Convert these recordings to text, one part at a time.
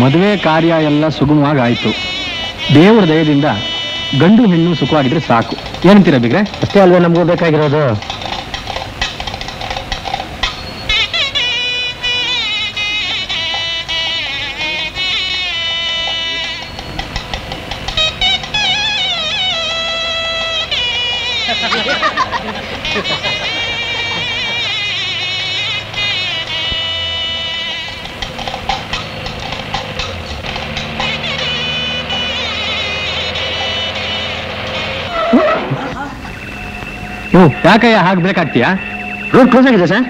Madhve Karya Yella Suguma Gaitu. They were there in the Gandu Hindu Sukwa Saku. Yanitira Bigre, tell when I'm going to take another. Oh, that's why I have break at the road closing this, eh?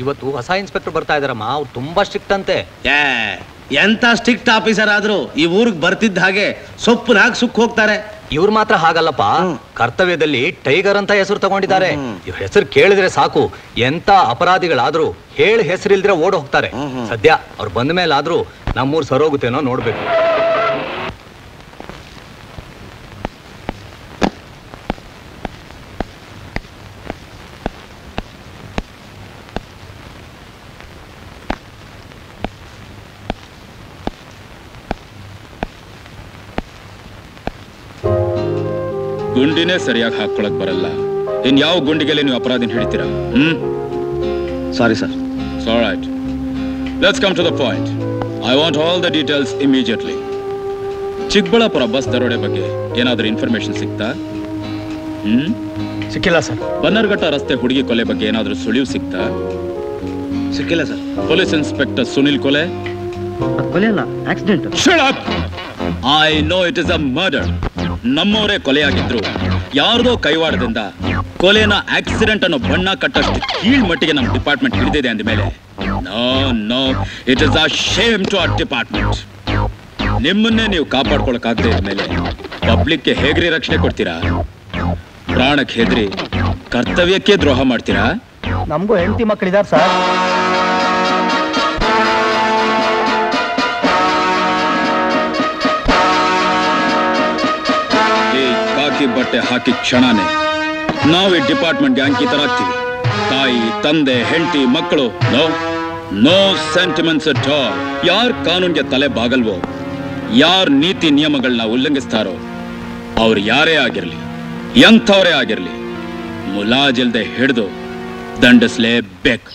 ಇವತ್ತು ಹೊಸ inspector ಬರ್ತಾ ಇದಾರಮ್ಮ ಅವ್ರು ತುಂಬಾ strict ಅಂತೆ ಎಂತ strict officer ಆದ್ರೂ ಈ ಊರಿಗೆ ಬರ್ತಿದ್ದ ಹಾಗೆ ಸೊಪ್ಪನಾಗಿ ಸುಕ್ ಹೋಗ್ತಾರೆ ಇವ್ರು ಮಾತ್ರ ಹಾಗಲ್ಲಪ್ಪ ಕರ್ತವ್ಯದಲ್ಲಿ ಟೈಗರ್ ಅಂತ ಹೆಸರು ತಗೊಂಡಿದ್ದಾರೆ ಇವ್ರ ಹೆಸರು ಕೇಳಿದ್ರೆ ಸಾಕು ಎಂತ ಅಪರಾಧಿಗಳಾದ್ರೂ ಹೇಳಿ ಹೆಸರಿಲ್ದ್ರೆ ಓಡ್ ಹೋಗ್ತಾರೆ ಸದ್ಯ ಅವ್ರು ಬಂದ ಮೇಲೆ ಆದ್ರೂ ನಮ್ಮೂರ್ ಸರೋಗುತ್ತೇನೋ ನೋಡ್ಬೇಕು ಗುಂಡಿನೇ ಸರಿಯಾಗಿ ಹಾಕೊಳ್ಳಕ್ ಬರಲ್ಲ ಇನ್ ಯಾವ ಗುಂಡಿಗೆಲ್ಲ ನೀವು ಅಪರಾಧಿನ ಹಿಡಿತೀರಾ sorry sir it's all right let's come to the point I want all the details immediately Chikkaballapur bus ದರೋಡೆ ಬಗ್ಗೆ ಏನಾದರೂ ಇನ್ಫಾರ್ಮೇಶನ್ ಸಿಕ್ತಾ ಸಿಕ್ಕಿಲ್ಲ ಸರ್ ಬನ್ನರ್ಘಟ್ಟ ರಸ್ತೆ ಹುಡುಗಿ ಕೊಲೆ ಬಗ್ಗೆ ಏನಾದರೂ ಸುಳಿವು ಸಿಕ್ತಾ ಸಿಕ್ಕಿಲ್ಲ ಸರ್ ಪೊಲೀಸ್ ಇನ್ಸ್ಪೆಕ್ಟರ್ ಸುನಿಲ್ ಕೊಲೆ ಕೊಲೆ ಅಲ್ಲ accident shut up I know it is a murder ನಮ್ಮವರೇ ಕೊಲೆಯಾಗಿದ್ರು ಯಾರ್ದೋ ಕೈವಾಡದಿಂದ ಕೊಲೆನ ಆಕ್ಸಿಡೆಂಟ್ ಅನ್ನೋ ಬಣ್ಣ ಕಟ್ಟಷ್ಟು ಕೀಳ್ ಮಟ್ಟಿಗೆ ನಮ್ಮ ಡಿಪಾರ್ಟ್ಮೆಂಟ್ ಹಿಡಿದಿದೆ ಅಂದ ಮೇಲೆ no it is a shame to our department ನಿಮ್ಮನ್ನೇ ನೀವು ಕಾಪಾಡ್ಕೊಳಕಾಗದೇ ಇದ್ದ ಮೇಲೆ ಪಬ್ಲಿಕ್ಗೆ ಹೇಗ್ರಿ ರಕ್ಷಣೆ ಕೊಡ್ತೀರಾ ಪ್ರಾಣಕ್ಕೆ ಹೆದ್ರಿ ಕರ್ತವ್ಯಕ್ಕೆ ದ್ರೋಹ ಮಾಡ್ತೀರಾ ನಮಗೂ ಹೆಂಡತಿ ಮಕ್ಕಳಿದ್ದಾರೆ ಸರ್. ಈ ಕಾಕಿ ಬಟ್ಟೆ ಹಾಕಿ ಕ್ಷಣನೇ ನಾವು ಈ ಡಿಪಾರ್ಟ್ಮೆಂಟ್ಗೆ ಅಂಕಿತರಾಗ್ತೀವಿ. ತಾಯಿ ತಂದೆ ಹೆಂಡತಿ ಮಕ್ಕಳು ನೋ ಸೆಂಟಿಮೆಂಟ್ಸ್ ಅಟ್ ಆಲ್. ಯಾರು ಕಾನೂನ್ಗೆ ತಲೆ ಬಾಗಲ್ವೋ, ಯಾರು ನೀತಿ ನಿಯಮಗಳನ್ನ ಉಲ್ಲಂಘಿಸ್ತಾರೋ, ಅವ್ರು ಯಾರೇ ಆಗಿರ್ಲಿ, ಎಂಥವರೇ ಆಗಿರ್ಲಿ, ಮುಲಾಜಿಲ್ದೆ ಹಿಡಿದು ದಂಡಿಸ್ಲೇಬೇಕು.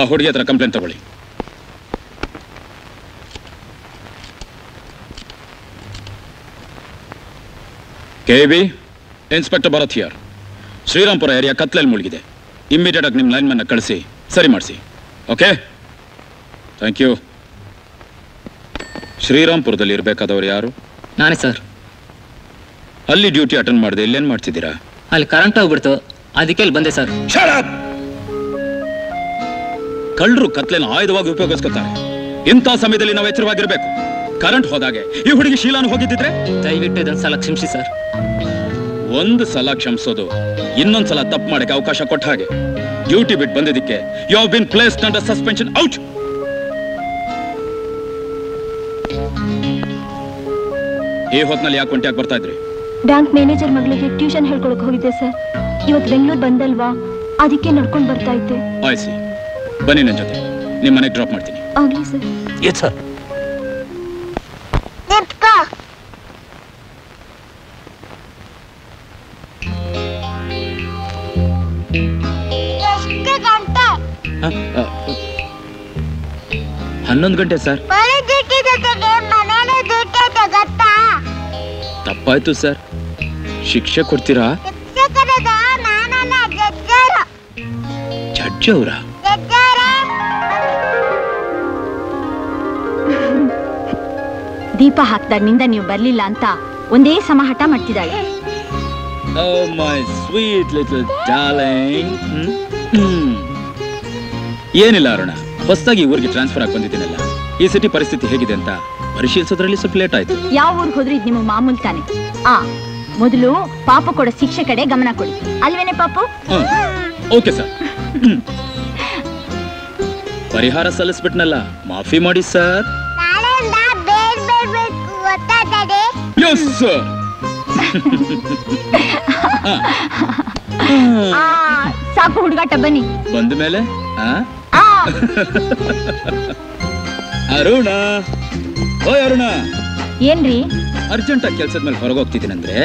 ಆ ಹುಡುಗಿ ಹತ್ರ ಕಂಪ್ಲೇಂಟ್ ತಗೊಳ್ಳಿ. KB inspector Bharathiyar, Srirampura area ಕತ್ಲಲ್ಲಿ ಮುಳುಗಿದೆ. ಇಮ್ಮಿಡಿಯೇಟ್ ಆಗಿ ನಿಮ್ಮ ಲೈನ್ಮನ್ನ ಕಳಿಸಿ ಸರಿ ಮಾಡಿಸಿ. Okay, thank you. ಶ್ರೀರಾಂಪುರದಲ್ಲಿ ಇರಬೇಕಾದವರು ಯಾರು? ನಾನೇ ಸರ್. ಅಲ್ಲಿ ಡ್ಯೂಟಿ ಅಟೆಂಡ್ ಮಾಡಿದೆ, ಇಲ್ಲೇನು ಮಾಡ್ತಿದ್ದೀರಾ? ಅಲ್ಲಿ ಕರೆಂಟ್ ಹೋಗ್ಬಿಡ್ತು, ಅದಕ್ಕೆ ಇಲ್ಲಿ ಬಂದೆ ಸರ್. ಕಳ್ಳರು ಕತ್ಲೆನ ಆಯುಧವಾಗಿ ಉಪಯೋಗಿಸ್ಕೊತಾರೆ. ಇಂಥ ಸಮಯದಲ್ಲಿ ನಾವು ಎಚ್ಚರವಾಗಿರ್ಬೇಕು. ಕರೆಂಟ್ ಹೋದಾಗೆ ಈ ಹುಡುಗಿ ಶೀಲಾನು ಹೋಗಿದ್ದಿದ್ರೆ ದಯವಿಟ್ಟು ಇದೊಂದು ಸಲ ಕ್ಷಮಿಸಿ ಸರ್. ಒಂದು ಸಲ ಕ್ಷಮಿಸೋದು ಇನ್ನೊಂದ್ಸಲ ತಪ್ಪು ಮಾಡಕ್ಕೆ ಅವಕಾಶ ಕೊಟ್ಟ ಹಾಗೆ. ಡ್ಯೂಟಿ ಬಿಟ್ಟು ಬಂದಿದ್ದಕ್ಕೆ you have been placed under suspension. Out. ಈ ಹೊತ್ತಿನಲ್ಲಿ ಯಾಕೆ ಹೊಂಟಿಯಾಗಿ ಬರ್ತಾ ಇದ್ರಿ? ಬ್ಯಾಂಕ್ ಮ್ಯಾನೇಜರ್ ಮಗಳಿಗೆ ಟ್ಯೂಷನ್ ಹೇಳ್ಕೊಳಕ್ ಹೋಗಿದ್ದೆ ಸರ್. ಇವತ್ತು ಬೆಂಗಳೂರು ಬಂದಲ್ವಾ, ಅದಕ್ಕೆ ನಡ್ಕೊಂಡು ಬರ್ತಾ ಇದ್ದೆ. ಆಯ್ತು, ಬನ್ನಿ ನನ್ನ ಜೊತೆ, ನಿಮ್ಮ ಮನೆಗೆ ಡ್ರಾಪ್ ಮಾಡ್ತೀನಿ. ಆಗಲಿ ಸರ್. Yes sir. ನಿಂತ್ಕೋ. ಎಷ್ಟು ಗಂಟೆ? 11 ಗಂಟೆ ಸರ್. ತಪ್ಪಾಯ್ತು ಸರ್, ಶಿಕ್ಷೆ ಕೊಡ್ತೀರಾ? ಜಡ್ಜ್ ಅವರಾ? ದೀಪ ಹಾಕ್ದಾಗಿನಿಂದ ನೀವು ಬರ್ಲಿಲ್ಲ ಅಂತ ಒಂದೇ ಸಮ ಹಠ ಮಾಡ್ತಿದ್ದಾಳೆ. ಏನಿಲ್ಲ ಅರುಣ, ಹೊಸದಾಗಿ ಊರಿಗೆ ಟ್ರಾನ್ಸ್ಫರ್ ಆಗಿ ಬಂದಿದ್ದೀನಲ್ಲ, ಈ ಸಿಟಿ ಪರಿಸ್ಥಿತಿ ಹೇಗಿದೆ ಅಂತ ಪರಿಶೀಲಿಸೋದ್ರಲ್ಲಿ ಸ್ವಲ್ಪ ಲೇಟ್ ಆಯ್ತು. ಯಾವ ಊರಿಗೆ ಹೋದ್ರೆ ಇದು ನಿಮ್ಮ ಮಾಮೂಲಿ ತಾನೆ? ಆ ಮೊದಲು ಪಾಪು ಕೊಡೋ ಶಿಕ್ಷೆ ಕಡೆ ಗಮನ ಕೊಡಿ, ಅಲ್ವೇನೆ ಪಾಪು? Okay sir. ಪರಿಹಾರ ಸಲ್ಲಿಸ್ಬಿಟ್ನಲ್ಲ, ಮಾಫಿ ಮಾಡಿ ಸರ್. Yes, sir. ಸಾಕು ಹುಡುಗಾಟ, ಬನ್ನಿ. ಬಂದ ಮೇಲೆ ಅರುಣ, ಓಯ್ ಅರುಣ. ಏನ್ರಿ? ಅರ್ಜೆಂಟ್ ಆಗಿ ಕೆಲ್ಸದ ಮೇಲೆ ಹೊರಗೋಗ್ತಿದ್ದೀನಂದ್ರೆ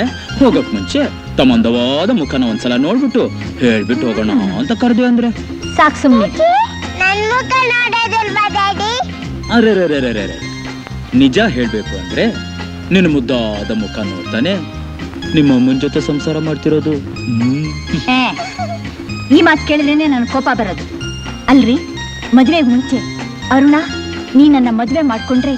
ಹೋಗೋಕ್ ಮುಂಚೆ ತಮ್ಮಂದವಾದ ಮುಖನ ಒಂದ್ಸಲ ನೋಡ್ಬಿಟ್ಟು ಹೇಳ್ಬಿಟ್ಟು ಹೋಗೋಣ ಅಂತ ಕರೆದ್ವಿ ಅಂದ್ರೆ ಸಾಕು ಸುಮ್ಮನೆ. ಅರೆ ನಿಜ ಹೇಳ್ಬೇಕು ಅಂದ್ರೆ ನಿನ್ನ ಮುದ್ದಾದ ಮುಖ ನೋಡ್ತಾನೆ, ನಿಮ್ಮ ಅಮ್ಮನ ಜೊತೆ ಸಂಸಾರ ಮಾಡ್ತಿರೋದು. ಈ ಮಾತು ಕೇಳಿದ್ರೇನೆ ನನ್ನ ಕೋಪ ಬರೋದು. ಅಲ್ರಿ, ಮದುವೆಗೆ ಮುಂಚೆ ಅರುಣ ನೀ ನನ್ನ ಮದುವೆ ಮಾಡ್ಕೊಂಡ್ರೆ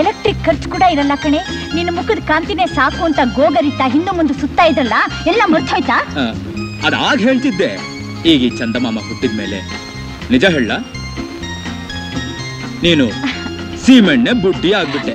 ಎಲೆಕ್ಟ್ರಿಕ್ ಖರ್ಚು ಕೂಡ ಇರಲ್ಲ ಕಣೆ, ನಿನ್ನ ಮುಖದ ಕಾಂತಿನೇ ಸಾಕು ಅಂತ ಗೋಗರಿತಾ ಹಿಂದೆ ಮುಂದೆ ಸುತ್ತಾ ಇದ್ರಲ್ಲ, ಎಲ್ಲ ಮರ್ತೋಯ್ತಾ? ಅದಾಗ ಹೇಳ್ತಿದ್ದೆ, ಈಗ ಈ ಚಂದಮಾಮ ಹುಟ್ಟಿದ್ಮೇಲೆ ನಿಜ ಹೇಳ ನೀನು ಸೀಮೆಣ್ಣೆ ಬುಟ್ಟಿ ಆಗ್ಬಿಟ್ಟೆ.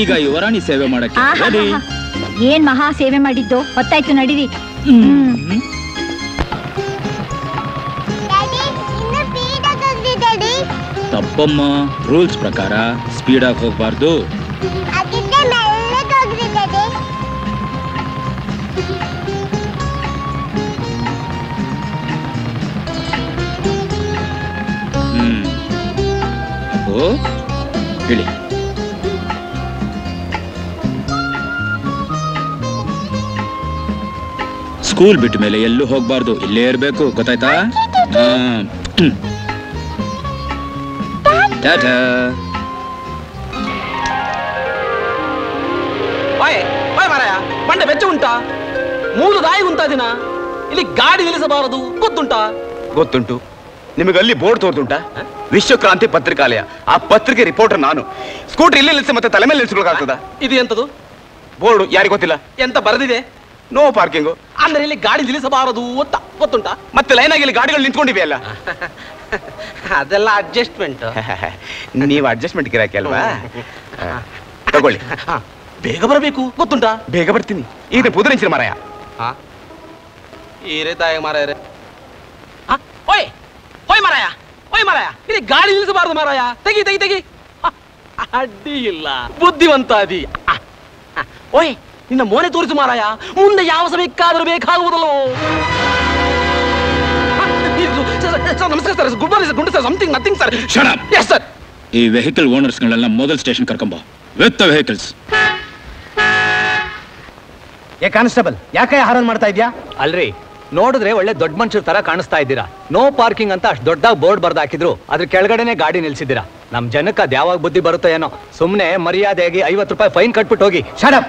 ಈಗ ಯುವರಾಣಿ ಸೇವೆ ಮಾಡಕ್ಕೆ ಏನ್ ಮಹಾ ಸೇವೆ ಮಾಡಿದ್ದು. ಗೊತ್ತಾಯ್ತು, ನಡೀರಿ. ತಪ್ಪಮ್ಮ, ರೂಲ್ಸ್ ಪ್ರಕಾರ ಸ್ಪೀಡ್ ಆಗಿ ಹೋಗ್ಬಾರ್ದು. ಹೇಳಿ, ಸ್ಕೂಲ್ ಬಿಟ್ಟ ಮೇಲೆ ಎಲ್ಲೂ ಹೋಗ್ಬಾರ್ದು, ಇಲ್ಲೇ ಇರ್ಬೇಕು, ಗೊತ್ತಾಯ್ತಾ? ಬಂಡೆ ಬೆಚ್ಚ ಉಂಟಾ? 3 ದಾಯಿ ಉಂಟಾ? ದಿನ ಇಲ್ಲಿ ಗಾಡಿ ನಿಲ್ಲಿಸಬಾರದು, ಗೊತ್ತುಂಟಾ? ಗೊತ್ತುಂಟು. ನಿಮಗೆ ಅಲ್ಲಿ ಬೋರ್ಡ್ ತೋರ್ತುಂಟಾ? ವಿಶ್ವಕ್ರಾಂತಿ ಪತ್ರಿಕಾಲಯ, ಆ ಪತ್ರಿಕೆ ರಿಪೋರ್ಟರ್ ನಾನು. ಸ್ಕೂಟರ್ ಇಲ್ಲಿ ನಿಲ್ಲಿಸಿ ಮತ್ತೆ ತಲೆ ಮೇಲೆ ನಿಲ್ಲಿಸ್ಕೊಳಕಾಗ್ತದ? ಇದು ಎಂತದು ಬೋರ್ಡು? ಯಾರಿಗೂ ಗೊತ್ತಿಲ್ಲ ಎಂತ ಬರೆದಿದೆ. ನೋ ಪಾರ್ಕಿಂಗು ಅಂದ್ರೆ ಇಲ್ಲಿ ಗಾಡಿ ನಿಲ್ಲಿಸಬಾರದು ಅಂತ ಗೊತ್ತುಂಟಾ? ಮತ್ತೆ ಲೈನ್ ಆಗಿ ಇಲ್ಲಿ ಗಾಡಿಗಳು ನಿಂತ್ಕೊಂಡಿವೆಯಲ್ಲ, ಅದೆಲ್ಲ ಅಡ್ಜಸ್ಟ್ಮೆಂಟ್. ನೀವು ಅಡ್ಜಸ್ಟ್ಮೆಂಟ್ ಗಿರಾಕಿ ಅಲ್ವಾ? ತಗೊಳ್ಳಿ, ಬೇಗ ಬರಬೇಕು, ಗೊತ್ತುಂಟಾ? ಬೇಗ ಬರ್ತೀನಿ. ಈಗ ಪುದರಿಂಚಿನ ಮರಾಯ ಈ ರೀತಾಯ ಮಾರಾಯರೇ. ಓಯ್ ಓಯ್ ಮಾರಾಯ, ಓಯ್ ಮಾರಾಯ, ಇಲ್ಲಿ ಗಾಡಿ ನಿಲ್ಲಿಸಬಾರದು ಮಾರಾಯ. ತೆಗಿ ತೆಗಿ ತೆಗಿ, ಅಡ್ಡಿ ಇಲ್ಲ, ಬುದ್ಧಿವಂತ ಅದಿ. ಓಯ್, ನಿನ್ನ ಮೋನೆ ತೋರಿಸು ಮಾರಾಯ, ಮುಂದೆ ಯಾವ ಸಮಯಕ್ಕಾದರೂ ಬೇಕಾಗುವುದಲ್ಲೋ. ಈ ವೆಹಿಕಲ್ ಓನರ್ಸ್ಗಳೆಲ್ಲ ಮೊದಲ್ ಸ್ಟೇಷನ್ ಕರ್ಕೊಂಬ. With the vehicles. ಏ ಕಾನ್ಸ್ಟೇಬಲ್, ಯಾಕೆ ಹಾರನ್ ಮಾಡ್ತಾ ಇದ್ಯಾ? ಅಲ್ರಿ, ನೋಡಿದ್ರೆ ಒಳ್ಳೆ ದೊಡ್ಡ ಮನುಷ್ಯರ ತರ ಕಾಣಿಸ್ತಾ ಇದ್ದೀರಾ. ನೋ ಪಾರ್ಕಿಂಗ್ ಅಂತ ಅಷ್ಟು ದೊಡ್ಡದಾಗಿ ಬೋರ್ಡ್ ಬರ್ದಾಕಿದ್ರು, ಅದ್ರ ಕೆಳಗಡೆನೆ ಗಾಡಿ ನಿಲ್ಸಿದ್ದೀರಾ. ನಮ್ ಜನಕ್ಕೆ ಅದ್ ಯಾವಾಗ ಬುದ್ಧಿ ಬರುತ್ತೋ ಏನೋ. ಸುಮ್ನೆ ಮರ್ಯಾದೆಯಾಗಿ 50 ರೂಪಾಯಿ ಫೈನ್ ಕಟ್ಬಿಟ್ಟು ಹೋಗಿ. Shut up.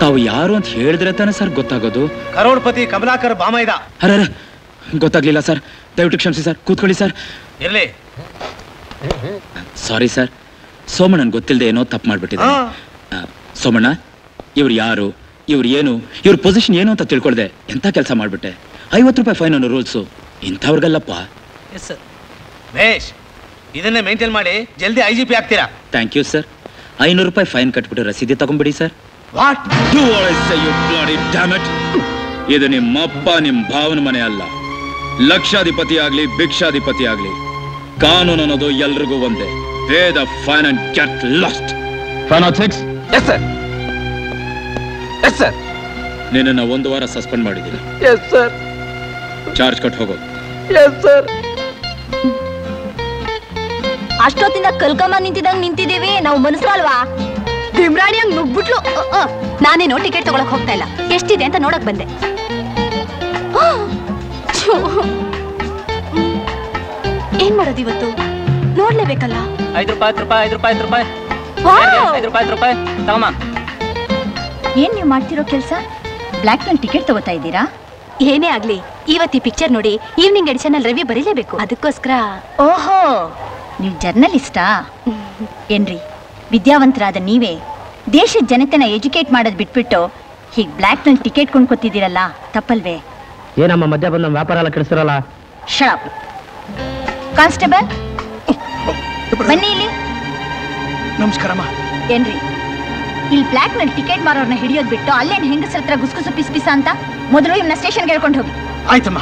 ತಾವು ಯಾರು ಅಂತ ಹೇಳಿದ್ರೆ ತಾನೆ ಸರ್ ಗೊತ್ತಾಗೋದು. ಕರೋಡ್ಪತಿ ಕಮಲಾಕರ್ ಬಾಮೈದ. ಅರೆ, ಗೊತ್ತಾಗ್ಲಿಲ್ಲ ಸರ್, ದಯವಿಟ್ಟು ಕ್ಷಮಿಸಿ ಸರ್. ಕೂತ್ಕೊಳ್ಳಿ ಸರ್. ಇರ್ಲಿ, ಸಾರಿ ಸರ್, ಸೋಮಣ್ಣನ್ ಗೊತ್ತಿಲ್ಲದೆ ಏನೋ ತಪ್ಪು ಮಾಡ್ಬಿಟ್ಟಿದೆ. ಸೋಮಣ್ಣ, ಇವ್ರು ಯಾರು, ಇವ್ರು ಏನು, ಇವ್ರ ಪೊಸಿಷನ್ ಏನು ಅಂತ ತಿಳ್ಕೊಳ್ದೆ ಎಂತ ಕೆಲಸ ಮಾಡ್ಬಿಟ್ಟೆ. 50 ರೂಪಾಯಿ ಫೈನ್ ಅನ್ನೋ ರೂಲ್ಸು ಇಂಥವ್ರಿಗಲ್ಲಪ್ಪ. Yes sir. ಬೇಷ್, ಇದನ್ನೇ ಮೇಂಟೈನ್ ಮಾಡಿ ಜಲ್ದಿ IGP ಆಗ್ತೀರಾ. Thank you sir. 500 ರೂಪಾಯಿ ಫೈನ್ ಕಟ್ಬಿಟ್ಟು ರಸೀದಿ ತಗೊಂಡ್ಬಿಡಿ sir. What do I say, you bloody damn it? ಇದು ನಿಮ್ಮಪ್ಪ ನಿಮ್ ಭಾವನ ಮನೆ ಅಲ್ಲ. ಲಕ್ಷಾಧಿಪತಿ ಆಗ್ಲಿ ಭಿಕ್ಷಾಧಿಪತಿ ಆಗ್ಲಿ, ಕಾನೂನು ಅನ್ನೋದು ಎಲ್ರಿಗೂ ಒಂದೇ. Pay the fine and get lost. 506. Yes sir. Yes sir. ನಿನ್ನನ್ನ 1 ವಾರ ಸಸ್ಪೆಂಡ್ ಮಾಡಿದೀನಿ. Yes sir. ಚಾರ್ಜ್ ಕಟ್ ಹೋಗೋ. Yes sir. ಅಷ್ಟೊತ್ತಿಂದ ಕಲ್ಕಮ್ಮ ನಿಂತಿದಂಗ್ ನಿಂತಿದ್ದೀವಿ ನಾವು, ಮನಸ್ಸಲ್ವಾ? ಡಿಮ್ರಾಣಿಯಂಗ್ ನುಗ್ಬಿಟ್ಲು. ನಾನೇನೋ ಟಿಕೆಟ್ ತಗೊಳಕ್ ಹೋಗ್ತಾ ಇಲ್ಲ, ಎಷ್ಟಿದೆ ಅಂತ ನೋಡಕ್ ಬಂದೆ. ಏನ್ ಮಾಡೋದು ಇವತ್ತು, ನೋಡ್ಲೇಬೇಕಲ್ಲ. 5 ರೂಪಾಯಿ ತಗಮ್ಮ. ಏನ್ ನೀವು ಮಾಡ್ತಿರೋ ಕೆಲ್ಸ? ಬ್ಲ್ಯಾಕ್ ನಲ್ಲಿ ಟಿಕೆಟ್ ತಗೋತಾ ಇದ್ದೀರಾ? ಏನೇ ಆಗ್ಲಿ, ಇವತ್ತಿ ಪಿಕ್ಚರ್ ನೋಡಿ ಈವ್ನಿಂಗ್ ಎಡಿಷನ್ ಅಲ್ಲಿ ರವಿ ಬರೀಲೇಬೇಕು, ಅದಕ್ಕೋಸ್ಕರ. ಓಹೋ, ನೀವ್ ಜರ್ನಲಿಸ್ಟಾ? ಏನ್ರಿ, ವಿದ್ಯಾವಂತರಾದ ನೀವೇ ದೇಶದ ಜನತೆನ ಎಜುಕೇಟ್ ಮಾಡೋದ್ ಬಿಟ್ಬಿಟ್ಟು ಹೀಗೆ ಬ್ಲ್ಯಾಕ್ನಲ್ಲಿ ಟಿಕೆಟ್ ಕೊಂಡ್ಕೊತಿದ್ದೀರಲ್ಲ ತಪ್ಪಲ್ವೇ? ಏನಮ್ಮ ಮಧ್ಯ ಬಂದು ನಮ್ಮ ವ್ಯಾಪಾರ ಎಲ್ಲ ಕೆಡಿಸಿರಲ್ಲ? ಶಟ್ ಅಪ್ ಕಾನ್ಸ್ಟೇಬಲ್ ಬನ್ನಿ ಇಲ್ಲಿ. ನಮಸ್ಕಾರಮ್ಮ. ಏನ್ರಿ ಇಲ್ಲಿ ಬ್ಲ್ಯಾಕ್ನಲ್ಲಿ ಟಿಕೆಟ್ ಮಾರೋರನ್ನ ಹಿಡಿಯೋದು ಬಿಟ್ಟು ಅಲ್ಲೇನು ಹೆಂಗಸರ ಹತ್ರ ಗುಸ್ಗುಸು ಪಿಸ್ ಪಿಸ ಅಂತ? ಮೊದಲು ಇವನ್ನ ಸ್ಟೇಷನ್ಗೆ ಹೇಳ್ಕೊಂಡು ಹೋಗಿ. ಆಯ್ತಮ್ಮ.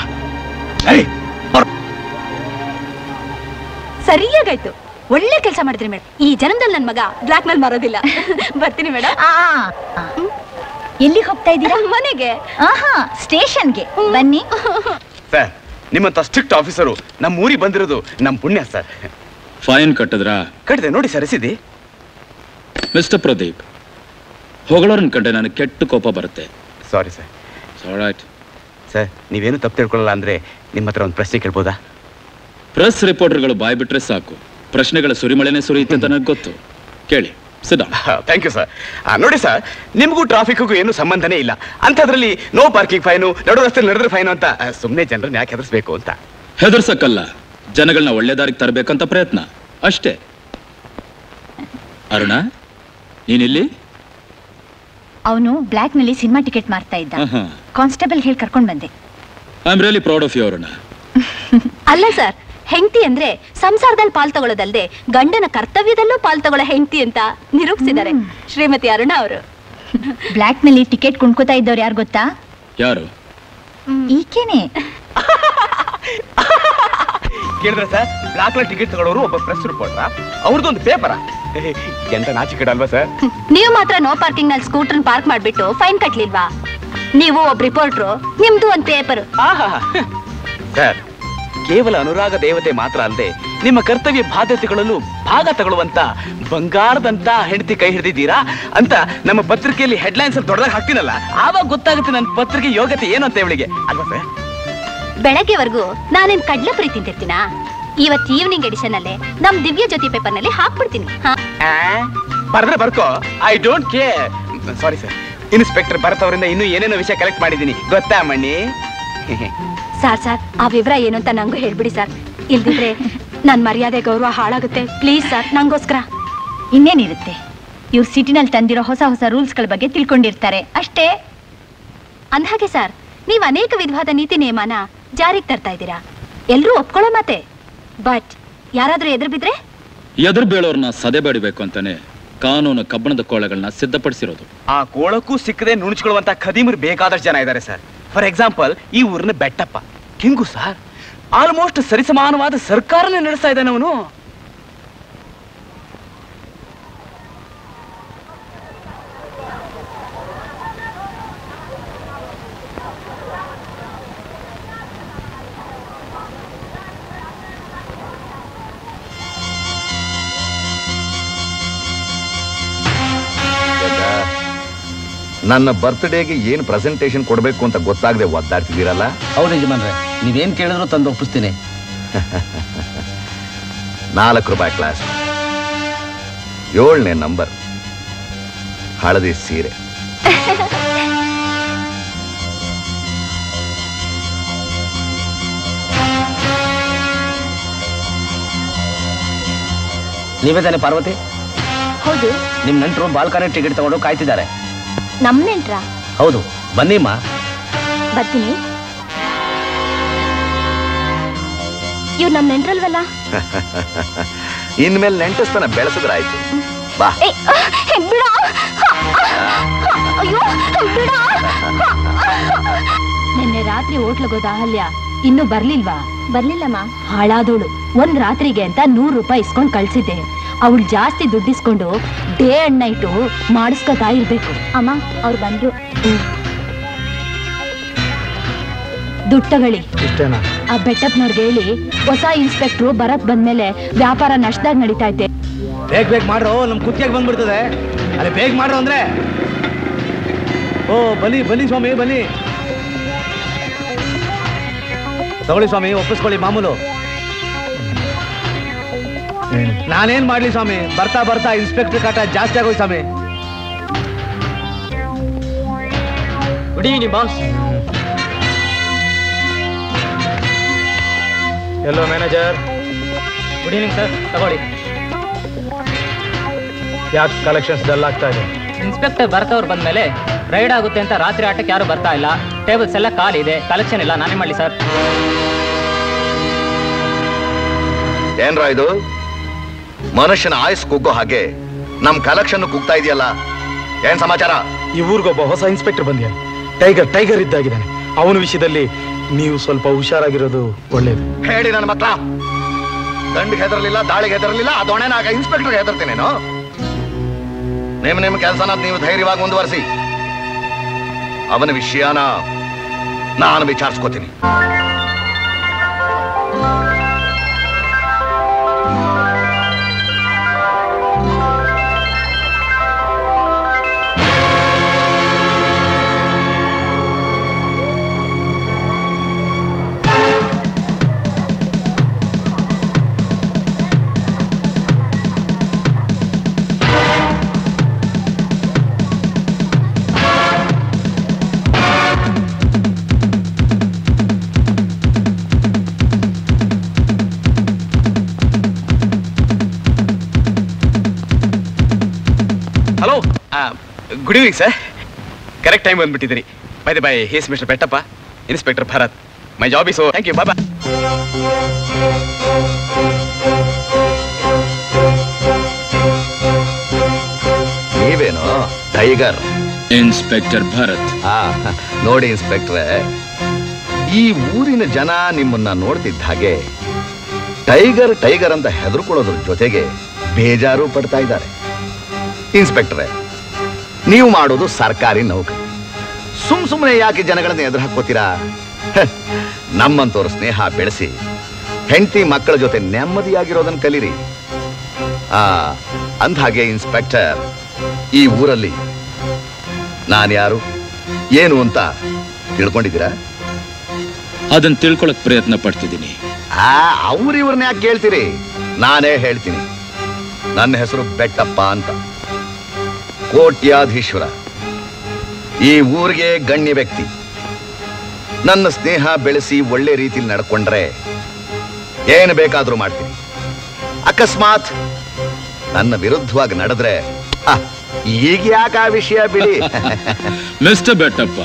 ಸರಿಯಾಗಾಯ್ತು, ಒಳ್ಳೆ ಕೆಲಸ ಮಾಡಿದ್ರಿ ಮೇಡಮ್. ಈ ಜನ್ಮದಲ್ಲಿ ನನ್ನ ಮಗ ಬ್ಲ್ಯಾಕ್ ಮೇಲ್ ಮಾರೋದಿಲ್ಲ. ಬರ್ತೀನಿ ಮೇಡಮ್. ಎಲ್ಲಿ ಹೋಗ್ತಾ ಇದ್ದೀರಾ? ಮನೆಗೆ. ಆಹಾ, ಸ್ಟೇಷನ್ಗೆ ಬನ್ನಿ. ಸರ್, ನಿಮ್ಮಂತ ಸ್ಟ್ರಿಕ್ಟ್ ಆಫೀಸರು ನಮ್ಮ ಊರಿಗೆ ಬಂದಿರೋದು ನಮ್ಮ ಪುಣ್ಯ ಸರ್. ಫೈನ್ ಕಟ್ಟಿದ್ರಾ? ಕಟ್ಟಿದೆ ನೋಡಿ ಸರ್, ರಸೀದಿ. ಮಿಸ್ಟರ್ ಪ್ರದೀಪ್, ಹೊಗಳೋರನ್ನ ಕಂಡ್ರೆ ನನಗೆ ಕೆಟ್ಟ ಕೋಪ ಬರುತ್ತೆ. ಸಾರಿ ಸರ್. ಆಲ್ರೈಟ್ ಸರ್, ನೀವೇನು ತಪ್ಪು ತಿಳ್ಕೊಳ್ಳಲ್ಲ ಅಂದರೆ ನಿಮ್ಮ ಹತ್ರ ಒಂದು ಪ್ರಶ್ನೆ ಕೇಳ್ಬೋದಾ? ಪ್ರೆಸ್ ರಿಪೋರ್ಟರ್ಗಳು ಬಾಯ್ ಬಿಟ್ರೆ ಸಾಕು, ಪ್ರಶ್ನೆಗಳ ಸುರಿಮಳೆನೇ ಸುರಿಯುತ್ತೆ ಅಂತ ನನಗೆ ಗೊತ್ತು. ಕೇಳಿ ಸದಾ. Thank you sir. ನೋಡಿ ಸರ್, ನಿಮಗೂ ಟ್ರಾಫಿಕ್ಗೂ ಏನು ಸಂಬಂಧನೇ ಇಲ್ಲ ಅಂಥದ್ರಲ್ಲಿ ನೋ ಪಾರ್ಕಿಂಗ್ ಫೈನು, ನಡು ರಸ್ತೆಯಲ್ಲಿ ನಡೆದ್ರೆ ಫೈನು ಅಂತ ಸುಮ್ಮನೆ ಜನರನ್ನ ಯಾಕೆ ಹೆದರ್ಸ್ಬೇಕು ಅಂತ? ಹೆದರ್ಸಕ್ಕಲ್ಲ, ಜನಗಳನ್ನ ಒಳ್ಳೆ ದಾರಿಗೆ ತರಬೇಕಂತ ಪ್ರಯತ್ನ ಅಷ್ಟೇ. ಅರುಣ, ನೀನಿಲ್ಲಿ? ಅವನು ಬ್ಲ್ಯಾಕ್ನಲ್ಲಿ ಸಿನಿಮಾ ಟಿಕೆಟ್ ಮಾರ್ತಾ ಇದ್ದ, ಕಾನ್ಸ್ಟೇಬಲ್ ಹೇಳಿ ಕರ್ಕೊಂಡು ಬಂದೆ. I am really proud of you Aruna. ಅಲ್ಲ ಸರ್, ಹೆಂಡತಿ ಅಂದ್ರೆ ಸಂಸಾರದಲ್ಲಿ ಪಾಲ್ ತಗೊಳ್ಳೋದಲ್ಲದೆ ಗಂಡನ ಕರ್ತವ್ಯದಲ್ಲೂ ಪಾಲ್ ತಗೊಳ್ಳೋ ಹೆಂಡತಿ ಅಂತ ನಿರೂಪಿಸಿದ್ದಾರೆ ಶ್ರೀಮತಿ ಅರುಣ ಅವರು. ಬ್ಲ್ಯಾಕ್ ನಲ್ಲಿ ಟಿಕೆಟ್ ಕೊಂಡ್ಕೋತಾ ಇದ್ದವ್ರು ಯಾರು ಗೊತ್ತಾ? ಯಾರು? ಈಕೆನೆ. ಕೇಳಿದ್ರೆ ಸರ್, ಬ್ಲ್ಯಾಕ್ ನಲ್ಲಿ ಟಿಕೆಟ್ ತಗೊಳ್ಳೋರು ಒಬ್ಬ ಪ್ರೆಸ್ ರಿಪೋರ್ಟರ್, ಅವ್ರದ್ದೊಂದು ಪೇಪರ್. ಎಂತ ನಾಚಿಕೆ ಅಲ್ವಾ ಸರ್? ನೀವು ಮಾತ್ರ ನೋ ಪಾರ್ಕಿಂಗ್ ನಲ್ಲಿ ಸ್ಕೂಟರ್ ಪಾರ್ಕ್ ಮಾಡ್ಬಿಟ್ಟು ಫೈನ್ ಕಟ್ಲಿಲ್ವಾ? ನೀವು ಒಬ್ಬ ರಿಪೋರ್ಟರು, ನಿಮ್ದು ಒಂದು ಪೇಪರ್. ಸರ್, ಕೇವಲ ಅನುರಾಗ ದೇವತೆ ಮಾತ್ರ ಅಲ್ಲದೆ ನಿಮ್ಮ ಕರ್ತವ್ಯ ಬಾಧ್ಯತೆಗಳಲ್ಲೂ ಭಾಗ ತಗೊಳ್ಳುವಂತ ಬಂಗಾರದಂತ ಹೆಂಡತಿ ಕೈ ಹಿಡಿದಿದ್ದೀರಾ ಅಂತ ನಮ್ಮ ಪತ್ರಿಕೆಯಲ್ಲಿ ಹೆಡ್ಲೈನ್ಸ್ ದೊಡ್ಡದಾಗ ಹಾಕ್ತೀನಲ್ಲ, ಆವಾಗ ಗೊತ್ತಾಗುತ್ತೆ ನನ್ನ ಪತ್ರಿಕೆ ಯೋಗ್ಯತೆ ಏನು ಅಂತ ಇವಳಿಗೆ, ಅಲ್ವಾ ಸರ್? ಬೆಳಗ್ಗೆವರೆಗೂ ನಾನೇನ್ ಕಡ್ಲೆಪುರಿ ತಿಂತಿರ್ತೀನಾ? ಇವತ್ತು ಈವ್ನಿಂಗ್ ಎಡಿಷನ್ ಅಲ್ಲೇ ನಮ್ ದಿವ್ಯ ಜ್ಯೋತಿ ಪೇಪರ್ ನಲ್ಲಿ ಹಾಕ್ಬಿಡ್ತೀನಿ. ಬರ್ದ್ರೆ ಬರ್ಕೋ, I don't care. Sorry sir, inspector Bharat ಅವರಿಂದ ಇನ್ನೂ ಏನೇನೋ ವಿಷಯ ಕಲೆಕ್ಟ್ ಮಾಡಿದ್ದೀನಿ ಗೊತ್ತಾ ಮಣ್ಣಿ. ಸರ್ ಸರ್, ಆ ವಿವರ ಏನು ಅಂತ ನಂಗೂ ಹೇಳ್ಬಿಡಿ ಸರ್, ಇಲ್ದಿದ್ರೆ ನನ್ನ ಮರ್ಯಾದೆ ಗೌರವ ಹಾಳಾಗುತ್ತೆ. Please sir, ನಂಗೋಸ್ಕರ. ಇನ್ನೇನಿರುತ್ತೆ, ಇವ್ರು ಸಿಟಿನಲ್ಲಿ ತಂದಿರೋ ಹೊಸ ಹೊಸ ರೂಲ್ಸ್ಗಳ ಬಗ್ಗೆ ತಿಳ್ಕೊಂಡಿರ್ತಾರೆ ಅಷ್ಟೇ. ಅಂದಹಾಗೆ ಸರ್, ನೀವು ಅನೇಕ ವಿಧವಾದ ನೀತಿ ನಿಯಮನ ಜಾರಿಗೆ ತರ್ತಾ ಇದ್ದೀರಾ, ಎಲ್ಲರೂ ಒಪ್ಕೊಳ್ಳೋ ಮಾತೆ. ಬಟ್ ಯಾರಾದರೂ ಎದುರು ಬಿದ್ರೆ? ಎದುರು ಬೀಳೋರ್ನ ಸದೆ ಬಡಿಬೇಕು ಅಂತಾನೆ ಕಾನೂನು ಕಬ್ಬಣದ ಕೋಳಗಳನ್ನ ಸಿದ್ಧಪಡಿಸಿರೋದು. ಆ ಕೋಳಕ್ಕೂ ಸಿಕ್ಕದೆ ನುಣುಚ್ಕೊಳ್ಳುವಂತ ಖದೀಮರು ಬೇಕಾದಷ್ಟು ಜನ ಇದ್ದಾರೆ ಸರ್. ಫಾರ್ ಎಕ್ಸಾಂಪಲ್, ಈ ಊರಿನ ಬೆಟ್ಟಪ್ಪ ಕಿಂಗು ಸರ್, ಆಲ್ಮೋಸ್ಟ್ ಸರಿಸಮಾನವಾದ ಸರ್ಕಾರನೇ ನಡೆಸ್ತಾ ಇದ್ದಾನೆ ಅವನು. ನನ್ನ ಬರ್ತ್ಡೇಗೆ ಏನು ಪ್ರೆಸೆಂಟೇಷನ್ ಕೊಡಬೇಕು ಅಂತ ಗೊತ್ತಾಗದೆ ಒದ್ದಾಡ್ತಿದ್ದೀರಲ್ಲ? ಹೌದು ಯಜಮಾನ್ರೆ, ನೀವೇನು ಕೇಳಿದ್ರು ತಂದು ಒಪ್ಪಿಸ್ತೀನಿ. 4 ರೂಪಾಯಿ ಕ್ಲಾಸ್, 7ನೇ ನಂಬರ್, ಹಳದಿ ಸೀರೆ. ನೀವೇ ತಾನೆ ಪಾರ್ವತಿ? ಹೌದು. ನಿಮ್ಮ ನೆಂಟರು ಬಾಲ್ಕನಿ ಟಿಕೆಟ್ ತಗೊಂಡು ಕಾಯ್ತಿದ್ದಾರೆ. ನಮ್ಮ ನೆಂಟ್ರಾ? ಹೌದು, ಬನ್ನಿಮ್ಮ. ಬರ್ತೀನಿ. ಇವ್ರು ನಮ್ಮ ನೆಂಟ್ರಲ್ವಲ್ಲ? ಇನ್ಮೇಲೆ ನೆಂಟಸ್ತನ ಬೆಳೆಸಿದ್ರಾಯ್ತು. ಬಾ. ನಿನ್ನೆ ರಾತ್ರಿ ಹೋಟ್ಲಗೋದ ಅಹಲ್ಯ ಇನ್ನೂ ಬರ್ಲಿಲ್ವಾ? ಬರ್ಲಿಲ್ಲಮ್ಮ. ಹಾಳಾದೋಳು. ಒಂದ್ ರಾತ್ರಿಗೆ ಅಂತ 100 ರೂಪಾಯಿ ಇಸ್ಕೊಂಡು ಕಳ್ಸಿದ್ದೆ. ಅವಳು ಜಾಸ್ತಿ ದುಡ್ಡಿಸ್ಕೊಂಡು ಡೇ ಅಂಡ್ ನೈಟು ಮಾಡಿಸ್ಕೊತಾ ಇರ್ಬೇಕು. ಅಮ್ಮ, ಅವ್ರು ಬಂದ್ರು. ದುಡ್ಡು ತಗೊಳ್ಳಿ. ಆ ಬೆಟ್ಟಪ್ಪನವ್ರಿಗೆ ಹೇಳಿ ಹೊಸ ಇನ್ಸ್ಪೆಕ್ಟ್ರು ಬರತ್ ಬಂದ್ಮೇಲೆ ವ್ಯಾಪಾರ ನಷ್ಟದಾಗ ನಡೀತಾ ಇದ್ದೆ. ಬೇಗ ಬೇಗ ಮಾಡ್ರು, ನಮ್ ಕುತ್ತಿಗೆ ಬಂದ್ಬಿಡ್ತದೆ. ಅದೇ ಬೇಗ ಮಾಡ್ರು ಅಂದ್ರೆ. ಓ ಬನ್ನಿ ಬನ್ನಿ ಸ್ವಾಮಿ, ಬನ್ನಿ ತಗೊಳ್ಳಿ ಸ್ವಾಮಿ, ಒಪ್ಪಿಸ್ಕೊಳ್ಳಿ ಮಾಮೂಲು. ನಾನೇನ್ ಮಾಡ್ಲಿ ಸ್ವಾಮಿ, ಬರ್ತಾ ಬರ್ತಾ ಇನ್ಸ್ಪೆಕ್ಟರ್ ಕಾಟ ಜಾಸ್ತಿ ಆಗೋಯ್ತು ಸ್ವಾಮಿ. Good evening boss. ಎಲ್ಲೋ ಮ್ಯಾನೇಜರ್. ಗುಡ್ ಈವ್ನಿಂಗ್ ಸರ್, ತಗೊಳ್ಳಿ. ಯಾಕೆ ಕಲೆಕ್ಷನ್ಸ್ ಡಲ್ ಆಗ್ತಾ ಇದೆ? ಇನ್ಸ್ಪೆಕ್ಟರ್ ಭರತ್ ಅವ್ರು ಬಂದ್ಮೇಲೆ ರೈಡ್ ಆಗುತ್ತೆ ಅಂತ ರಾತ್ರಿ ಆಟಕ್ಕೆ ಯಾರು ಬರ್ತಾ ಇಲ್ಲ. ಟೇಬಲ್ಸ್ ಎಲ್ಲ ಖಾಲಿ ಇದೆ, ಕಲೆಕ್ಷನ್ ಇಲ್ಲ, ನಾನೇ ಮಾಡಿ ಸರ್. ಏನ್ರಾ ಇದು, ಮನುಷ್ಯನ ಆಯಸ್ ಕುಗ್ಗೋ ಹಾಗೆ ನಮ್ ಕಲೆಕ್ಷನ್ ಕುಗ್ತಾ ಇದೆಯಲ್ಲ, ಏನ್ ಸಮಾಚಾರ? ಈ ಊರಿಗೊಬ್ಬ ಹೊಸ ಇನ್ಸ್ಪೆಕ್ಟರ್ ಬಂದಿಯ, ಟೈಗರ್ ಇದ್ದಾಗಿದ್ದಾನೆ. ಅವನ ವಿಷಯದಲ್ಲಿ ನೀವು ಸ್ವಲ್ಪ ಹುಷಾರಾಗಿರೋದು ಒಳ್ಳೇದು. ಹೇಳಿ ನನ್ನ ಮಕ್ಕಳ, ದಂಡಿಗೆ ಹೆದರ್ಲಿಲ್ಲ, ದಾಳಿಗೆ ಹೆದರ್ಲಿಲ್ಲ, ಅದೊಣೆನಾಗ ಇನ್ಸ್ಪೆಕ್ಟರ್ಗೆ ಹೆದರ್ತೀನೇನು? ನಿಮ್ಮ ಕೆಲಸನ ನೀವು ಧೈರ್ಯವಾಗಿ ಮುಂದುವರಿಸಿ. ಅವನ ವಿಷಯನ ನಾನು ವಿಚಾರಿಸ್ಕೋತೀನಿ. Good evening sir. Correct time ಬಂದ್ಬಿಟ್ಟಿದ್ದೀರಿ. By the by, his mister Bettappa, inspector Bharat. My job is over. Thank you, ಬಾಬಾ. ನೀವೇನು ಟೈಗರ್? ಇನ್ಸ್ಪೆಕ್ಟರ್ ಭಾರತ್. ನೋಡಿ ಇನ್ಸ್ಪೆಕ್ಟ್ರೆ, ಈ ಊರಿನ ಜನ ನಿಮ್ಮನ್ನ ನೋಡ್ತಿದ್ದ ಹಾಗೆ ಟೈಗರ್ ಟೈಗರ್ ಅಂತ ಹೆದರ್ಕೊಳ್ಳೋದ್ರ ಜೊತೆಗೆ ಬೇಜಾರು ಪಡ್ತಾ ಇದ್ದಾರೆ. ಇನ್ಸ್ಪೆಕ್ಟ್ರೆ, ನೀವು ಮಾಡೋದು ಸರ್ಕಾರಿ ನೌಕರಿ, ಸುಮ್ಮನೆ ಯಾಕೆ ಜನಗಳನ್ನ ಎದುರು ಹಾಕೋತೀರಾ? ನಮ್ಮಂತವ್ರ ಸ್ನೇಹ ಬೆಳೆಸಿ ಹೆಂಡತಿ ಮಕ್ಕಳ ಜೊತೆ ನೆಮ್ಮದಿಯಾಗಿರೋದನ್ನ ಕಲೀರಿ. ಅಂದ್ಹಾಗೆ ಇನ್ಸ್ಪೆಕ್ಟರ್, ಈ ಊರಲ್ಲಿ ನಾನ್ಯಾರು ಏನು ಅಂತ ತಿಳ್ಕೊಂಡಿದ್ದೀರಾ? ಅದನ್ನ ತಿಳ್ಕೊಳಕ್ ಪ್ರಯತ್ನ ಪಡ್ತಿದ್ದೀನಿ. ಅವ್ರಿವ್ರನ್ನ ಯಾಕೆ ಕೇಳ್ತೀರಿ? ನಾನೇ ಹೇಳ್ತೀನಿ. ನನ್ನ ಹೆಸರು ಬೆಟ್ಟಪ್ಪ ಅಂತ, ಕೋಟ್ಯಾಧೀಶ್ವರ, ಈ ಊರಿಗೆ ಗಣ್ಯ ವ್ಯಕ್ತಿ. ನನ್ನ ಸ್ನೇಹ ಬೆಳೆಸಿ ಒಳ್ಳೆ ರೀತಿಯಲ್ಲಿ ನಡ್ಕೊಂಡ್ರೆ ಏನು ಬೇಕಾದರೂ ಮಾಡ್ತೀನಿ. ಅಕಸ್ಮಾತ್ ನನ್ನ ವಿರುದ್ಧವಾಗಿ ನಡೆದ್ರೆ ಈಗ ಯಾಕೆ ಆ ವಿಷಯ ಬಿಡಿ. ಮಿಸ್ಟರ್ ಬೆಟ್ಟಪ್ಪ,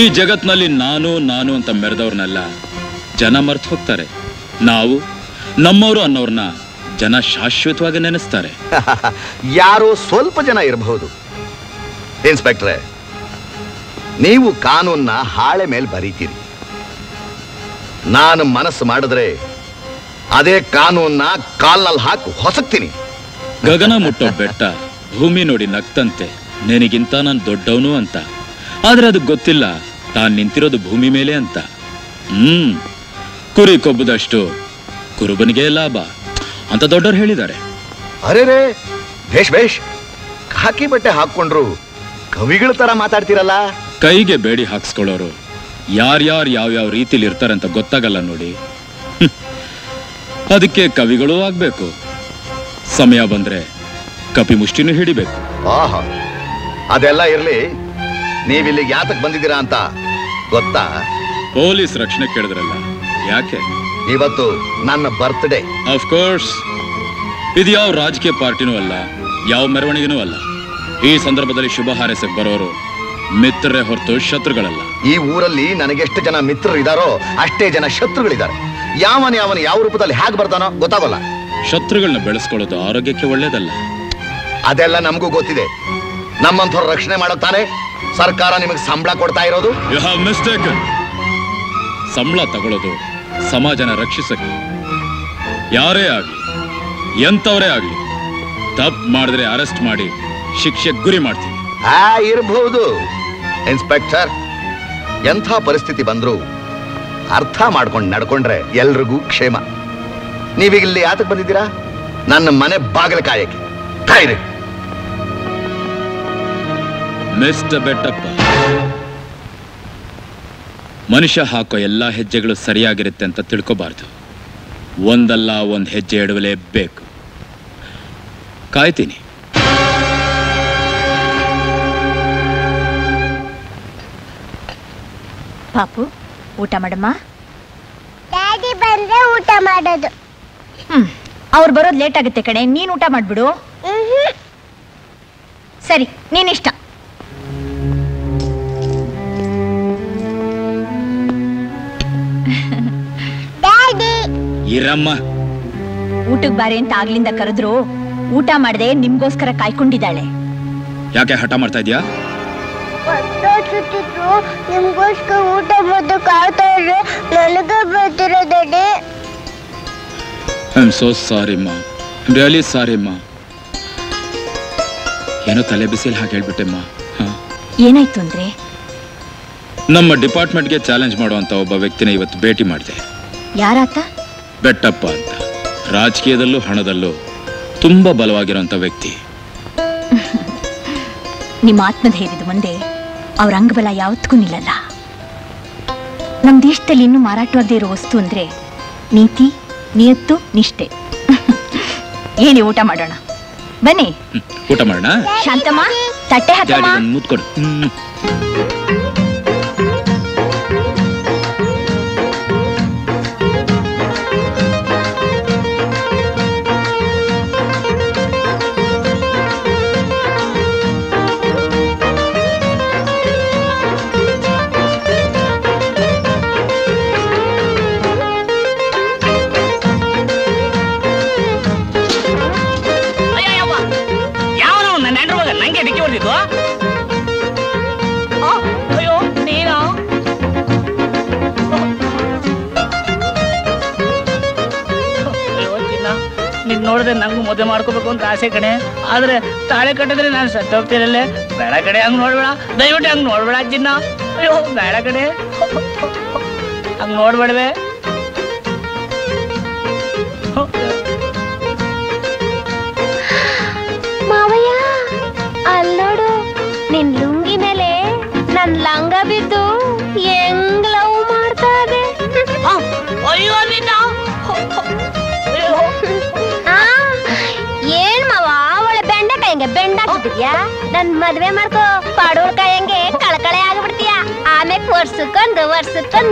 ಈ ಜಗತ್ನಲ್ಲಿ ನಾನು ನಾನು ಅಂತ ಮೆರೆದವ್ರನ್ನೆಲ್ಲ ಜನ ಮರ್ತು ಹೋಗ್ತಾರೆ. ನಾವು ನಮ್ಮವರು ಅನ್ನೋರ್ನ ಜನ ಶಾಶ್ವತವಾಗಿ ನೆನೆಸ್ತಾರೆ. ಯಾರೋ ಸ್ವಲ್ಪ ಜನ ಇರಬಹುದು ಇನ್ಸ್ಪೆಕ್ಟ್ರೆ. ನೀವು ಕಾನೂನ್ನ ಹಾಳೆ ಮೇಲೆ ಬರೀತೀರಿ, ನಾನು ಮನಸ್ಸು ಮಾಡಿದ್ರೆ ಅದೇ ಕಾನೂನ್ನ ಕಾಲ್ನಲ್ಲಿ ಹಾಕಿ ಹೊಸಕ್ತೀನಿ. ಗಗನ ಮುಟ್ಟೋ ಬೆಟ್ಟ ಭೂಮಿ ನೋಡಿ ನಗ್ತಂತೆ, ನಿನಗಿಂತ ನಾನು ದೊಡ್ಡವನು ಅಂತ. ಆದ್ರೆ ಅದು ಗೊತ್ತಿಲ್ಲ ತಾನು ನಿಂತಿರೋದು ಭೂಮಿ ಮೇಲೆ ಅಂತ. ಕುರಿ ಕೊಬ್ಬದಷ್ಟು ಕುರುಬನಿಗೆ ಲಾಭ ಅಂತ ದೊಡ್ಡವ್ರು ಹೇಳಿದ್ದಾರೆ. ಅರೆ ರೇ, ಭೇಷ್ ಭೇಷ್, ಖಾಕಿ ಬಟ್ಟೆ ಹಾಕೊಂಡ್ರು ಕವಿಗಳ ತರ ಮಾತಾಡ್ತಿರಲ್ಲ. ಕೈಗೆ ಬೇಡಿ ಹಾಕ್ಸ್ಕೊಳ್ಳೋರು ಯಾರ್ಯಾರು ಯಾವ್ಯಾವ ರೀತಿಲಿ ಇರ್ತಾರಂತ ಗೊತ್ತಾಗಲ್ಲ ನೋಡಿ. ಅದಕ್ಕೆ ಕವಿಗಳು ಆಗ್ಬೇಕು, ಸಮಯ ಬಂದ್ರೆ ಕಪಿ ಮುಷ್ಟಿನೂ ಹಿಡಿಬೇಕು. ಆಹಾ, ಅದೆಲ್ಲ ಇರ್ಲಿ, ನೀವಿಲ್ಲಿ ಯಾತಕ್ ಬಂದಿದ್ದೀರಾ ಅಂತ ಗೊತ್ತಾ? ಪೊಲೀಸ್ ರಕ್ಷಣೆ ಕೇಳಿದ್ರಲ್ಲ, ಯಾಕೆ? ಇವತ್ತು ನನ್ನ ಬರ್ತ್ಡೇ. ಅಫ್ಕೋರ್ಸ್, ಇದು ಯಾವ ರಾಜಕೀಯ ಪಾರ್ಟಿನೂ ಅಲ್ಲ, ಯಾವ ಮೆರವಣಿಗೆನೂ ಅಲ್ಲ. ಈ ಸಂದರ್ಭದಲ್ಲಿ ಶುಭ ಹಾರೈಸಕ್ಕೆ ಬರೋರು ಮಿತ್ರರೇ ಹೊರತು ಶತ್ರುಗಳಲ್ಲ. ಈ ಊರಲ್ಲಿ ನನಗೆಷ್ಟು ಜನ ಮಿತ್ರರು ಇದ್ದಾರೋ ಅಷ್ಟೇ ಜನ ಶತ್ರುಗಳಿದ್ದಾರೆ. ಯಾವನ ಯಾವ ರೂಪದಲ್ಲಿ ಹೇಗೆ ಬರ್ತಾನೋ ಗೊತ್ತಾಗಲ್ಲ. ಶತ್ರುಗಳನ್ನ ಬೆಳೆಸ್ಕೊಳ್ಳೋದು ಆರೋಗ್ಯಕ್ಕೆ ಒಳ್ಳೇದಲ್ಲ. ಅದೆಲ್ಲ ನಮಗೂ ಗೊತ್ತಿದೆ. ನಮ್ಮಂಥವ್ರ ರಕ್ಷಣೆ ಮಾಡುತ್ತಾನೆ ಸರ್ಕಾರ ನಿಮಗೆ ಸಂಬಳ ಕೊಡ್ತಾ ಇರೋದು. You have mistaken. ಸಂಬಳ ತಗೊಳ್ಳೋದು ಸಮಾಜನ ರಕ್ಷಿಸಕ್ಕೆ. ಯಾರೇ ಆಗ್ಲಿ, ಎಂತವರೇ ಆಗ್ಲಿ, ತಪ್ಪು ಮಾಡಿದ್ರೆ ಅರೆಸ್ಟ್ ಮಾಡಿ ಶಿಕ್ಷೆ ಗುರಿ ಮಾಡ್ತೀವಿ. ಇರಬಹುದು ಇನ್ಸ್ಪೆಕ್ಟರ್, ಎಂಥ ಪರಿಸ್ಥಿತಿ ಬಂದ್ರು ಅರ್ಥ ಮಾಡ್ಕೊಂಡು ನಡ್ಕೊಂಡ್ರೆ ಎಲ್ರಿಗೂ ಕ್ಷೇಮ. ನೀವೀಗ ಇಲ್ಲಿ ಯಾತಕ್ಕೆ ಬಂದಿದ್ದೀರಾ? ನನ್ನ ಮನೆ ಬಾಗಿಲು ಕಾಯಕ್ಕೆ. ಕಾಯಿರಿ ಮಿಸ್ಟರ್ ಬೆಟ್ಟಪ್ಪ, ಮನುಷ್ಯ ಹಾಕೋ ಎಲ್ಲ ಹೆಜ್ಜೆಗಳು ಸರಿಯಾಗಿರುತ್ತೆ ಅಂತ ತಿಳ್ಕೋಬಾರ್ದು. ಒಂದಲ್ಲ ಒಂದು ಹೆಜ್ಜೆ ಇಡಲೇಬೇಕು. ಕಾಯ್ತೀನಿ. ಪಾಪು, ಊಟ ಮಾಡಮ್ಮ. ಡ್ಯಾಡಿ ಬಂದ್ರೆ ಊಟ ಮಾಡೋದು. ಅವ್ರು ಬರೋದು ಲೇಟ್ ಆಗುತ್ತೆ ಕಣೆ, ನೀನು ಊಟ ಮಾಡ್ಬಿಡು. ಸರಿ, ನೀನಿಷ್ಟ. ಇರಮ್ಮ ಊಟಕ್ಕೆ ಬಾರೆ ಅಂತ ಆಗ್ಲಿಂದ ಕರೆದ್ರು ಊಟ ಮಾಡದೆ ನಿಮಗೋಸ್ಕರ ಕಾಯ್ಕೊಂಡಿದ್ದಾಳೆ ಯಾಕೆ ಹಠ ಮಾಡ್ತಾ ಇದೀಯಾ ನಿಮಗೋಸ್ಕರ ಊಟ ಮಾಡೋದು ಕಾಯ್ತಾ ಇದ್ರೆ ನನಗೆ ಬರ್ತಿರೋದಡಿ I'm so sorry ma I'm really sorry ma ಏನೋ ತಲೆ ಬಿಸಿಲು ಹಾಗೆ ಹೇಳ್ಬಿಟ್ಟೆ ma ಏನಾಯ್ತು ಅಂದ್ರೆ ನಮ್ಮ ಡಿಪಾರ್ಟ್ಮೆಂಟ್ ಗೆ ಚಾಲೆಂಜ್ ಮಾಡುವಂತ ಒಬ್ಬ ವ್ಯಕ್ತಿನ ಇವತ್ತು ಭೇಟಿ ಮಾಡಿದೆ ಯಾರಾತ ಬೆಟ್ಟಪ್ಪ ಅಂತ ರಾಜಕೀಯದಲ್ಲೂ ಹಣದಲ್ಲೂ ತುಂಬಾ ಬಲವಾಗಿರುವಂತ ವ್ಯಕ್ತಿ ನಿಮ್ಮ ಆತ್ಮಧೈರ್ಯದ ಮುಂದೆ ಅವರ ಅಂಗಬಲ ಯಾವತ್ತೂ ನಿಲ್ಲಲ್ಲ ನಮ್ಮ ದೇಶದಲ್ಲಿ ಇನ್ನೂ ಮಾರಾಟವಾಗದೇ ಇರೋ ವಸ್ತು ಅಂದ್ರೆ ನೀತಿ ನಿಯತ್ತು ನಿಷ್ಠೆ ಏನೇ ಊಟ ಮಾಡೋಣ ಬನ್ನಿ ಊಟ ಮಾಡೋಣ ಶಾಂತಮ್ಮ ತಟ್ಟೆ ಹಾಕಮ್ಮ ಮುತ್ಕೊಡು ನೋಡಿದ್ರೆ ನಂಗೂ ಮದುವೆ ಮಾಡ್ಕೋಬೇಕು ಅಂತ ಆಸೆ ಕಣೆ ಆದ್ರೆ ತಾಳೆ ಕಟ್ಟಿದ್ರೆ ನಾನು ಸತ್ತೋಗ್ತಿರಲ್ಲೇ ಬೇಡ ಕಡೆ ಹಂಗ್ ನೋಡ್ಬೇಡ ದಯವಿಟ್ಟು ಹಂಗ್ ನೋಡ್ಬೇಡ ಅಜ್ಜಿನ ಅಯ್ಯೋ ಬೇಡ ಕಡೆ ಹಂಗ್ ನೋಡ್ಬೇಡವೆ ಮಾವಯ್ಯ ಅಲ್ಲಿ ನೋಡು ನಿನ್ ಲುಂಗಿ ಮೇಲೆ ನನ್ ಲಂಗ ಬಿದ್ದು ಹೆಂಗ್ ಲವ್ ಮಾಡ್ತಾ ಇದೆ ಅಯ್ಯೋ ನಿನ್ನ ಏನ್ ಮಾವ ಒಳ್ಳೆ ಬೆಂಡೆಕಾಯಂಗೆ ಬೆಂಡಾಕಿದ್ಯಾ ನನ್ ಮದ್ವೆ ಮಾಡ್ಕೋ ಪಾಡೋಳ್ಕಾಯಂಗೆ ಕಳಕಳೆ ಆಗ್ಬಿಡ್ತೀಯ ಆಮೇಲೆ ವರ್ಷಕ್ಕೊಂದ್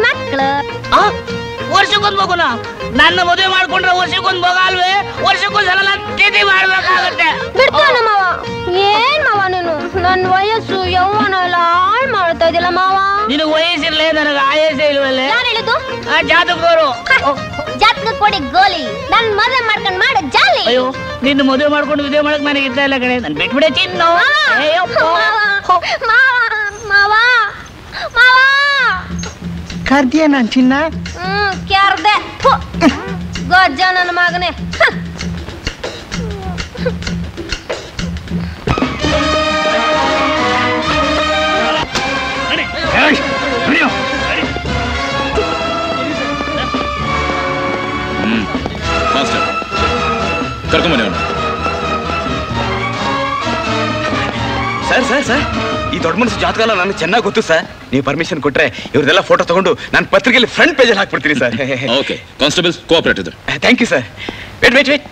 ಮಕ್ಳು ವರ್ಷಕ್ಕೊಂದ್ ಮಗುನ ನನ್ನ ಮದ್ವೆ ಮಾಡ್ಕೊಂಡ್ರೆ ವರ್ಷಕ್ಕೊಂದ್ ಮಗ ಅಲ್ವೇ ವರ್ಷಕ್ಕೊಂದ್ಸಲ ನಾನ್ ತಿಥಿ ಮಾಡ್ಬೇಕಾಗತ್ತೆ ಬಿಡ್ತಾನ ಮಾವ ಏನ್ ಮಾವ ನೀನು ನನ್ ವಯಸ್ಸು ಯೌವನ ಎಲ್ಲ ಹಾಳ್ ಮಾಡ್ತಾ ಇದಿಲ್ಲ ಮಾವ ನಿನಗ್ ವಯಸ್ಸಿರ್ಲೇ ನನಗ್ ಆಯಸ್ಸೇ ಇಲ್ವಲ್ಲೇ ನಾನು ಹೇಳಿದ್ದು ಜಾತಕರು ಜಾತಕ ಕೊಡಿ ಗೋಲಿ ನನ್ ಮದುವೆ ಮಾಡ್ಕೊಂಡ್ ಮಾಡ ಜಾಲಿ ಅಯ್ಯೋ ನಿನ್ನ ಮದುವೆ ಮಾಡ್ಕೊಂಡು ವಿಡಿಯೋ ಮಾಡಕ್ ನನಗೆ ಇದ್ದ ಇಲ್ಲ ಕಣೆ ನನ್ ಬಿಟ್ಬಿಡೆ ಚಿನ್ನ ಕರ್ದಿಯ ನನ್ ಚಿನ್ನ ಕ್ಯಾರ್ದೆ ಗೊಜ್ಜ ನನ್ನ ಮಗನೇ ಸರ್ ಸರ್ ಸರ್ ಈ ದೊಡ್ಡ ಮನಸ್ಸು ಜಾತಕಾಲ ನನಗೆ ಚೆನ್ನಾಗಿ ಗೊತ್ತು ಸರ್ ನೀವು ಪರ್ಮಿಷನ್ ಕೊಟ್ರೆ ಇವ್ರದೆಲ್ಲ ಫೋಟೋ ತಗೊಂಡು ನಾನು ಪತ್ರಿಕೆಯಲ್ಲಿ ಫ್ರಂಟ್ ಪೇಜಲ್ಲಿ ಹಾಕ್ಬಿಡ್ತೀನಿ ಸರ್ ಓಕೆ ಕಾನ್ಸ್ಟೇಬಲ್ ಕೋಆಪರೇಟ್ ಇದ್ರು thank you sir wait wait wait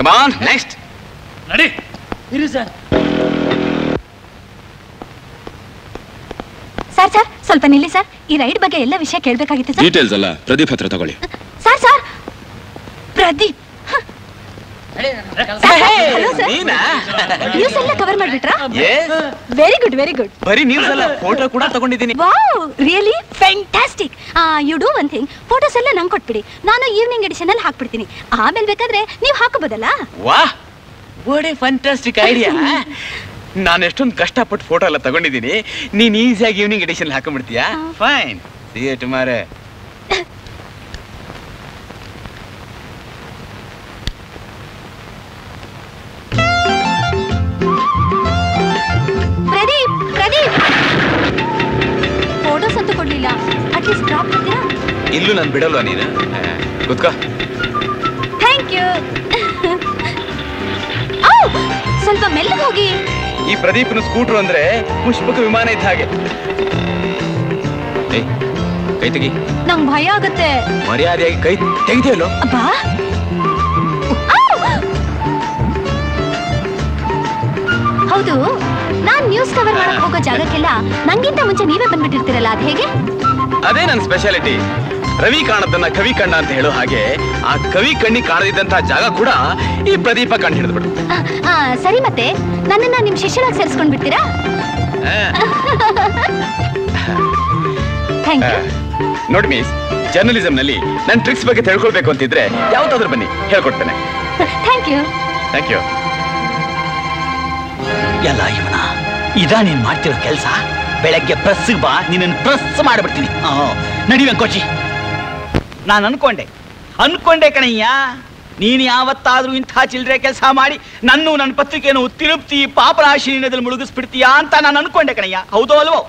come on next ನಡಿ ಇರಿ ಸರ್ ಸರ್ ಸರ್ ಸ್ವಲ್ಪ ನಿಲ್ಲಿ ಸರ್ ಈ ರೈಡ್ ಬಗ್ಗೆ ಎಲ್ಲ ವಿಷಯ ಕೇಳಬೇಕಾಗಿತ್ತು ಸರ್ ಡೀಟೇಲ್ಸ್ ಅಲ್ಲ ಪ್ರದೀಪ್ ಹತ್ರ ತಗೊಳ್ಳಿ ಸರ್ ಸರ್ ಪ್ರದೀಪ್ ನ್ಯೂಸ್ ಎಲ್ಲ ಕವರ್ ಮಾಡ್ಬಿಟ್ರಾ ವೆರಿ ಗುಡ್ ವೆರಿ ಗುಡ್ ಬರೀ ನ್ಯೂಸ್ ಅಲ್ಲ ಫೋಟೋ ಕೂಡ ತಗೊಂಡಿದ್ದೀನಿ wow really fantastic you do one thing photos ಎಲ್ಲ ನಂಗೆ ಕೊಟ್ಬಿಡಿ ನಾನು ಈವ್ನಿಂಗ್ ಎಡಿಷನ್ ಅಲ್ಲಿ ಹಾಕ್ಬಿಡ್ತೀನಿ ಆಮೇಲೆ ಬೇಕಾದ್ರೆ ನೀವು ಹಾಕೋಬೋದಲ್ಲ ವಾಹ್ ವಾಟ್ ಎ ಫ್ಯಾಂಟಾಸ್ಟಿಕ್ ಐಡಿಯಾ ನಾನು ಎಷ್ಟೊಂದು ಕಷ್ಟಪಟ್ಟು ಫೋಟೋ ಎಲ್ಲ ತಗೊಂಡಿದ್ದೀನಿ ನೀನ್ ಈಸಿಯಾಗಿ ಈವ್ನಿಂಗ್ ಎಡಿಷನ್ ಹಾಕೊಂಡ್ಬಿಡ್ತೀಯಾ fine see you tomorrow photos ಅಂತೂ ಕೊಡ್ಲಿಲ್ಲ ಅಟ್ಲೀಸ್ಟ್ ಡ್ರಾಪ್ ಮಾಡ್ತೀರಾ ಇಲ್ಲೂ ನಾನು ಬಿಡಲ್ವಾ ನೀನು ಕೂತ್ಕೋ ಥ್ಯಾಂಕ್ ಯು ಸ್ವಲ್ಪ ಮೆಲ್ಲಗೆ ಹೋಗಿ ಈ ಪ್ರದೀಪನ ಸ್ಕೂಟರ್ ಅಂದ್ರೆ ಪುಷ್ಪಕ ವಿಮಾನ ಇದ್ದ ಹಾಗೆ ಕೈ ತೆಗಿ ನಂಗೆ ಭಯ ಆಗುತ್ತೆ ಮರ್ಯಾದೆಯಾಗಿ ಕೈ ತೆಗಿದೆಯಲ್ಲೋ ಅಬ್ಬಾ ಹೌದು ನಾನ್ ನ್ಯೂಸ್ ಕವರ್ ಮಾಡಕ್ ಹೋಗೋ ಜಾಗಕ್ಕೆಲ್ಲ ನಂಗಿಂತ ಮುಂಚೆ ನೀವೇ ಬಂದ್ಬಿಟ್ಟಿರ್ತೀರಲ್ಲ ಅದ್ ಹೇಗೆ ಅದೇ ನನ್ನ ಸ್ಪೆಷಾಲಿಟಿ ರವಿ ಕಾಣದನ್ನ ಕವಿ ಕಣ್ಣ ಅಂತ ಹೇಳೋ ಹಾಗೆ ಆ ಕವಿ ಕಣ್ಣಿ ಕಾಣದಿದ್ದಂತ ಜಾಗ ಕೂಡ ಈ ಪ್ರದೀಪ ಕಣ್ಣು ಹಿಡಿದ್ಬಿಡು ಸರಿ ಮತ್ತೆ ನನ್ನನ್ನ ನಿಮ್ ಶಿಷ್ಯರಾಗಿ ಸೇರಿಸ್ಕೊಂಡ್ ಬಿಡ್ತೀರಾ ನೋಡಿ miss journalism nalli nan tricks ಬಗ್ಗೆ ತಿಳ್ಕೊಳ್ಬೇಕು ಅಂತಿದ್ರೆ ಯಾವುದಾದರೂ ಬನ್ನಿ ಹೇಳಿಕೊಡ್ತೇನೆ. Thank you. Thank you. ಎಲ್ಲ ಇವನ ಇದಾ ನೀನು ಮಾಡ್ತಿರೋ ಕೆಲಸ. ಬೆಳಗ್ಗೆ ಪ್ರೆಸ್ ಬಾ, ನಿನ್ನನ್ನು ಪ್ರೆಸ್ ಮಾಡಿಬಿಡ್ತೀನಿ. ನಡಿ ವೆಂಕೋಚಿ. ನಾನು ಅನ್ಕೊಂಡೆ ಕಣಯ್ಯ, ನೀನು ಯಾವತ್ತಾದರೂ ಇಂಥ ಚಿಲ್ಲರೆ ಕೆಲಸ ಮಾಡಿ ನನ್ನೂ ನನ್ನ ಪತ್ರಿಕೆಯನ್ನು ತಿರುಪ್ತಿ ಪಾಪರಾಶಿ ನೀನದಲ್ಲಿ ಮುಳುಗಿಸ್ಬಿಡ್ತೀಯಾ ಅಂತ ನಾನು ಅನ್ಕೊಂಡೆ ಕಣಯ್ಯ. ಹೌದೋ ಅಲ್ವೋ?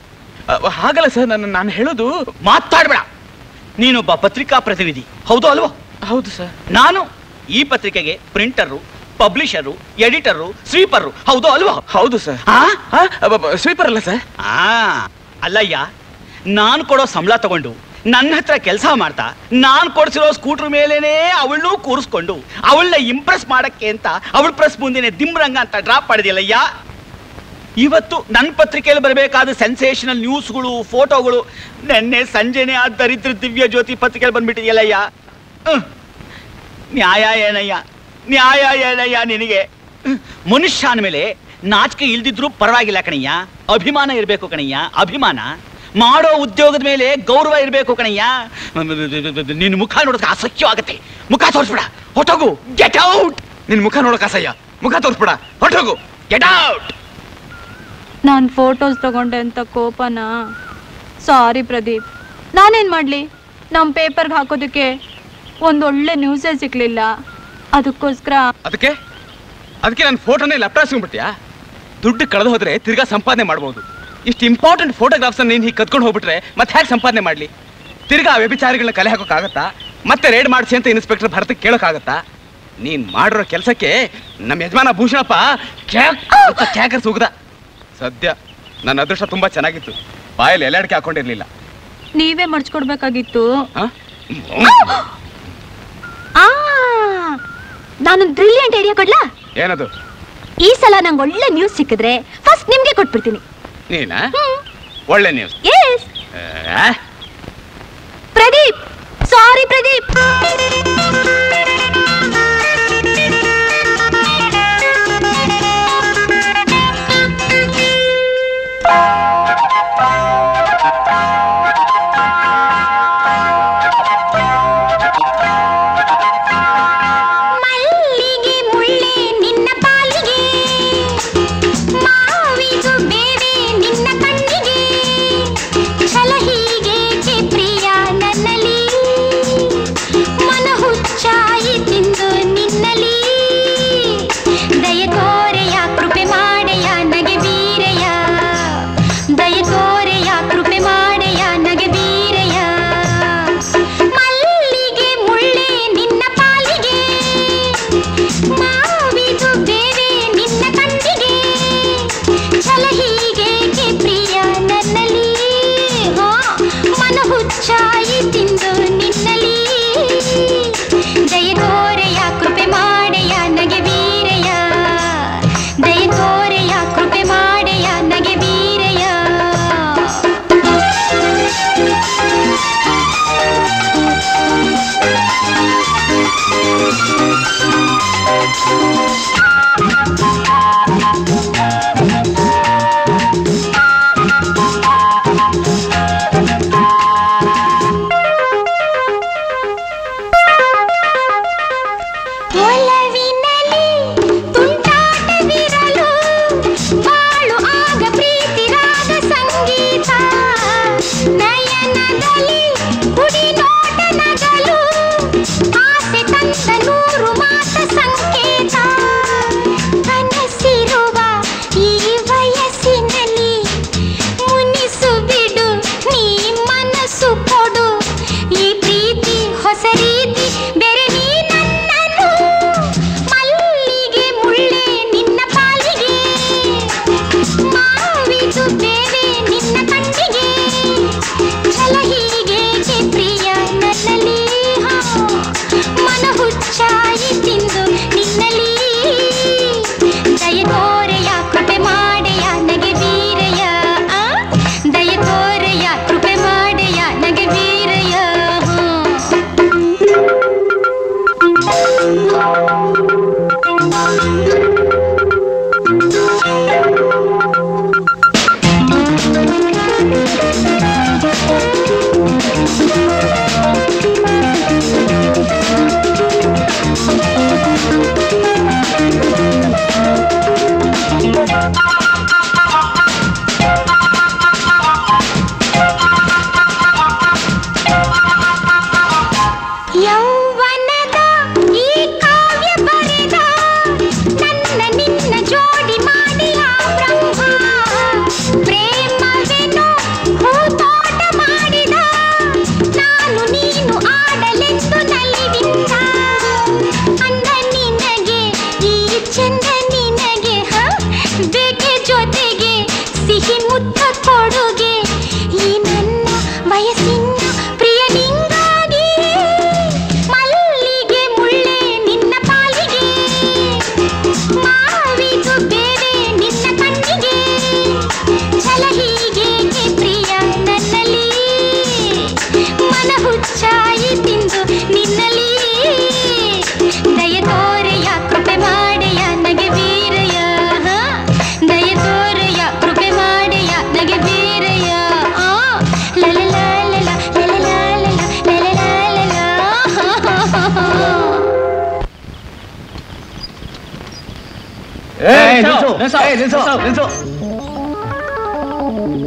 ಹಾಗಲ್ಲ ಸರ್, ನಾನು ಹೇಳೋದು. ಮಾತಾಡ್ಬೇಡ. ನೀನೊಬ್ಬ ಪತ್ರಿಕಾ ಪ್ರತಿನಿಧಿ, ಹೌದೋ ಅಲ್ವೋ? ಹೌದು ಸರ್. ನಾನು ಈ ಪತ್ರಿಕೆಗೆ ಪ್ರಿಂಟರು, ಪಬ್ಲಿಷರು, ಎಡಿಟರು, ಸ್ವೀಪರು, ಹೌದೋ ಅಲ್ವೋ? ಹೌದು ಸರ್. ಸ್ವೀಪರ್ ಅಲ್ಲ ಸರ್? ಅಲ್ಲಯ್ಯ, ನಾನು ಕೊಡೋ ಸಂಬಳ ತಗೊಂಡು ನನ್ನ ಹತ್ರ ಕೆಲಸ ಮಾಡ್ತಾ ನಾನು ಕೊಡಿಸಿರೋ ಸ್ಕೂಟರ್ ಮೇಲೇನೆ ಅವಳನ್ನೂ ಕೂರಿಸ್ಕೊಂಡು ಅವಳನ್ನ ಇಂಪ್ರೆಸ್ ಮಾಡಕ್ಕೆ ಅಂತ ಅವಳ ಪ್ರೆಸ್ ಮುಂದೆನೆ ದಿಮ್ರಂಗ ಅಂತ ಡ್ರಾಪ್ ಮಾಡಿದೆಯಲ್ಲಯ್ಯ. ಇವತ್ತು ನನ್ನ ಪತ್ರಿಕೆಯಲ್ಲಿ ಬರಬೇಕಾದ ಸೆನ್ಸೇಷನಲ್ ನ್ಯೂಸ್ಗಳು, ಫೋಟೋಗಳು ನೆನ್ನೆ ಸಂಜೆನೆ ಆ ದರಿದ್ರ ದಿವ್ಯ ಜ್ಯೋತಿ ಪತ್ರಿಕೆಯಲ್ಲಿ ಬಂದ್ಬಿಟ್ಟಿದೆಯಲ್ಲಯ್ಯ. ನ್ಯಾಯ ಏನಯ್ಯ ನಿನಗೆ? ಮನುಷ್ಯನ ಮೇಲೆ ನಾಚಿಕೆ ಇಲ್ದಿದ್ರು ಪರವಾಗಿಲ್ಲ ಕಣಯ್ಯ, ಅಭಿಮಾನ ಇರಬೇಕು ಕಣಯ್ಯ, ಅಭಿಮಾನ. ಮಾಡೋ ಉದ್ಯೋಗದ ಮೇಲೆ ಗೌರವ ಇರಬೇಕು ಕಣಯ್ಯ. ನಿನ್ನ ಮುಖ ನೋಡೋಕೆ ಅಸಹ್ಯವಾಗುತ್ತೆ, ಮುಖ ತೋರಿಸ್ಬೇಡ, ಹೊಟ್ಟೋಗು, ಗೆಟ್ ಔಟ್. ನಿನ್ನ ಮುಖ ನೋಡೋಕೆ ಅಸಹ್ಯ, ಮುಖ ತೋರಿಸ್ಬೇಡ, ಹೊಟ್ಟೋಗು, ಗೆಟ್ ಔಟ್. ನಾನು ಫೋಟೋಸ್ ತಗೊಂಡೆ ಅಂತ ಕೋಪನಾ? ಸಾರಿ ಪ್ರದೀಪ್, ನಾನೇನು ಮಾಡಲಿ? ನಮ್ಮ ಪೇಪರ್ಗೆ ಹಾಕೋದಕ್ಕೆ ಒಂದೊಳ್ಳೆ ನ್ಯೂಸೇ ಸಿಕ್ಕಲಿಲ್ಲ, ಅದಕ್ಕೋಸ್ಕರ. ಅದಕ್ಕೆ ನನ್ನ ಫೋಟೋನೇ ಲ್ಯಾಪ್ಟಾಪ್ ಸಿಗ್ಬಿಡ್ತೀಯಾ? ದುಡ್ಡು ಕಳೆದು ಹೋದರೆ ತಿರ್ಗಾ ಸಂಪಾದನೆ ಮಾಡ್ಬೋದು. ಇಷ್ಟು ಇಂಪಾರ್ಟೆಂಟ್ ಫೋಟೋಗ್ರಾಫ್ಸನ್ನು ನೀನು ಹೀಗೆ ಕದ್ಕೊಂಡು ಹೋಗ್ಬಿಟ್ರೆ ಮತ್ತೆ ಹೇಗೆ ಸಂಪಾದನೆ ಮಾಡಲಿ? ತಿರ್ಗಾ ವ್ಯಭಿಚಾರಿಗಳನ್ನ ಕಲೆ ಹಾಕೋಕ್ಕಾಗತ್ತಾ? ಮತ್ತೆ ರೇಡ್ ಮಾಡಿಸಿ ಅಂತ ಇನ್ಸ್ಪೆಕ್ಟರ್ ಭಾರತಕ್ಕೆ ಕೇಳೋಕ್ಕಾಗತ್ತಾ? ನೀನು ಮಾಡಿರೋ ಕೆಲಸಕ್ಕೆ ನಮ್ಮ ಯಜಮಾನ ಭೂಷಣಪ್ಪ ಕ್ಯಾಕರ್ ಸುಗದ. ಸದ್ಯ ನನ್ನ ಅದೃಷ್ಟ ತುಂಬ ಚೆನ್ನಾಗಿತ್ತು, ಬಾಯಲ್ಲಿ ಎಲ್ಲಾಡಿಕೆ ಹಾಕೊಂಡಿರ್ಲಿಲ್ಲ. ನೀವೇ ಮರ್ಚ್ಕೊಡ್ಬೇಕಾಗಿತ್ತು. ನಾನು ಬ್ರಿಲಿಯಂಟ್ ಐಡಿಯಾ ಕೊಡ್ಲಾ? ಏನದು? ಈ ಸಲ ನಂಗೆ ಒಳ್ಳೆ ನ್ಯೂಸ್ ಸಿಕ್ಕಿದ್ರೆ ಫಸ್ಟ್ ನಿಮ್ಗೆ ಕೊಟ್ಬಿಡ್ತೀನಿ. ನೀನಾ? ಒಳ್ಳೆ news? Yes. Pradeep, sorry Pradeep,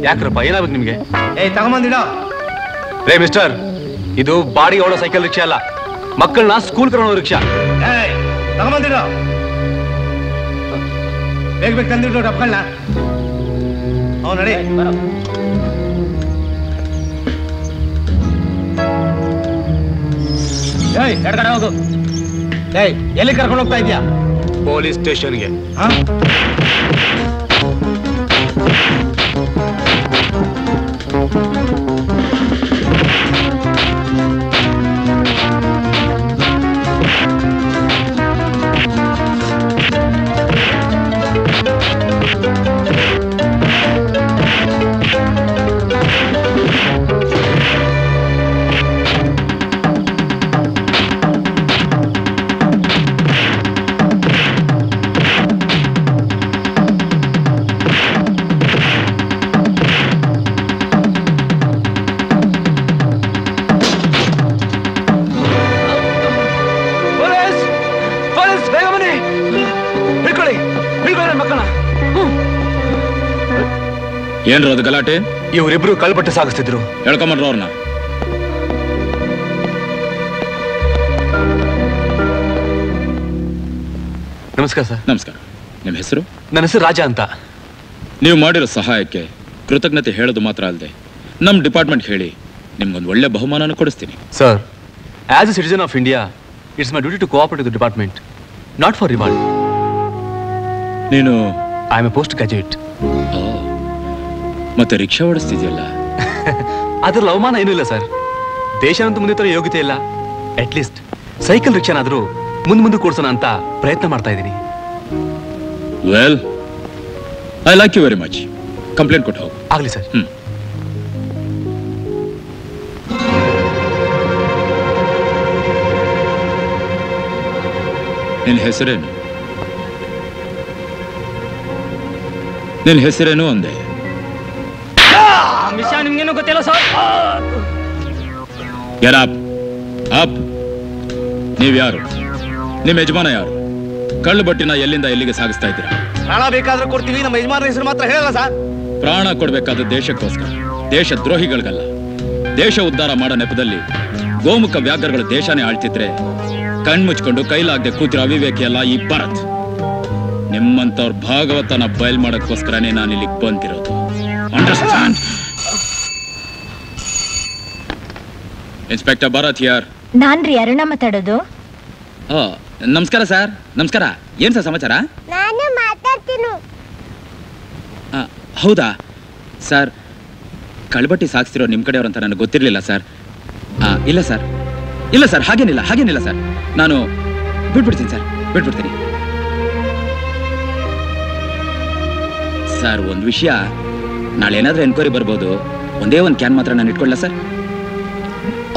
ಯಾಕ್ರಪ್ಪ ಏನಾಗ್ಬೇಕು ನಿಮಗೆ? ಏಯ್ ತಗೊಂಬಂದಿಡ. ರೇ ಮಿಸ್ಟರ್, ಇದು ಬಾಡಿ ಓಡೋ ಸೈಕಲ್ ರಿಕ್ಷಾ ಅಲ್ಲ, ಮಕ್ಕಳನ್ನ ಸ್ಕೂಲ್ ಕರೋ ರಿಕ್ಷಾ. ಏಯ್ ತಗೊಂಬಂದಿಡ, ಬೇಗ ಬೇಗ ತಂದಿಡು ಮಕ್ಕಳನ್ನ. ಅವ್ನು ನಡಿ ಬರೋ. ಏಯ್ ಎಡಗಡೆ ಹೋಗು. ಏಯ್ ಎಲ್ಲಿ ಕರ್ಕೊಂಡು ಹೋಗ್ತಾ ಇದೀಯಾ? ಪೊಲೀಸ್ ಸ್ಟೇಷನ್ಗೆ. ಹಾ ಏನ್ರ ಅದು ಗಲಾಟೆ? ಇವರಿಬ್ರು ಕಲ್ಪಟ್ಟು ಸಾಗಿಸ್ತಿದ್ರು, ಹೇಳ್ಕೊಂಬಂದ್ರು ಅವ್ರನ್ನ. ನಮಸ್ಕಾರ ಸರ್. ನಮಸ್ಕಾರ. ನಿಮ್ಮ ಹೆಸರು? ನನ್ನ ಹೆಸರು ರಾಜಾ ಅಂತ. ನೀವು ಮಾಡಿರೋ ಸಹಾಯಕ್ಕೆ ಕೃತಜ್ಞತೆ ಹೇಳೋದು ಮಾತ್ರ ಅಲ್ಲದೆ ನಮ್ಮ ಡಿಪಾರ್ಟ್ಮೆಂಟ್ ಹೇಳಿ ನಿಮ್ಗೊಂದು ಒಳ್ಳೆ ಬಹುಮಾನ ಕೊಡಿಸ್ತೀನಿ. Sir, as a citizen of India it's my duty to cooperate with department, not for reward. ನೀನು I am a post graduate. ಮತ್ತೆ ರಿಕ್ಷಾ ಓಡಿಸ್ತಿದೆಯಲ್ಲ, ಅದ್ರಲ್ಲಿ ಅವಮಾನ ಏನೂ ಇಲ್ಲ ಸರ್. ದೇಶನಂತೂ ಮುಂದೆ ತರೋ ಯೋಗ್ಯತೆ ಇಲ್ಲ. ಅಟ್ಲೀಸ್ಟ್ ಸೈಕಲ್ ರಿಕ್ಷಾನಾದ್ರೂ ಮುಂದೆ ಕೂಡ್ಸೋಣ ಅಂತ ಪ್ರಯತ್ನ ಮಾಡ್ತಾ ಇದ್ದೀನಿ. Well, I like you very much. Complaint ಕೊಟ್ಟು ಹೋಗಿ. ಆಗಲಿ ಸರ್. ನಿನ್ನ ಹೆಸರೇನು ಅಂದೆ? ವಿಷಯ ನಿಮ್ಗೇನು ಗೊತ್ತಿಲ್ಲ ಸರ್. ನೀವ್ಯಾರು? ನಿಮ್ಮ ಯಜಮಾನ ಯಾರು? ಕಳ್ಳು ಬಟ್ಟಿನ ಎಲ್ಲಿಂದ ಎಲ್ಲಿಗೆ ಸಾಗಿಸ್ತಾ ಇದ್ದೀರಾ? ಪ್ರಾಣ ಬೇಕಾದ್ರೆ ಕೊಡ್ತೀವಿ, ನಮ್ಮ ಯಜಮಾನ ಹೆಸರು ಮಾತ್ರ ಹೇಳಲ್ಲ ಸರ್. ಪ್ರಾಣ ಕೊಡ್ಬೇಕಾದ ದೇಶಕ್ಕೋಸ್ಕರ, ದೇಶ ದ್ರೋಹಿಗಳಿಗಲ್ಲ. ದೇಶ ಉದ್ಧಾರ ಮಾಡೋ ನೆಪದಲ್ಲಿ ಗೋಮುಖ ವ್ಯಾಘ್ರಗಳ ದೇಶನೇ ಆಳ್ತಿದ್ರೆ ಕಣ್ಮುಚ್ಕೊಂಡು ಕೈಲಾಗದೆ ಕೂತಿರೋ ಅವಿವೇಕಿ ಅಲ್ಲ ಈ ಭಾರತ್. ನಿಮ್ಮಂತವ್ರ ಭಾಗವತನ ಬಯಲ್ ಮಾಡೋಕ್ಕೋಸ್ಕರನೇ ನಾನು ಇಲ್ಲಿಗೆ ಬಂದಿರೋದು. ಅಂಡರ್ಸ್ಟ್ಯಾಂಡ್? ಇನ್ಸ್ಪೆಕ್ಟರ್ ಭಾರತ್ ಯಾರ್? ನಾನ್ ರೀ, ಅರುಣ ಮಾತಾಡೋದು. ನಮಸ್ಕಾರ ಸರ್. ನಮಸ್ಕಾರ. ಏನ್ ಸರ್ ಸಮಾಚಾರ? ನಾನು ಮಾತಾಡ್ತೀನಿ. ಹೌದಾ ಸರ್, ಕಳ್ಬಟ್ಟಿ ಸಾಗಿಸ್ತಿರೋ ನಿಮ್ಮ ಕಡೆಯವ್ರು ಅಂತ ನನಗೆ ಗೊತ್ತಿರಲಿಲ್ಲ ಸರ್. ಇಲ್ಲ ಸರ್ ಹಾಗೇನಿಲ್ಲ ಸರ್. ನಾನು ಬಿಟ್ಬಿಡ್ತೀನಿ. ಸರ್, ಒಂದು ವಿಷಯ, ನಾಳೆ ಏನಾದರೂ ಎನ್ಕ್ವೈರಿ ಬರ್ಬೋದು. ಒಂದೇ ಒಂದು ಕ್ಯಾನ್ ಮಾತ್ರ ನಾನು ಇಟ್ಕೊಳ್ಳ ಸರ್?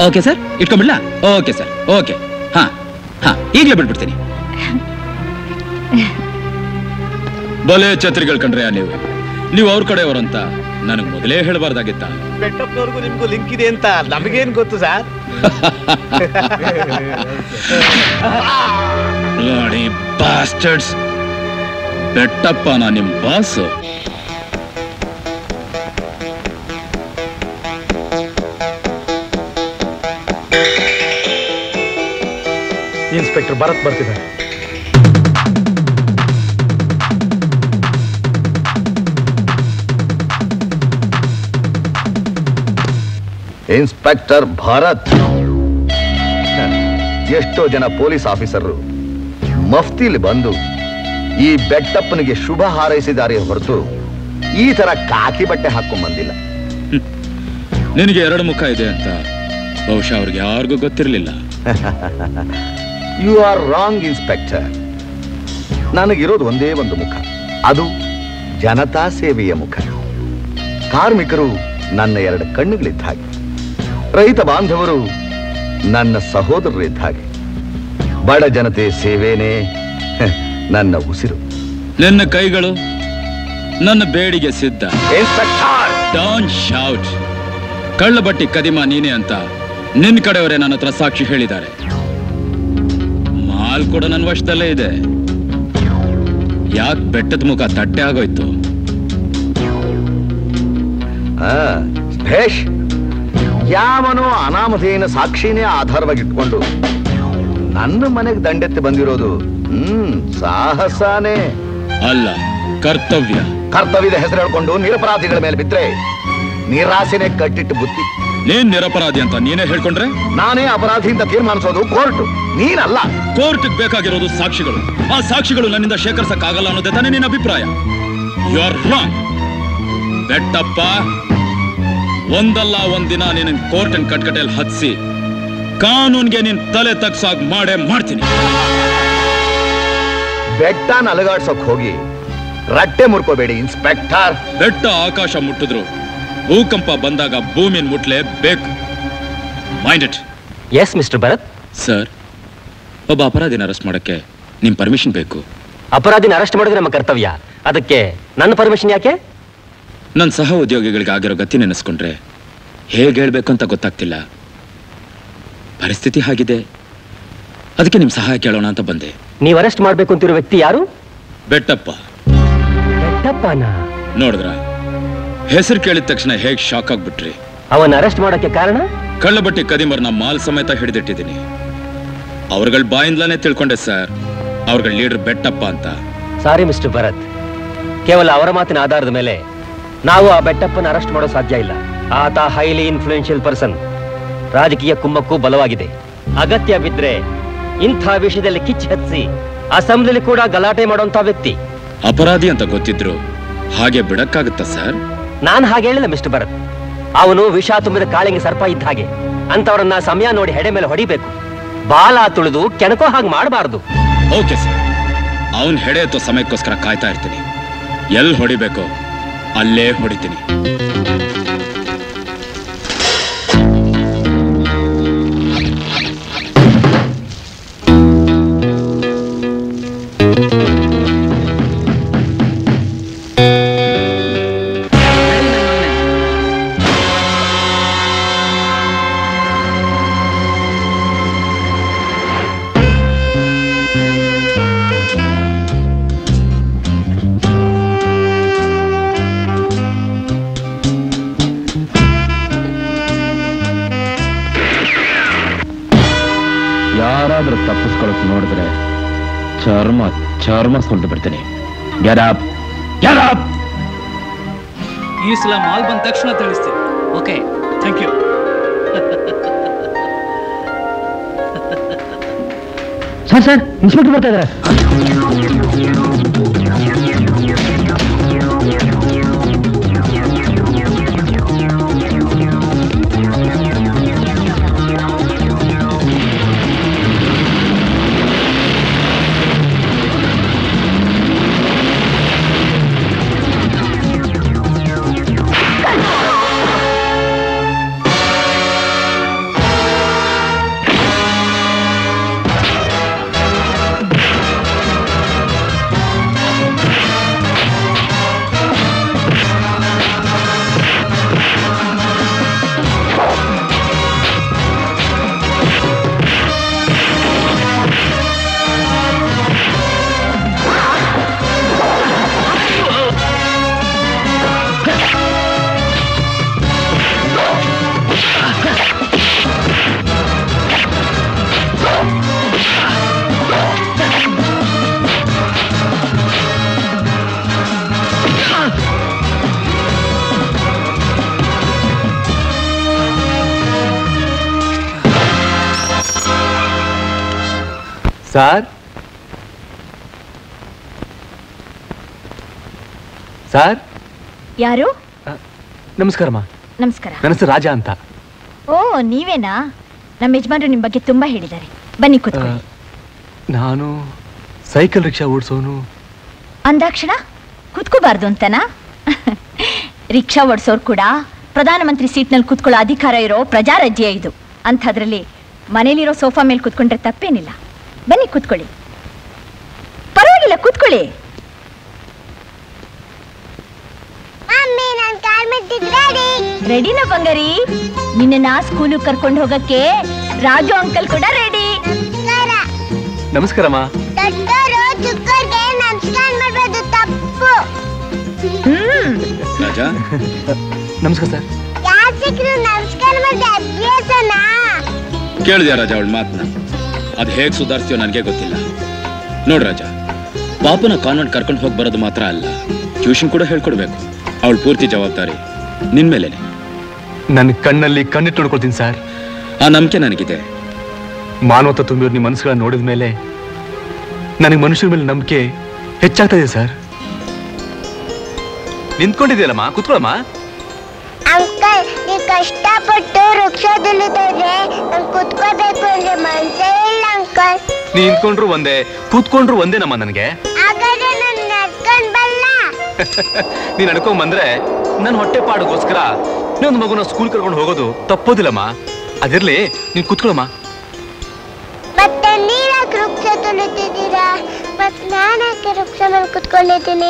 ಓಕೆ ಸರ್, ಇಟ್ಕೊಂಡ್ಬಿಡ್ಲಾ? ಓಕೆ ಹಾ ಈಗಲೇ ಬಿಟ್ಬಿಡ್ತೀನಿ. ಬಲೆ ಛತ್ರಿಗಳು ಕಂಡ್ರೆ ನೀವು ಅವ್ರ ಕಡೆಯವರಂತ ನನಗೆ ಮೊದಲೇ ಹೇಳಬಾರ್ದಾಗಿತ್ತ. ಬೆಟ್ಟಪ್ಪನವ್ರಿಗೂ ನಿಮಗೂ ಲಿಂಕ್ ಇದೆ ಅಂತ ನಮಗೇನು ಗೊತ್ತು ಸರ್? ನೋಡಿ ಬಾಸ್ಟರ್ಡ್ಸ್, ಬೆಟ್ಟಪ್ಪನ ನಿಮ್ಮ ಬಾಸು. ಇನ್ಸ್ಪೆಕ್ಟರ್ ಭಾರತ್ ಬರ್ತಿದ್ದಾರೆ. ಇನ್ಸ್ಪೆಕ್ಟರ್ ಭಾರತ್, ಎಷ್ಟೋ ಜನ ಪೊಲೀಸ್ ಆಫೀಸರು ಮಫ್ತಿಲಿ ಬಂದು ಈ ಬೆಟ್ಟಪ್ಪನಿಗೆ ಶುಭ ಹಾರೈಸಿದ್ದಾರೆ ಹೊರತು ಈ ತರ ಕಾಕಿ ಬಟ್ಟೆ ಹಾಕೊಂಡ್ ಬಂದಿಲ್ಲ. ನಿನಗೆ ಎರಡು ಮುಖ ಇದೆ ಅಂತ ಬಹುಶಃ ಅವ್ರಿಗೆ ಯಾರಿಗೂ ಗೊತ್ತಿರಲಿಲ್ಲ. You are wrong inspector. ನನಗಿರೋದು ಒಂದೇ ಒಂದು ಮುಖ, ಅದು ಜನತಾ ಸೇವೆಯ ಮುಖ. ಕಾರ್ಮಿಕರು ನನ್ನ ಎರಡು ಕಣ್ಣುಗಳಿದ್ದ ಹಾಗೆ, ರೈತ ಬಾಂಧವರು ನನ್ನ ಸಹೋದರರಿದ್ದ ಹಾಗೆ. ಬಡ ಜನತೆ ಸೇವೆನೇ ನನ್ನ ಉಸಿರು, ನನ್ನ ಕೈಗಳು, ನನ್ನ ಬೇಡಿಗೆ ಸಿದ್ಧ. ಡಾನ್ ಶೌಟ್, ಕಳ್ಳ ಬಟ್ಟಿ ಕದಿಮಾ ನೀನೆ ಅಂತ ನಿನ್ನ ಕಡೆಯವರೇ ನನ್ನ ಹತ್ರ ಸಾಕ್ಷಿ ಹೇಳಿದ್ದಾರೆ. ಮಾಲ್ ಕೂಡ ನನ್ನ ವಶದಲ್ಲೇ ಇದೆ. ಯಾಕೆ ಬೆಟ್ಟದ ಮುಖ ತಟ್ಟೆ ಆಗೋಯ್ತು? ಭೇಷ್, ಯಾವನೋ ಅನಾಮಧೇಯನ ಸಾಕ್ಷಿನೇ ಆಧಾರವಾಗಿಟ್ಕೊಂಡು ನನ್ನ ಮನೆಗೆ ದಂಡೆತ್ತಿ ಬಂದಿರೋದು ಸಾಹಸನೇ ಅಲ್ಲ, ಕರ್ತವ್ಯ. ಕರ್ತವ್ಯದ ಹೆಸರು ಹೇಳ್ಕೊಂಡು ನಿರಪರಾಧಿಗಳ ಮೇಲೆ ಬಿದ್ರೆ ನಿರಾಸೆನೆ ಕಟ್ಟಿಟ್ಟು ಬುತ್ತಿ. ನೀನ್ ನಿರಪರಾಧಿ ಅಂತ ನೀನೇ ಹೇಳ್ಕೊಂಡ್ರೆ ನಾನೇ ಅಪರಾಧಿ ಅಂತ ತೀರ್ಮಾನಿಸೋದು ಕೋರ್ಟ್, ನೀನಲ್ಲ. ಕೋರ್ಟ್ ಬೇಕಾಗಿರೋದು ಸಾಕ್ಷಿಗಳು, ಆ ಸಾಕ್ಷಿಗಳು ನನ್ನಿಂದ ಶೇಖರಿಸಕ್ ಆಗಲ್ಲ ಅನ್ನೋದೇ ತಾನೇ ನಿನ್ನ ಅಭಿಪ್ರಾಯ? You are wrong Bettappa. ಒಂದಲ್ಲ ಒಂದಿನ ನೀನ್ ಕೋರ್ಟ್ ಅನ್ ಕಟ್ಕಟೆಯಲ್ಲಿ ಹತ್ಸಿ ಕಾನೂನ್ಗೆ ನೀನ್ ತಲೆ ತಗ್ಸಾಗ್ ಮಾಡೇ ಮಾಡ್ತೀನಿ. ಬೆಟ್ಟ ನಲಗಾಡ್ಸಕ್ ಹೋಗಿ ರಟ್ಟೆ ಮುರ್ಕೋಬೇಡಿ ಇನ್ಸ್ಪೆಕ್ಟರ್. ಬೆಟ್ಟ ಆಕಾಶ ಮುಟ್ಟಿದ್ರು ಭೂಕಂಪ ಬಂದಾಗ ಭೂಮಿನ ಮುಟ್ಲೇಬೇಕು. Mind it. Yes mister Bharat. Sir, ಒಬ್ಬ ಅಪರಾಧಿನ ಅರೆಸ್ಟ್ ಮಾಡಕ್ಕೆ ನಿಮ್ ಪರ್ಮಿಷನ್ ಬೇಕು. ಅಪರಾಧಿನ ಅರೆಸ್ಟ್ ಮಾಡೋದು ನಮ್ಮ ಕರ್ತವ್ಯ, ಅದಕ್ಕೆ ನನ್ನ ಪರ್ಮಿಷನ್ ಯಾಕೆ? ನನ್ನ ಸಹ ಉದ್ಯೋಗಿಗಳಿಗೆ ಆಗಿರೋ ಗತಿ ನೆನೆಸ್ಕೊಂಡ್ರೆ ಹೇಗೆ ಹೇಳ್ಬೇಕು ಅಂತ ಗೊತ್ತಾಗ್ತಿಲ್ಲ. ಪರಿಸ್ಥಿತಿ ಹಾಗಿದೆ, ಅದಕ್ಕೆ ನಿಮ್ ಸಹಾಯ ಕೇಳೋಣ ಅಂತ ಬಂದೆ. ನೀವು ಅರೆಸ್ಟ್ ಮಾಡ್ಬೇಕು ಅಂತಿರೋ ವ್ಯಕ್ತಿ ಯಾರು? ಬೆಟ್ಟಪ್ಪ. ಬೆಟ್ಟಪ್ಪನಾ? ನೋಡಿದ್ರ ಹೆಸರು ಕೇಳಿದ ತಕ್ಷಣ ಹೇಗ್ ಶಾಕ್ ಆಗ್ಬಿಟ್ರಿ. ಅವನ್ನ ಅರೆಸ್ಟ್ ಮಾಡೋಕೆ ಕಾರಣ? ಕಳ್ಳಬಟ್ಟಿ ಕದಿಮರ್ನ ಮಾಲ್ ಸಮೇತ ಹಿಡಿದಿಟ್ಟಿದ್ದೀನಿ. ಅವ್ರಗಳ ಬಾಯಿಂದಲಾನೇ ತಿಳ್ಕೊಂಡೆ ಸರ್, ಅವ್ರಗಳ ಲೀಡರ್ ಬೆಟ್ಟಪ್ಪ ಅಂತ. ಸಾರಿ ಮಿಸ್ಟರ್ ಭರತ್, ಕೇವಲ ಅವರ ಮಾತಿನ ಆಧಾರದ ಮೇಲೆ ನಾವು ಆ ಬೆಟ್ಟಪ್ಪನ ಅರೆಸ್ಟ್ ಮಾಡೋ ಸಾಧ್ಯ ಇಲ್ಲ. ಆತ ಹೈಲಿ ಇನ್ಫ್ಲೂಯೆನ್ಷಿಯಲ್ ಪರ್ಸನ್, ರಾಜಕೀಯ ಕುಮ್ಮಕ್ಕೂ ಬಲವಾಗಿದೆ. ಅಗತ್ಯ ಬಿದ್ರೆ ಇಂಥ ವಿಷಯದಲ್ಲಿ ಕಿಚ್ಚು ಹಚ್ಚಿ ಅಸೆಂಬ್ಲಿಲಿ ಕೂಡ ಗಲಾಟೆ ಮಾಡುವಂತ ವ್ಯಕ್ತಿ. ಅಪರಾಧಿ ಅಂತ ಗೊತ್ತಿದ್ರು ಹಾಗೆ ಬಿಡಕ್ಕಾಗುತ್ತಾ ಸರ್? ನಾನು ಹಾಗೆ ಹೇಳಿಲ್ಲ ಮಿಸ್ಟರ್ ಭರತ್. ಅವನು ವಿಷ ತುಂಬಿದ ಕಾಳಿಗೆ ಸರ್ಪ ಇದ್ದ ಹಾಗೆ. ಅಂತವರನ್ನ ಸಮಯ ನೋಡಿ ಹೆಡೆ ಮೇಲೆ ಹೊಡಿಬೇಕು, ಬಾಲ ತುಳಿದು ಕೆಣಕೋ ಹಾಗೆ ಮಾಡಬಾರ್ದು. ಓಕೆ ಸರ್, ಅವನ್ ಹೆಡೆ ಅಥವಾ ಸಮಯಕ್ಕೋಸ್ಕರ ಕಾಯ್ತಾ ಇರ್ತೀನಿ. ಎಲ್ಲಿ ಹೊಡಿಬೇಕೋ ಅಲ್ಲೇ ಹೊಡಿತೀನಿ. ಈ ಸಲ ಮಾಲ್ ಬಂದ ತಕ್ಷಣ ತಿಳಿಸ್ತೀನಿ. Okay, thank you. Sir sir, inspector ಬರ್ತಾ ಇದ್ದಾರೆ. Sir sir. ಯಾರು? ನಮಸ್ಕಾರಮ್ಮ. ನಮಸ್ಕಾರ. ನನ್ನ ಹೆಸರು ರಾಜಾ ಅಂತ. ಓ, ನೀವೇನಾ? ನಮ್ಮ ಯಜಮಾನರು ನಿಮ್ಮ ಬಗ್ಗೆ ತುಂಬಾ ಹೇಳಿದ್ದಾರೆ, ಬನ್ನಿ ಕೂತ್ಕೊಳ್ಳಿ. ನಾನು ಸೈಕಲ್ ರಿಕ್ಷಾ ಓಡಿಸೋನು ಅಂದಾಕ್ಷಣ ಕೂತ್ಕೋಬಾರ್ದು ಅಂತನಾ? ರಿಕ್ಷಾ ಓಡಿಸೋರು ಕೂಡ ಪ್ರಧಾನಮಂತ್ರಿ ಸೀಟ್ನಲ್ಲಿ ಕೂತ್ಕೊಳ್ಳೋ ಅಧಿಕಾರ ಇರೋ ಪ್ರಜಾರಾಜ್ಯ ಇದು. ಅಂಥದ್ರಲ್ಲಿ ಮನೇಲಿರೋ ಸೋಫಾ ಮೇಲೆ ಕೂತ್ಕೊಂಡ್ರೆ ತಪ್ಪೇನಿಲ್ಲ, ಬನ್ನಿ ಕೂತ್ಕೊಳ್ಳಿ. ಪರವಾಗಿಲ್ಲ, ಕೂತ್ಕೊಳ್ಳಿ. ರೆಡಿನ ಬಂಗಾರಿ? ನಿನ್ನ ಸ್ಕೂಲು ಕರ್ಕೊಂಡು ಹೋಗಕ್ಕೆ ರಾಜು ಅಂಕಲ್ ಕೂಡ ರೆಡಿ. ನಮಸ್ಕಾರಮ್ಮ. Raja. Namaskar sir. Yaar sikru namaskar madadya sana. Kelidya Raja avul maatna. Ad hege sudarsthiyo nanage gottilla. Nod Raja. Papana convent karkondu hogi baradu maatra alla. Tuition kuda helikodbeku. Avul poorthi javabdari nin melene. Nan kannalli kannittu nodukoltini sir. Aa namke nanagide. ಮಾನವತ ತುಂಬಿರೋ ನಿಮ್ಮ ಮನಸ್ಸುಗಳನ್ನು ನೋಡಿದ ಮೇಲೆ ನನಗೆ ಮನುಷ್ಯರ ಮೇಲೆ ನಂಬಿಕೆ ಹೆಚ್ಚಾಗ್ತಿದೆ ಸರ್. ನಿಂತ್ಕೊಂಡಿದ್ದೀಯಲ್ಲಮ್ಮ, ಕೂತ್ಕೊಳ್ಳಮ್ಮ. ಅಂಕಲ್, ನೀವು ಕಷ್ಟಪಟ್ಟು ವೃಕ್ಷದಲ್ಲಿ ಇದ್ದರೆ ನಾನು ಕೂತ್ಕೋಬೇಕು ಅಂದ್ರೆ ಮನಸ್ಸೇ ಇಲ್ಲ ಅಂಕಲ್. ನೀ ನಿಂತ್ಕೊಂಡ್ರು ಒಂದೇ, ಕೂತ್ಕೊಂಡ್ರು ಒಂದೇ ನಮ್ಮ ನನಗೆ. ಹಾಗಾದ್ರೆ ನಾನು ನಡ್ಕೊಂಡು ಬಲ್ಲ. ನೀ ನಡ್ಕೊಂಬಂದ್ರೆ ನನ್ನ ಹೊಟ್ಟೆ ಪಾಡಿಗೋಸ್ಕರ ಇನ್ನೊಂದು ಮಗುನ ಸ್ಕೂಲ್ ಕರ್ಕೊಂಡು ಹೋಗೋದು ತಪ್ಪೋದಿಲ್ಲಮ್ಮ. ಅದಿರ್ಲಿ, ನೀನು ಕೂತ್ಕೊಳ್ಳಮ್ಮ. ಕೂತ್ಕೊಂಡಿದ್ದೀನಿ.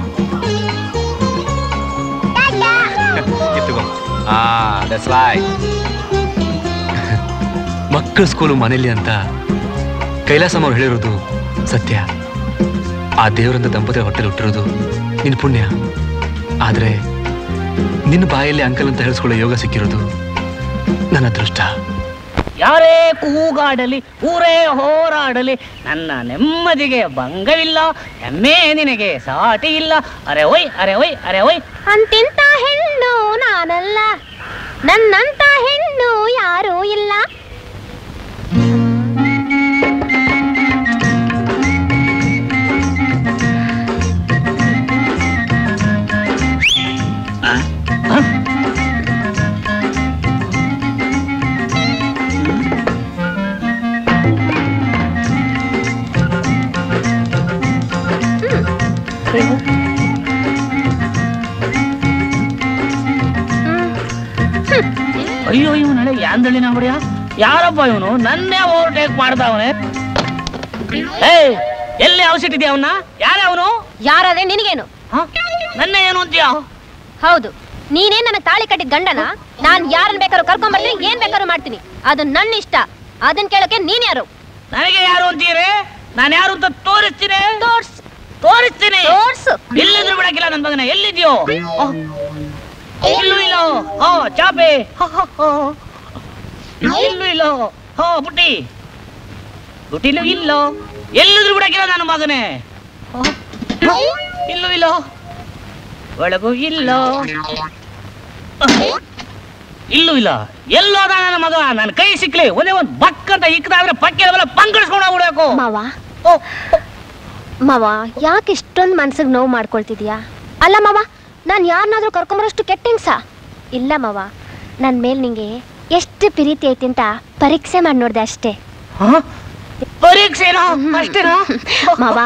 Tata. Kittu go. That's right. ಮಕ್ಕಳ ಸ್ಕೂಲು ಮನೆಯಲ್ಲಿ ಅಂತ ಕೈಲಾಸ ಅವರು ಹೇಳಿರೋದು ಸತ್ಯ. ಆ ದೇವರಂತ ದಂಪತಿ ಹೊಟ್ಟೆಲಿ ಹುಟ್ಟಿರೋದು ನಿನ್ನ ಪುಣ್ಯ. ಆದರೆ ನಿನ್ನ ಬಾಯಲ್ಲಿ ಅಂಕಲ್ ಅಂತ ಹೇಳಿಸ್ಕೊಳ್ಳೋ ಯೋಗ ಸಿಕ್ಕಿರೋದು ನನ್ನ ಅದೃಷ್ಟ. ಯಾರೇ ಕೂಗಾಡಲಿ, ಊರೇ ಹೋರಾಡಲಿ, ನನ್ನ ನೆಮ್ಮದಿಗೆ ಭಂಗವಿಲ್ಲ, ಹೆಮ್ಮೆ ನಿನಗೆ ಸಾಟಿ ಇಲ್ಲ. ಅರೆ ಓಯ್, ಅರೆ ಓಯ್, ಅರೆ ಓಯ್. ಅಂತಿಂತ ಹೆಣ್ಣು ನಾನಲ್ಲ, ನನ್ನಂತ ಹೆಣ್ಣು ಯಾರೂ ಇಲ್ಲ. ಅಯ್ಯೋ, ಇವನು ನಡೆ ಯಾಂದಳಿನ ಬಡಿಯ. ಯಾರಪ್ಪ ಇವನು? ನನ್ನೇ ಓವರ್ಟೇಕ್ ಮಾಡ್ತಾವನೆ. ಏಯ್, ಎಲ್ಲಿ ಔಷಧಿ ಇದೆಯಾ ಅವನ್ನ? ಯಾರೇ ಅವನು? ಯಾರದೇ ನಿನಗೇನು? ನನ್ನ ಏನು ಅಂತೀಯ? ಹೌದು, ನೀನೇ ನನ್ನ ತಾಳಿ ಕಟ್ಟಿದ ಗಂಡನ. ನಾನು ಯಾರನ್ನು ಬೇಕಾದ್ರೂ ಕರ್ಕೊಂಡ್ಬರ್ತೀನಿ, ಏನ್ ಬೇಕಾದ್ರೂ ಮಾಡ್ತೀನಿ. ಅದು ನನ್ನ ಇಷ್ಟ. ಅದನ್ನ ಕೇಳೋಕೆ ನೀನ್ ಯಾರು? ನನಗೆ ಯಾರು ಅಂತೀರಿ? ನಾನು ಯಾರು ಅಂತ ತೋರಿಸ್ತೀನಿ, ತೋರಿಸ್ತೀನಿ. ಎಲ್ಲಿದ್ರು ಬಿಡಕ್ಕಿಲ್ಲ ನನ್ನ ಮಗನ. ಎಲ್ಲಿದ್ಯೋ? ಚಾಪೆ ಇಲ್ಲೂ ಇಲ್ಲ, ಬುಟ್ಟಿ ಬುಟ್ಟಿಲೂ ಇಲ್ಲ. ಎಲ್ಲಿದ್ರು ಬಿಡಕ್ಕಿಲ್ಲ ನನ್ನ ಮಗನೇ. ಇಲ್ಲೂ ಇಲ್ಲ, ಒಳಗೂ ಇಲ್ಲ, ಇಲ್ಲೂ ಇಲ್ಲ. ಎಲ್ಲೋದ ನನ್ನ ಮಗ? ನನ್ನ ಕೈ ಸಿಕ್ಲಿ ಒಂದೇ ಒಂದು ಬಕ್ಕಂತ ಇಕ್ಕದಾದ್ರೆ ಪಕ್ಕಿಲ್ಲ, ಪಂಗಡಿಸ್ಕೊಂಡು ಹೋಗ್ಬಿಡಬೇಕು. ಮಾವ, ಯಾಕೆ ಇಷ್ಟೊಂದು ಮನ್ಸಿಗೆ ನೋವು ಮಾಡ್ಕೊಳ್ತಿದ್ಯಾ? ಅಲ್ಲ ಮಾವ, ನಾನು ಯಾರನ್ನಾದ್ರೂ ಕರ್ಕೊಂಬರೋಷ್ಟು ಕೆಟ್ಟ ಹಿಂಗ್ಸಾ ಇಲ್ಲ ಮಾವ. ನನ್ನ ಮೇಲೆ ನಿಂಗೆ ಎಷ್ಟು ಪ್ರೀತಿ ಐತಿ ಅಂತ ಪರೀಕ್ಷೆ ಮಾಡಿ ನೋಡಿದೆ ಅಷ್ಟೇ. ಮಾವ,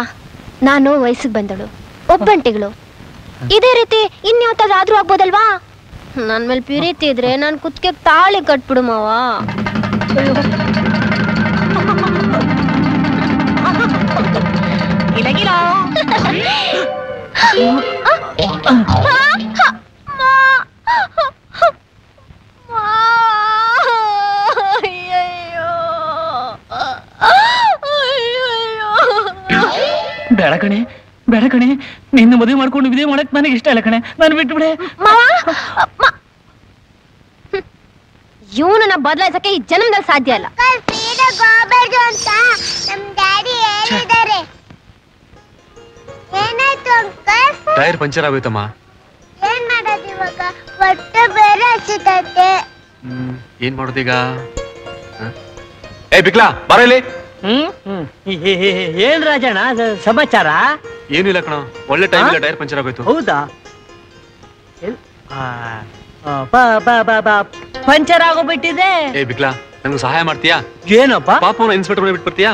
ನಾನು ವಯಸ್ಸಿಗೆ ಬಂದಳು, ಒಬ್ಬಂಟಿಗಳು. ಇದೇ ರೀತಿ ಇನ್ಯಾವತ್ತಾದ್ರೂ ಆದ್ರೂ ಆಗ್ಬೋದಲ್ವಾ? ನನ್ನ ಮೇಲೆ ಪ್ರೀತಿ ಇದ್ರೆ ನಾನು ಕುತ್ತಿಗೆ ತಾಳಿ ಕಟ್ಬಿಡು ಮಾವ. ಬೇಡ ಕಣೆ, ಬೇಡ ಕಣೆ. ನಿನ್ನ ಮದುವೆ ಮಾಡ್ಕೊಂಡು ವಿಧಿ ಮಾಡಕ್ ನನಗೆ ಇಷ್ಟ ಇಲ್ಲ ಕಣೆ. ನಾನು ಬಿಟ್ಟು ಬಿಡೆ. ಇವನನ್ನ ಬದಲಾಯಿಸಕ್ಕೆ ಈ ಜನ್ಮದಲ್ಲಿ ಸಾಧ್ಯ ಇಲ್ಲ. ಟೈರ್ ಪಂಚರ್ ಆಗೋಯ್ತಮ್ಮ. ಏನ್ ಮಾಡೋದೀಗ? ಏ ಬಿಕ್ಲಾ, ಬರಲಿ. ಏನ್ ರಾಜಣ್ಣ ಸಮಾಚಾರ? ಏನು ಇಲ್ಲ ಕಣ, ಒಳ್ಳೆ ಟೈಮ್ ಇಲ್ಲ, ಟೈರ್ ಪಂಚರ್ ಆಗೋಯ್ತು. ಹೌದಾ? ಪಂಚರ್ ಆಗೋಗ್ಬಿಟ್ಟಿದೆ. ಏ ಬಿಕ್ಲಾ, ನಂಗೆ ಸಹಾಯ ಮಾಡ್ತೀಯಾ? ಏನಪ್ಪ? ಪಾಪ, ಇನ್ಸ್ಪೆಕ್ಟರ್ ಬಿಟ್ಟು ಬರ್ತೀಯಾ?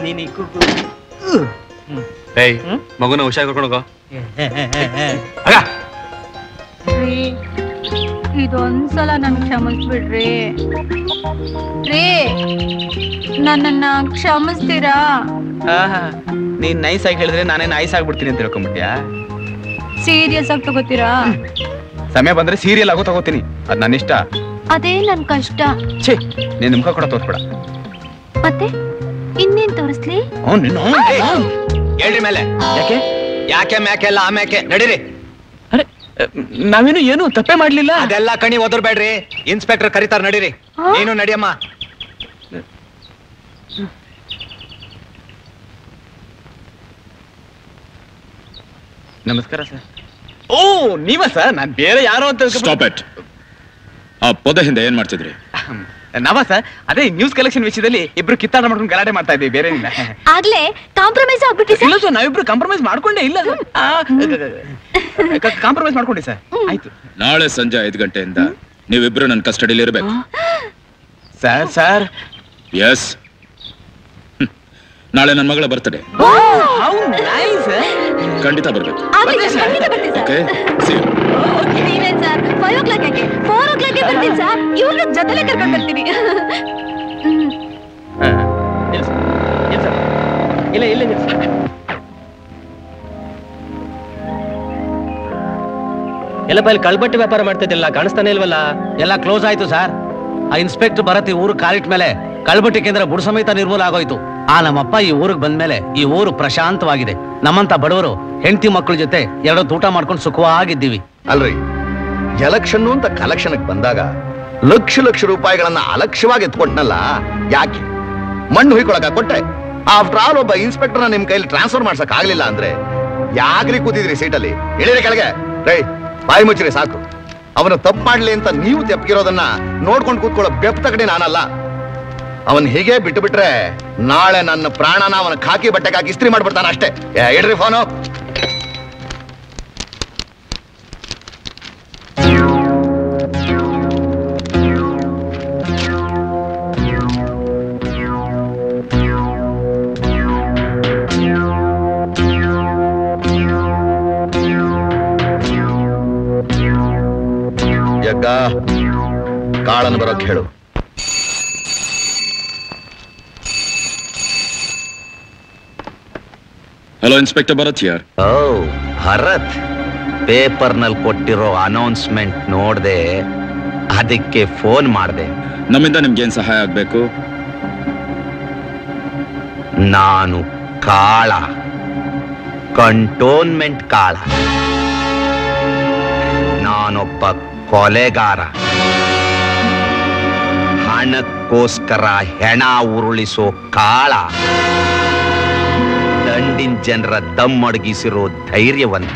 Nini Cuckoo. Hey, Maguna Ushakonoga. Hey, you don't sell an unshamus with Ray. Ray, Nana Shamus Tira. Ah, the nice I held an ice I would get into a commedia. Serious of Togotira. Samabandra serial Agotini, at Nanista. Adel and Kasta. Che, Ninumka. Pate, Indian Thursday? Oh, no. Yelli mele. Yake? Yake meke la meke. Nadiri. Arre, navinu yenu tappe madlilla. Adella kani odarbeedri. Inspector karitar nadiri. Neenu nadiyamma. Namaskara sir. Oh, neeva sir. Naan bere yaro anta helkappu. Stop it. Aa poda hinde yen martidri? Nava sir, ade news collection vishayadalli ibru kittana madkondu galade martta iddive bere illa. Agle compromise agbiti sir. Illa sir, na ibru compromise madkonde illa sir. Compromise madkondi sir. Aitu. Naale sanje 5 gante inda neevu ibru nan custody alli irabeku. Sir. Yes. Naale nan magala birthday. Oh, how nice sir. Kandita barbeku. Kandita barthi sir. Okay. See you. Okay, even sir. 5 o'clock age. 4 o'clock age birthday sir. Ivru ಜೊತೆಲೇ ಕರ್ಕೊಂಡು ಬರ್ತೀನಿ ಇಲ್ಲ sir ಇಲ್ಲ ಎಲ್ಲ ಬೈಲ್ ಕಳ್ಬಟ್ಟಿ ವ್ಯಾಪಾರ ಮಾಡ್ತಿದ್ದಿಲ್ಲ ಕಾಣಿಸ್ತಾನೆ ಇಲ್ವಲ್ಲ ಎಲ್ಲ ಕ್ಲೋಸ್ ಆಯ್ತು ಸರ್ ಆ ಇನ್ಸ್ಪೆಕ್ಟರ್ ಬರತಿ ಊರು ಕಾಲಿಟ್ ಮೇಲೆ ಕಳ್ಬಟ್ಟಿ ಕೇಂದ್ರ ಬುಡ ಸಮೇತ ನಿರ್ಮೂಲ ಆಗೋಯ್ತು ಆ ನಮ್ಮಪ್ಪ ಈ ಊರಿಗೆ ಬಂದ್ಮೇಲೆ ಈ ಊರು ಪ್ರಶಾಂತವಾಗಿದೆ ನಮ್ಮಂತ ಬಡವರು ಹೆಂಡತಿ ಮಕ್ಕಳ ಜೊತೆ ಎರಡು ಊಟ ಮಾಡ್ಕೊಂಡು ಸುಖವಾಗಿದ್ದೀವಿ ಅಲ್ರಿ ಎಲೆಕ್ಷನ್ ಅಂತ ಕಲೆಕ್ಷನ್ಗೆ ಬಂದಾಗ ಲಕ್ಷ ರೂಪಾಯಿಗಳನ್ನು ಅಲಕ್ಷ್ಯವಾಗಿ ಎತ್ಕೊಂಡನಲ್ಲ ಯಾಕೆ ಮಣ್ಣು ಹುಯ್ಕೊಳಕ ಕೊಟ್ಟೆ ಆಫ್ಟರ್ ಆಲ್ ಒಬ್ಬ ಇನ್ಸ್ಪೆಕ್ಟರ್ನ ನಿಮ್ಮ ಕೈಲಿ ಟ್ರಾನ್ಸ್ಫರ್ ಮಾಡ್ಸಕ್ ಆಗ್ಲಿಲ್ಲ ಅಂದ್ರೆ ಯಾಕ್ರಿ ಕೂತಿದ್ರಿ ಸೀಟಲ್ಲಿ ಹೇಳಿದ್ರೆ ಕೆಳಗೆ ರೈ ಬಾಯಿ ಮುಚ್ಚಿರಿ ಸಾಕು ಅವನ ತಪ್ಪು ಮಾಡ್ಲಿ ಅಂತ ನೀವು ತೆಪ್ಪಗಿರೋದನ್ನ ನೋಡ್ಕೊಂಡು ಕೂತ್ಕೊಳ್ಳೋ ಬೆಪ್ಪ ತಗಡೆ ನಾನಲ್ಲ ಅವನ್ ಹೀಗೆ ಬಿಟ್ಟು ಬಿಟ್ರೆ ನಾಳೆ ನನ್ನ ಪ್ರಾಣನ ಅವನ ಖಾಕಿ ಬಟ್ಟೆಗೆ ಹಾಕಿ ಇಸ್ತ್ರಿ ಮಾಡ್ಬಿಡ್ತಾನ ಅಷ್ಟೇ ಇಡ್ರಿ ಫೋನು ಕಾಳನ್ನು ಬರೋಕ್ ಹೇಳು ಹಲೋ ಇನ್ಸ್ಪೆಕ್ಟರ್ ಭರತ್ ಯಾರ್ ಓ ಭರತ್ ಪೇಪರ್ನಲ್ಲಿ ಕೊಟ್ಟಿರೋ ಅನೌನ್ಸ್ಮೆಂಟ್ ನೋಡ್ದೆ ಅದಕ್ಕೆ ಫೋನ್ ಮಾಡಿದೆ ನಮ್ಮಿಂದ ನಿಮ್ಗೇನು ಸಹಾಯ ಆಗ್ಬೇಕು ನಾನು ಕಾಳ ಕಂಟೋನ್ಮೆಂಟ್ ಕಾಳ ನಾನೊಬ್ಬ ಕೊಲೆಗಾರ ಹಣಕ್ಕೋಸ್ಕರ ಹೆಣ ಉರುಳಿಸೋ ಕಾಳ ದಂಡಿನ ಜನರ ದಮ್ಮಡಗಿಸಿರೋ ಧೈರ್ಯವಂತ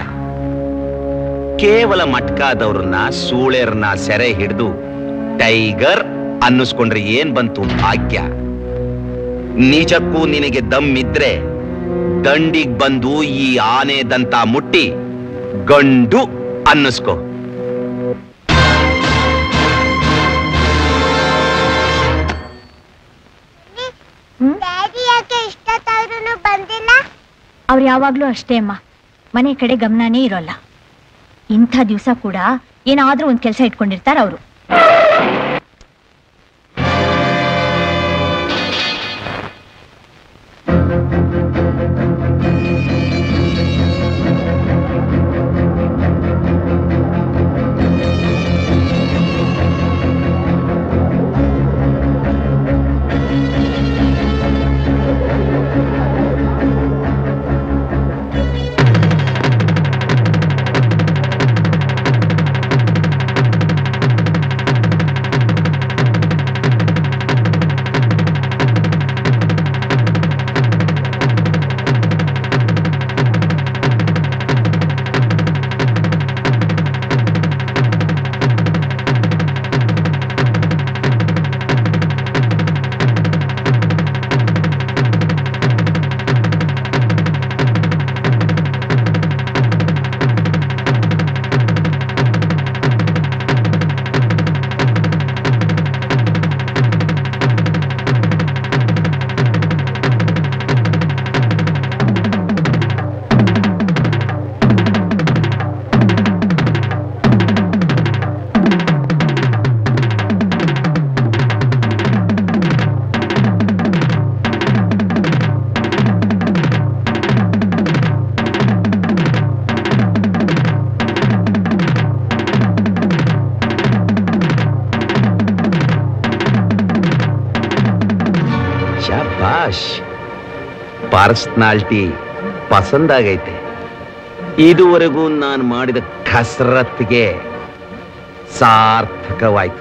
ಕೇವಲ ಮಟ್ಕಾದವ್ರನ್ನ ಸೂಳೆರ್ನ ಸೆರೆ ಹಿಡಿದು ಟೈಗರ್ ಅನ್ನಿಸ್ಕೊಂಡ್ರೆ ಏನ್ ಬಂತು ಭಾಗ್ಯ ನಿಜಕ್ಕೂ ನಿನಗೆ ದಮ್ಮಿದ್ರೆ ದಂಡಿಗೆ ಬಂದು ಈ ಆನೆದಂತ ಮುಟ್ಟಿ ಗಂಡು ಅನ್ನಿಸ್ಕೋ ಅವ್ರು ಯಾವಾಗ್ಲೂ ಅಷ್ಟೇ ಅಮ್ಮ ಮನೆ ಕಡೆ ಗಮನನೇ ಇರೋಲ್ಲ ಇಂಥ ದಿವಸ ಕೂಡ ಏನಾದ್ರೂ ಒಂದ್ ಕೆಲಸ ಇಟ್ಕೊಂಡಿರ್ತಾರ ಅವರು ಕ್ಲಾಶ್ ಪರ್ಸನಾಲಿಟಿ ಪಸಂದಾಗೈತೆ. ಇದುವರೆಗೂ ನಾನು ಮಾಡಿದ ಕಸರತ್ತಿಗೆ ಸಾರ್ಥಕವಾಯಿತು.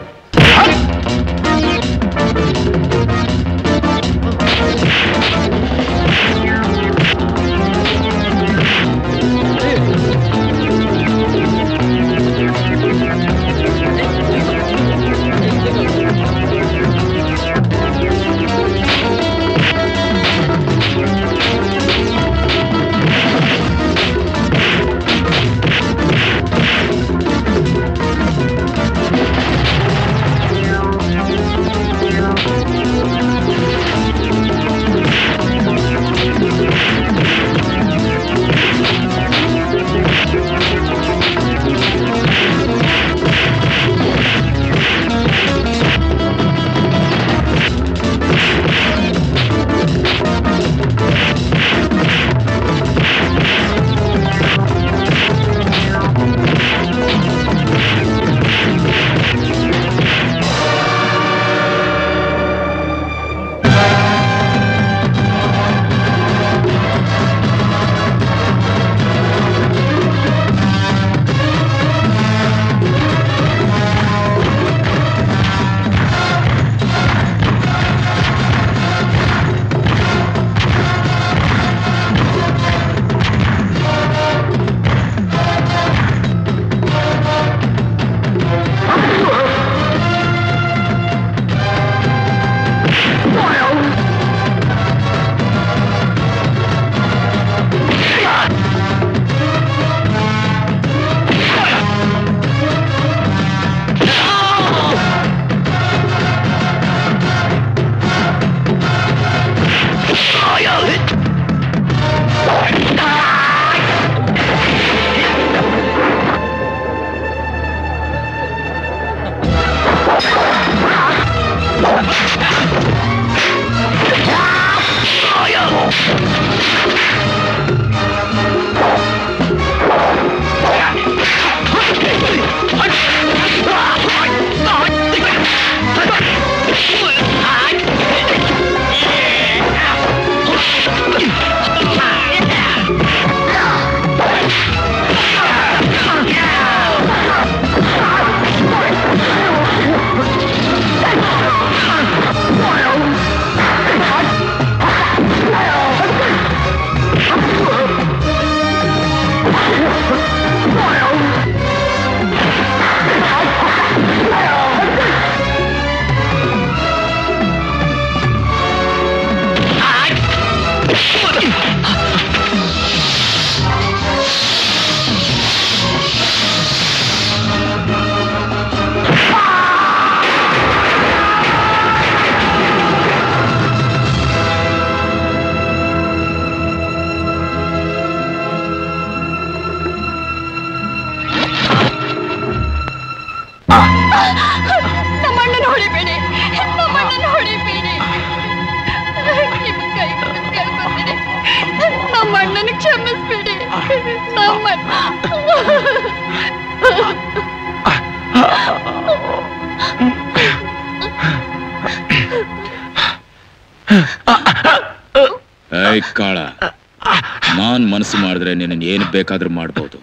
ಏನು ಬೇಕಾದ್ರೂ ಮಾಡಬಹುದು,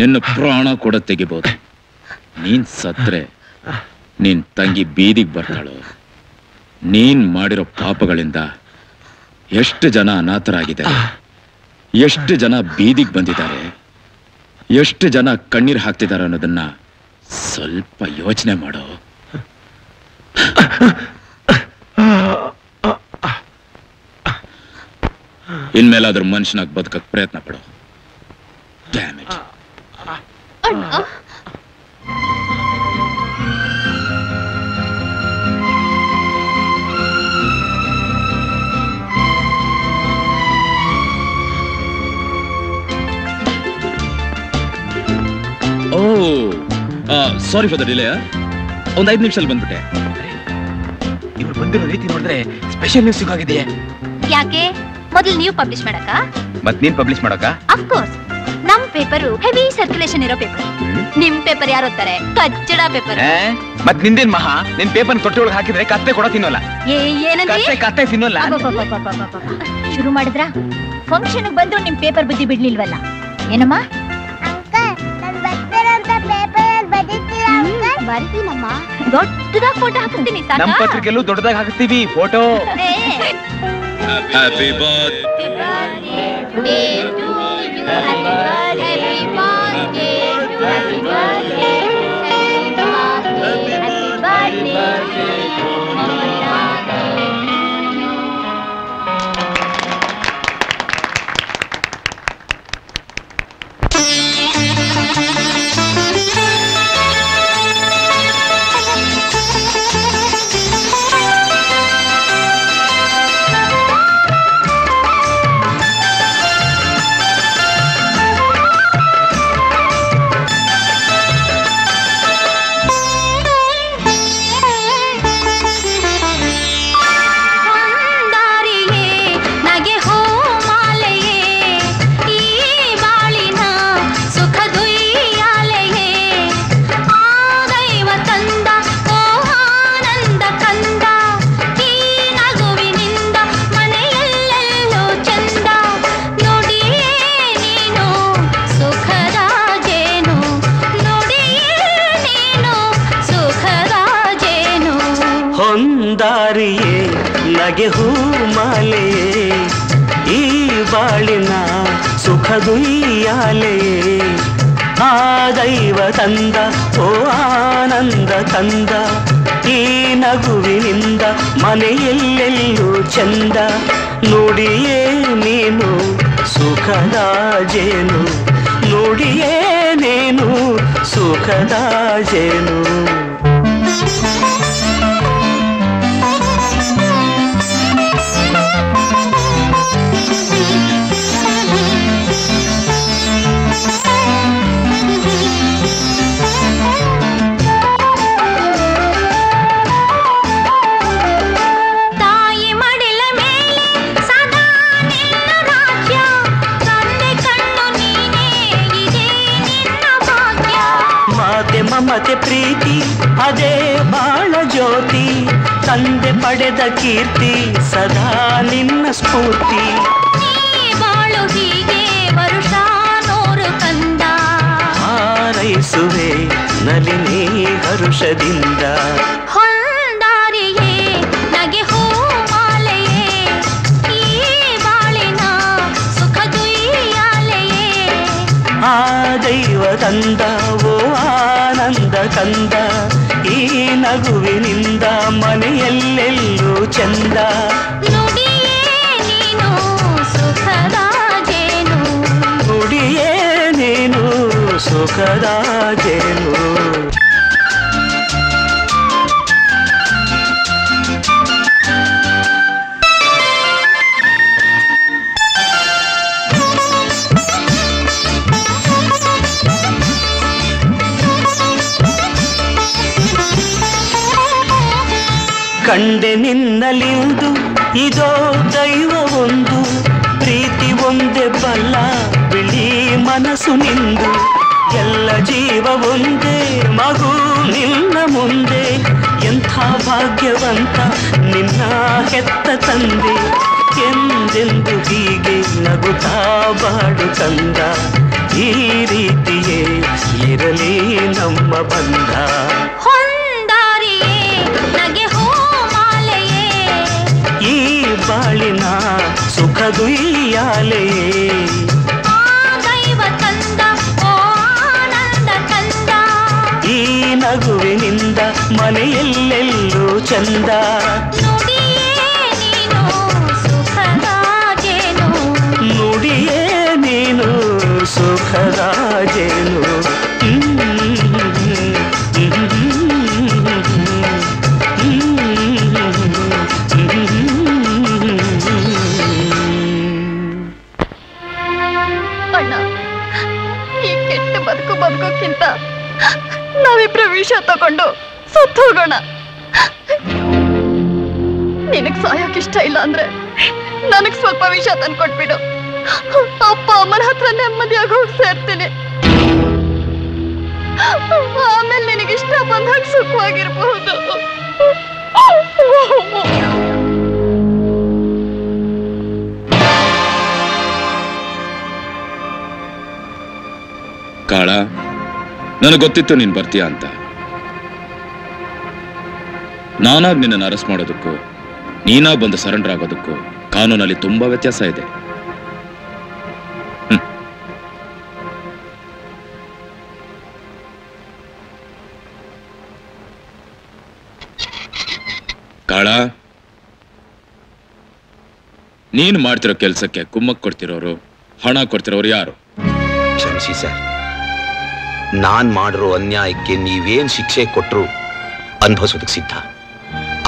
ನಿನ್ನ ಪ್ರಾಣ ಕೂಡ ತೆಗಿಬಹುದು. ನೀನ್ ಸತ್ರೆ ನಿನ್ ತಂಗಿ ಬೀದಿಗೆ ಬರ್ತಾಳು. ನೀನ್ ಮಾಡಿರೋ ಪಾಪಗಳಿಂದ ಎಷ್ಟು ಜನ ಅನಾಥರಾಗಿದ್ದಾರೆ, ಎಷ್ಟು ಜನ ಬೀದಿಗೆ ಬಂದಿದ್ದಾರೆ, ಎಷ್ಟು ಜನ ಕಣ್ಣೀರ್ ಹಾಕ್ತಿದ್ದಾರೆ ಅನ್ನೋದನ್ನ ಸ್ವಲ್ಪ ಯೋಚನೆ ಮಾಡೋ. ಇನ್ಮೇಲಾದ್ರೂ ಮನುಷ್ಯನಾಗಿ ಬದುಕಕ್ಕೆ ಪ್ರಯತ್ನ ಪಡೋ. Damn it. Oh, sorry for the delay. ಒಂದು 5 ನಿಮಿಷದಲ್ಲಿ ಬಂದ್ಬಿಟ್ಟೆ. ಇವ್ರು ಬಂದಿರೋ ರೀತಿ ನೋಡಿದ್ರೆ ಸ್ಪೆಷಲ್ ನ್ಯೂಸ್ ಸಿಗಾಗಿದೆ. ಯಾಕೆ ಮೊದಲು ನೀವು ಪಬ್ಲಿಷ್ ಮಾಡಕ, ಮತ್ತೆ ನೀನ್ ಪಬ್ಲಿಷ್ ಮಾಡಕ? Of course. paper heavy circulation paper. Nim paper yarotare, kachada paper. But Nindin Maha, then paper and Total Haki, Kate Koratinola. Yea, Kate Sinola. Shurumadra, function of Bandun in paper with the Bidilvella. Yenama? Uncle, then Vector and the paper and Baditilla, Bartinama. Got to the photo of the Nita. Nampatikalu, Dota Hakati, photo. Happy birthday to you. Happy birthday to you. Happy birthday. Happy birthday to ಹೂ ಮಾಲೆ ಈ ಬಾಳಿನ ಸುಖದುಯ್ಯಾಲೆ ಆ ದೈವ ತಂದ ಓ ಆನಂದ ತಂದ ಈ ನಗುವಿನಿಂದ ಮನೆಯಲ್ಲೆಲ್ಲೂ ಚಂದ ನೋಡಿಯೇ ನೀನು ಸುಖದ ಜೇನು ನೋಡಿಯೇ ನೀನು ಸುಖದ ಜೇನು ಮಮತೆ ಪ್ರೀತಿ ಅದೇ ಬಾಳ ಜ್ಯೋತಿ ತಂದೆ ಪಡೆದ ಕೀರ್ತಿ ಸದಾ ನಿನ್ನ ಸ್ಫೂರ್ತಿ ಬಾಳು ಹೀಗೆ ವರುಷ ನೂರು ಕಂದ ಹಾರೈಸುವೆ ನಲಿನಿ ಹರುಷದಿಂದ ಹೊಂದಾರಿಯೇ ನಗೆ ಹೋ ಮಾಲೆಯೇ ಈ ಬಾಳಿನ ಸುಖ ದುಯ್ಯಾಲೆಯೇ ಆ ದೈವ ತಂದ ಓ ಕಂದ ಕಂದ ಈ ನಗುವಿನಿಂದ ಮನೆಯಲ್ಲೆಲ್ಲೂ ಚಂದ ನುಡಿಯೇ ನೀನು ಸುಖದ ಜೇನು ನುಡಿಯೇ ನೀನು ಸುಖದ ಜೇನು ಕಂಡೆ ನಿನ್ನಲಿಂದು ಇದೋ ದೈವವೊಂದು ಪ್ರೀತಿ ಒಂದೇ ಬಲ್ಲ ಬಿಳಿ ಮನಸ್ಸು ನಿಂದು ಎಲ್ಲ ಜೀವ ಒಂದೇ ಮಗು ನಿನ್ನ ಮುಂದೆ ಎಂಥ ಭಾಗ್ಯವಂತ ನಿನ್ನ ಹೆತ್ತ ತಂದೆ ಎಂದೆಂದು ಹೀಗೆ ನಗುತ್ತಾ ಬಾಡು ತಂದ ಈ ರೀತಿಯೇ ಇರಲಿ ನಮ್ಮ ಬಂಧ ಬಾಳಿನ ಸುಖ ದುಯ್ಯಾಲೆ ದೈವ ತಂದ ಓ ಆನಂದ ತಂದ ಈ ನಗುವಿನಿಂದ ಮನೆಯಲ್ಲೆಲ್ಲೂ ಚಂದ ನುಡಿಯೇ ನೀನು ಸುಖದ ಜೇನು ನುಡಿಯೇ ನೀನು ಸುಖದ ಜೇನು ಬದುಕೋಕ್ಕಿಂತ ನಾವಿಬ್ರ ವಿಷ ತಗೊಂಡು ಸತ್ತು ಹೋಗೋಣ. ನಿನಗ್ ಸಾಯೋಕಿಷ್ಟ ಇಲ್ಲ ಅಂದ್ರೆ ನನಗ್ ಸ್ವಲ್ಪ ವಿಷ ತಂದ್ಕೊಟ್ಬಿಡು. ಅಪ್ಪ ಅಮ್ಮನ ಹತ್ರ ನೆಮ್ಮದಿಯಾಗಿ ಹೋಗಿ ಸೇರ್ತೇನೆ. ಆಮೇಲೆ ನಿನಗಿಷ್ಟ ಬಂದಾಗ ಸುಖವಾಗಿರಬಹುದು. ಕಾಳ, ನನಗೆ ಗೊತ್ತಿತ್ತು ನೀನು ಬರ್ತೀಯ ಅಂತ. ನಾನಾಗಿ ನಿನ್ನನ್ನು ಅರೆಸ್ಟ್ ಮಾಡೋದಕ್ಕೂ ನೀನಾ ಬಂದು ಸರೆಂಡರ್ ಆಗೋದಕ್ಕೂ ಕಾನೂನಲ್ಲಿ ತುಂಬಾ ವ್ಯತ್ಯಾಸ ಇದೆ. ಕಾಳ, ನೀನು ಮಾಡ್ತಿರೋ ಕೆಲಸಕ್ಕೆ ಕುಮ್ಮಕ್ ಕೊಡ್ತಿರೋರು, ಹಣ ಕೊಡ್ತಿರೋರು ಯಾರು? ಕ್ಷಮಿಸಿ ಸರ್, ನಾನ್ ಮಾಡಿರೋ ಅನ್ಯಾಯಕ್ಕೆ ನೀವೇನ್ ಶಿಕ್ಷೆ ಕೊಟ್ಟರು ಅನುಭವಿಸೋದಕ್ಕೆ ಸಿದ್ಧ.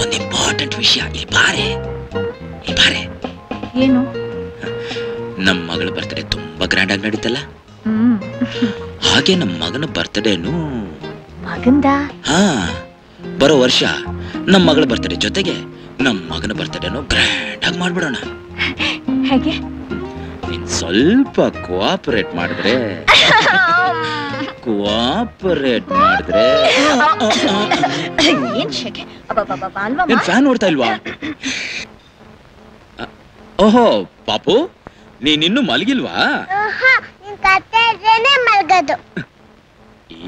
ಒಂದು ಇಂಪಾರ್ಟೆಂಟ್ ವಿಷಯ. ಇಲ್ಲಿ ಬಾರೆ, ಇಲ್ಲಿ ಬಾರೆ. ಏನು? ನಮ್ಮ ಮಗಳ ಬರ್ತ್ಡೇ ತುಂಬಾ ಗ್ರ್ಯಾಂಡ್ ಆಗಿ ನಡೀತಲ್ಲ, ಹಾಗೆ ನಮ್ಮ ಮಗನ ಬರ್ತ್ಡೇನು. ಹಾ, ಬರೋ ವರ್ಷ ನಮ್ಮ ಮಗಳ ಬರ್ತ್ಡೇ ಜೊತೆಗೆ ನಮ್ಮ ಮಗನ ಬರ್ತ್ಡೇನು ಗ್ರ್ಯಾಂಡ್ ಆಗಿ ಮಾಡ್ಬಿಡೋಣ. ಹಾಗೆ ನೀನ್ ಸ್ವಲ್ಪ ಕೋಆಪರೇಟ್ ಮಾಡಿದ್ರೆ, ಕೋಆಪರೇಟ್ ಮಾಡಿದ್ರೆ. ನಿನ್ ಫ್ಯಾನ್ ನೋಡ್ತಾ ಇಲ್ವಾ? ಓಹೋ ಪಾಪು, ನೀನಿನ್ನು ಮಲಗಿಲ್ವಾ?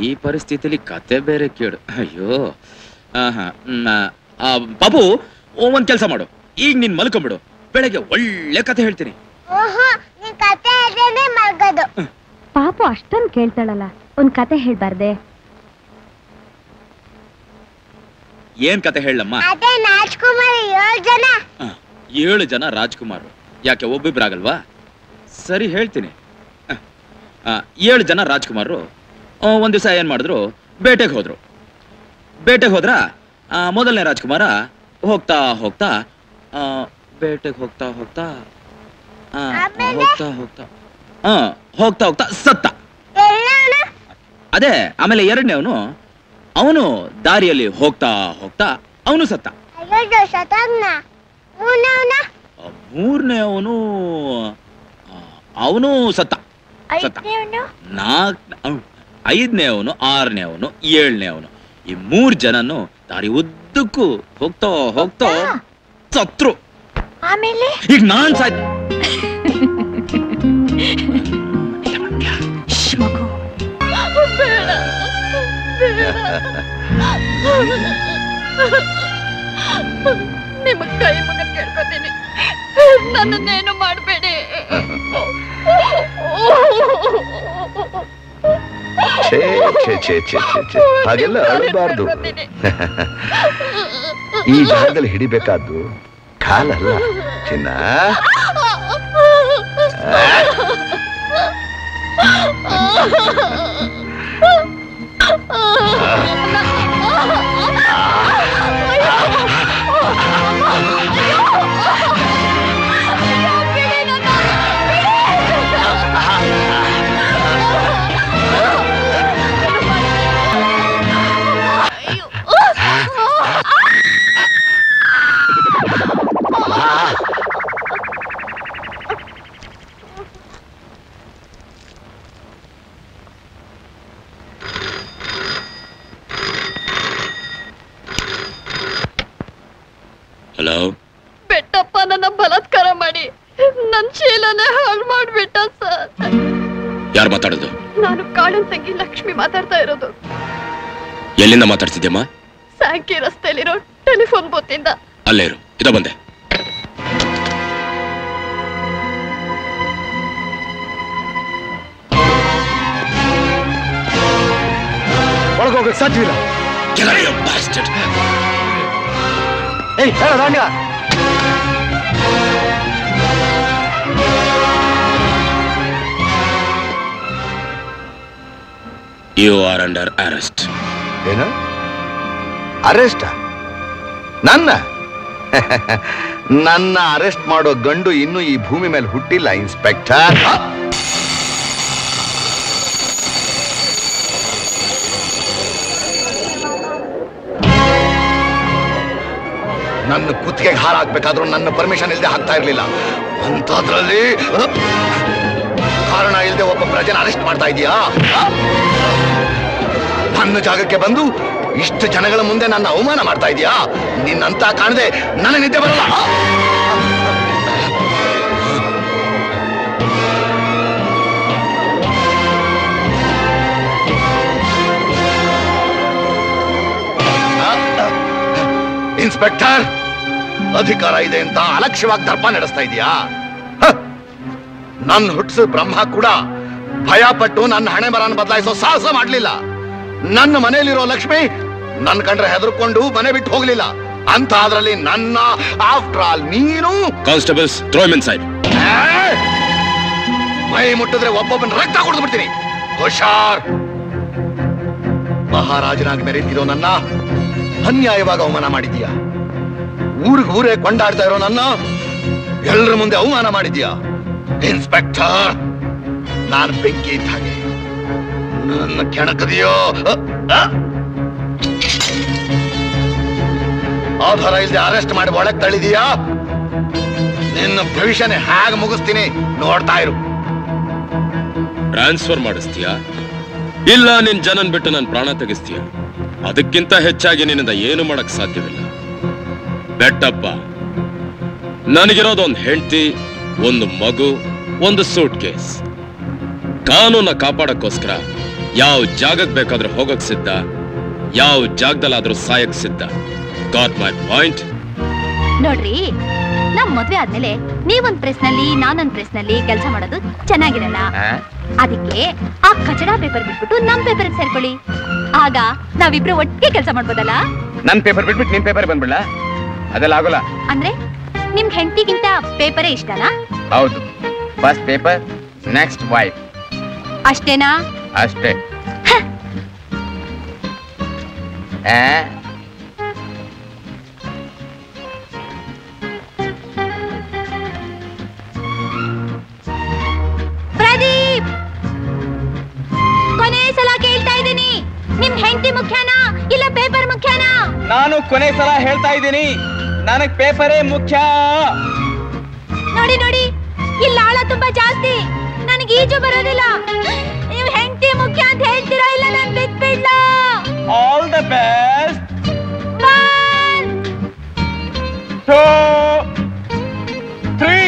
ಈ ಪರಿಸ್ಥಿತಿಯಲ್ಲಿ ಕತೆ ಬೇರೆ ಕೇಳು. ಅಯ್ಯೋ ಪಾಪು, ಒಂದ್ ಕೆಲಸ ಮಾಡು, ಈಗ ನೀನ್ ಮಲ್ಕೊಂಡ್ಬಿಡು. ಬೆಳಗ್ಗೆ ಒಳ್ಳೆ ಕತೆ ಹೇಳ್ತೀನಿ. ಪಾಪು ಅಷ್ಟೊಂದು ಕೇಳ್ತಾಳಲ್ಲ, ಒಂದ್ ಕತೆ ಹೇಳ್ಬಾರ್ದೆ? ಏನ್ ಕತೆ ಹೇಳಮ್ಮ? ಏಳು ಜನ ರಾಜ್ಕುಮಾರ್. ಯಾಕೆ ಒಬ್ಬಿಬ್ರಾಗಲ್ವಾ? ಸರಿ ಹೇಳ್ತೀನಿ. 7 ಜನ ರಾಜ್ಕುಮಾರರು ಒಂದ್ ದಿವಸ ಏನ್ ಮಾಡಿದ್ರು, ಬೇಟೆಗೆ ಹೋದ್ರು. ಬೇಟೆಗೆ ಹೋದ್ರ ಮೊದಲನೇ ರಾಜ್ಕುಮಾರ ಹೋಗ್ತಾ ಹೋಗ್ತಾ ಬೇಟೆಗೆ ಹೋಗ್ತಾ ಹೋಗ್ತಾ ಹೋಗ್ತಾ ಹೋಗ್ತಾ ಹೋಗ್ತಾ ಹೋಗ್ತಾ ಸತ್ತ. ಅದೇ ಆಮೇಲೆ ಎರಡನೇವನು, ಅವನು ದಾರಿಯಲ್ಲಿ ಹೋಗ್ತಾ ಹೋಗ್ತಾ ಅವನು ಸತ್ತ. ಮೂರನೇ ಅವನು, ಅವನು ಸತ್ತ. 4, 5ನೇ ಅವನು, 6ನೇ ಅವನು, 7ನೇ ಅವನು, ಈ 3 ಜನನು ದಾರಿ ಉದ್ದಕ್ಕೂ ಹೋಗ್ತಾ ಹೋಗ್ತಾ ಸತ್ರು. ಆಮೇಲೆ ಈಗ ನಾನ್ ಸಾಯ್ತು. ನಿಮ್ಮ ಕೈ ಮುಗ ಕೇಳ್ಕೊತೀನಿ, ನನ್ನೇನು ಮಾಡಬೇಡಿ. ಹಾಗೆಲ್ಲ ಅಳಬಾರ್ದು. ಈ ಜಾಗದಲ್ಲಿ ಹಿಡಿಬೇಕಾದ್ದು ಕಾಲಲ್ಲ ಚಿನ್ನ. ಹಲೋ ಬೆಟ್ಟಪ್ಪ, ನನ್ನ ಬಲಾತ್ಕಾರ ಮಾಡಿ ನನ್ನ ಶೀಲನೆ ಹಾಳು ಮಾಡಿಬಿಟ್ಟ ಸರ್. ಯಾರು ಮಾತಾಡೋದು? ನಾನು ಕಾಡನ್ ತಂಗಿ ಲಕ್ಷ್ಮಿ ಮಾತಾಡ್ತಾ ಇರೋದು. ಎಲ್ಲಿಂದ ಮಾತಾಡ್ತಿದ್ದೆಮ್ಮ? ಸಾಂಕಿ ರಸ್ತೆಯಲ್ಲಿರೋ ಟೆಲಿಫೋನ್ ಬೂತಿಂದ. ಅಲ್ಲೇ ಇರು, ಇದ ಬಂದೆ. Hey, Ranga! You are under arrest. Eno? Arrest? Nanna? Nanna arrest mado gandu innu ee bhoomi mele huttilla, Inspector. Nanna kuthige haar haakbekadru nanna permission illade haakta irlilla. Antadralli karana illade obba prajana arrest maarta idiya? ನನ್ನ ಜಾಗಕ್ಕೆ ಬಂದು ಇಷ್ಟು ಜನಗಳ ಮುಂದೆ ನನ್ನ ಅವಮಾನ ಮಾಡ್ತಾ ಇದೀಯಾ? ನಿನ್ನಂತ ಕಾಣದೆ ನನಗೆ ನಿದ್ದೆ ಬರಲ್ಲ. ಇನ್ಸ್ಪೆಕ್ಟರ್, ಅಧಿಕಾರ ಇದೆ ಅಂತ ಅಲಕ್ಷ್ಯವಾಗಿ ದರ್ಪ ನಡೆಸ್ತಾ ಇದೀಯಾ? ನನ್ನ ಹುಟ್ಟಿಸೋ ಬ್ರಹ್ಮ ಕೂಡ ಭಯಪಟ್ಟು ನನ್ನ ಹಣೆ ಬರನ್ನು ಬದಲಾಯಿಸೋ ಸಾಹಸ ಮಾಡಲಿಲ್ಲ. ನನ್ನ ಮನೆಯಲ್ಲಿರೋ ಲಕ್ಷ್ಮಿ ನನ್ನ ಕಂಡ್ರೆ ಹೆದರ್ಕೊಂಡು ಮನೆ ಬಿಟ್ಟು ಹೋಗ್ಲಿಲ್ಲ. ಅಂತ ಅದರಲ್ಲಿ ನನ್ನ ಆಫ್ಟರ್ ಆಲ್ ನೀನು. Constables, throw him inside. ಮೈ ಮುಟ್ಟಿದ್ರೆ ಒಬ್ಬೊಬ್ಬನ ರಕ್ತ ಕುಡಿದು ಬಿಡ್ತೀನಿ. ಹುಷಾರ್. ಮಹಾರಾಜನಾಗಿ ಮೆರೀತಿರೋ ನನ್ನ ಅನ್ಯಾಯವಾಗಿ ಅವಮಾನ ಮಾಡಿದೀಯಾ? ಊರೇ ಕೊಂಡಾಡ್ತಾ ಇರೋ ನನ್ನ ಎಲ್ಲರ ಮುಂದೆ ಅವಮಾನ ಮಾಡಿದೀಯಾ? ಇನ್ಸ್ಪೆಕ್ಟರ್, ನಾನು ಬೆಂಕಿ ಇದ್ದ ಹಾಗೆ. ನನ್ನ ಕೆಣಕದೆಯೋ ಆಧಾರ ಇಲ್ಲದೆ ಅರೆಸ್ಟ್ ಮಾಡಿ ಒಳಗೆ ತಳಿದೀಯಾ? ನಿನ್ನ ಭವಿಷ್ಯನೇ ಹೇಗೆ ಮುಗಿಸ್ತೀನಿ ನೋಡ್ತಾ ಇರು. ಟ್ರಾನ್ಸ್ಫರ್ ಮಾಡಿಸ್ತೀಯಾ ಇಲ್ಲ ನಿನ್ ಜನನ್ ಬಿಟ್ಟು ನನ್ನ ಪ್ರಾಣ ತೆಗಿಸ್ತೀಯ? ಅದಕ್ಕಿಂತ ಹೆಚ್ಚಾಗಿ ನಿನ್ನಿಂದ ಏನು ಮಾಡಕ್ ಸಾಧ್ಯವಿಲ್ಲ ಬೆಟ್ಟಪ್ಪ. ನನಗಿರೋದು ಒಂದು ಹೆಂಡತಿ, ಒಂದು ಮಗು, ಒಂದು ಸೂಟ್ ಕೇಸ್. ಕಾನೂನ ಕಾಪಾಡಕ್ಕೋಸ್ಕರ ಯಾವ ಜಾಗಕ್ಕೆ ಬೇಕಾದ್ರೂ ಹೋಗಕ್ ಸಿದ್ಧ, ಯಾವ ಜಾಗದಲ್ಲಾದ್ರೂ ಸಾಯಕ್ ಸಿದ್ಧ. Got my point? ನೋಡ್ರಿ, ನಮ್ ಮದ್ವೆ ಆದ್ಮೇಲೆ ನೀವೊಂದ್ ಪ್ರೆಸ್ ನಲ್ಲಿ ನಾನೊಂದ್ ಪ್ರೆಸ್ ನಲ್ಲಿ ಕೆಲಸ ಮಾಡೋದು ಚೆನ್ನಾಗಿರಲ್ಲ. ಅದಕ್ಕೆ ಆ ಕಚಡ ಪೇಪರ್ ಬಿಟ್ಬಿಟ್ಟು ನಮ್ ಪೇಪರ್ ಸೇರ್ಕೊಳ್ಳಿ. ಆಗ ನಾವಿಬ್ರು ಒಟ್ಟಿಗೆ ಕೆಲಸ ಮಾಡ್ಬೋದಲ್ಲ. ನನ್ ಪೇಪರ್ ಬಿಟ್ಬಿಟ್ಟು ನಿಮ್ ಪೇಪರ್ ಬಂದ್ಬಿಡ್ಲಾ? ಅದೆಲ್ಲ ಆಗೋಲ್ಲ. ಅಂದ್ರೆ ನಿಮ್ ಹೆಂಡತಿಗಿಂತ ಪೇಪರೇ ಇಷ್ಟನಾ? ಹೌದು. First paper, next wife. ಅಷ್ಟೇನಾ? ಅಷ್ಟೇ. ಪ್ರದೀಪ್, ಕೊನೆ ಸಲ ಕೇಳ್ತಾ ಇದ್ದೀನಿ, ನಿಮ್ ಹೆಂಡತಿ ಮುಖ್ಯನಾ ಇಲ್ಲ ಪೇಪರ್ ಮುಖ್ಯನಾ? ನಾನು ಕೊನೆ ಸಲ ಹೇಳ್ತಾ ಇದ್ದೀನಿ, ನನಗ್ ಪೇಪರೇ ಮುಖ್ಯ. ನೋಡಿ ನೋಡಿ, ಇಲ್ಲ ಆಳ ತುಂಬಾ ಜಾಸ್ತಿ, ನನಗೆ ಈಜು ಬರೋದಿಲ್ಲ. ನೀವು ಹೆಂಡತಿ ಮುಖ್ಯ ಅಂತ ಹೇಳ್ತೀರಾ? ಇಲ್ಲ ನಾನು ಬಿಟ್ಬಿಡ್ಲ. All the best. One, two, three.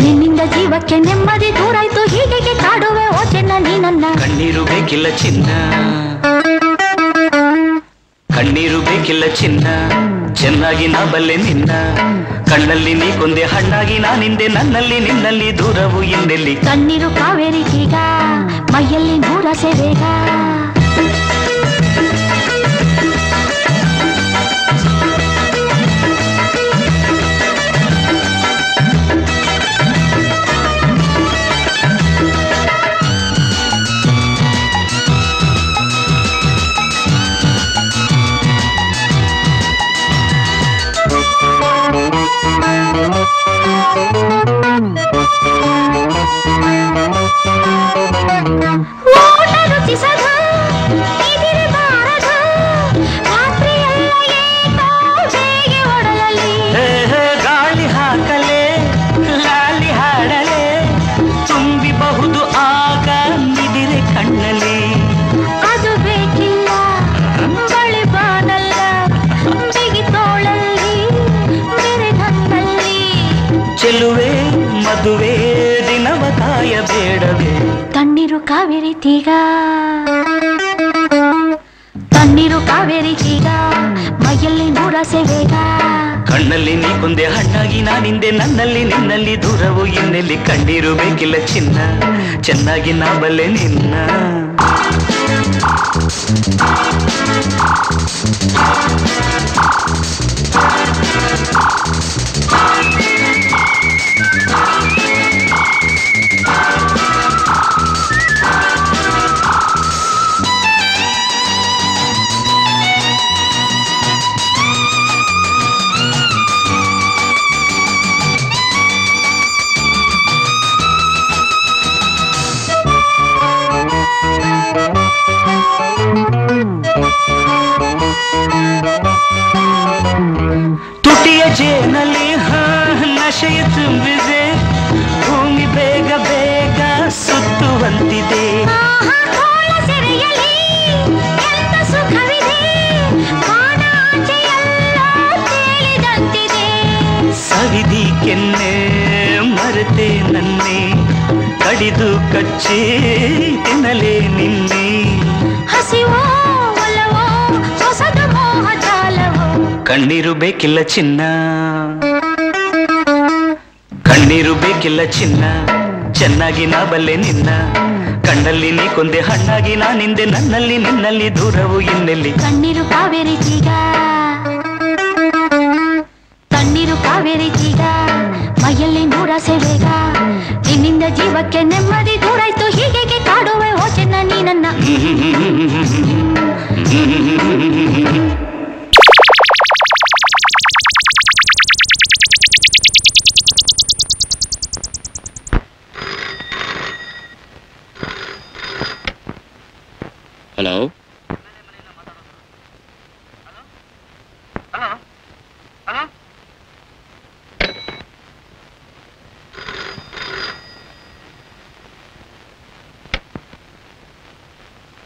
ನಿನ್ನಿಂದ ಜೀವಕ್ಕೆ ನೆಮ್ಮದಿ ದೂರಾಯ್ತು, ಹೀಗೆ ಕಾಡುವೆ ಓ ಚೆನ್ನ ನೀ ನನ್ನ. ಕಣ್ಣೀರು ಬೇಕಿಲ್ಲ ಚಿನ್ನ, ಕಣ್ಣೀರು ಬೇಕಿಲ್ಲ ಚಿನ್ನ, ಚೆನ್ನಾಗಿ ನಾ ಬಲ್ಲೆ ನಿನ್ನ. ಕಣ್ಣಲ್ಲಿ ನೀ ಕೊಂದೆ ಹಣ್ಣಾಗಿ ನಾನಿಂದೆ, ನನ್ನಲ್ಲಿ ನಿನ್ನಲ್ಲಿ ದೂರವು ಇನ್ನೆಲ್ಲಿ. ಕಣ್ಣೀರು ಕಾವೇರಿ ಕೀಗ, ಮೈಯಲ್ಲಿ ನೂರಸೆ ಬೇಗ. ಓ ನರುಚಿ ಸದಾ ಚೆಲುವೆ ಮದುವೆ ದಿನವ ಕಾಯಬೇಡವೆ ತಣ್ಣೀರು ಕಾವೇರಿ ತೀಗ ತಣ್ಣೀರು ಕಾವೇರಿ ತೀಗ ಮೈಯಲ್ಲಿ ನೂರಾಸೆ ವೇಗ ಕಣ್ಣಲ್ಲಿ ನೀ ಕೊಂದೆ ಹಣ್ಣಾಗಿ ನಾನಿಂದೆ ನನ್ನಲ್ಲಿ ನಿನ್ನಲ್ಲಿ ದೂರವು ಇನ್ನೆಲ್ಲಿ ಕಣ್ಣೀರು ಬೇಕಿಲ್ಲ ಚಿನ್ನ ಚೆನ್ನಾಗಿ ನಾ ಬಲ್ಲೆ ನಿನ್ನ ಜೇನಲ್ಲಿ ಹಾ ನಶೆಯ ತುಂಬಿದೆ ಭೂಮಿ ಬೇಗ ಬೇಗ ಸುತ್ತುವಂತಿದೆ ಸವಿದಿ ಕೆನ್ನೆ ಮರೆತೆ ನನ್ನೆ ಕಡಿದು ಕಚ್ಚಿ ತಿನ್ನಲೆ ನಿನ್ನೆ ಹಸಿವು ಕಣ್ಣೀರು ಬೇಕಿಲ್ಲ ಚಿನ್ನ ಕಣ್ಣೀರು ಬೇಕಿಲ್ಲ ಚಿನ್ನ ಚೆನ್ನಾಗಿ ನಾ ಬಲ್ಲೆ ನಿನ್ನ ಕಣ್ಣಲ್ಲಿ ನೀ ಕೊಂದೆ ಹಣ್ಣಾಗಿ ನಾನಿಂದೆ ನನ್ನಲ್ಲಿ ನಿನ್ನಲ್ಲಿ ದೂರವು ಇನ್ನೆಲ್ಲಿ ಕಣ್ಣೀರು ಕಾವೇರಿ ಜೀಗ ಕಣ್ಣೀರು ಕಾವೇರಿ ಜೀಗ ಮೈಯಲ್ಲಿ ನೂರಾಸೆ ಬೇಗ ನಿನ್ನಿಂದ ಜೀವಕ್ಕೆ ನೆಮ್ಮದಿ ದೂರಾಯ್ತು ಹೀಗೆ ಕಾಡುವೆ ಓ ಚೆನ್ನ ನೀ ನನ್ನ ಹಲೋ ಹಲೋ ನಾನು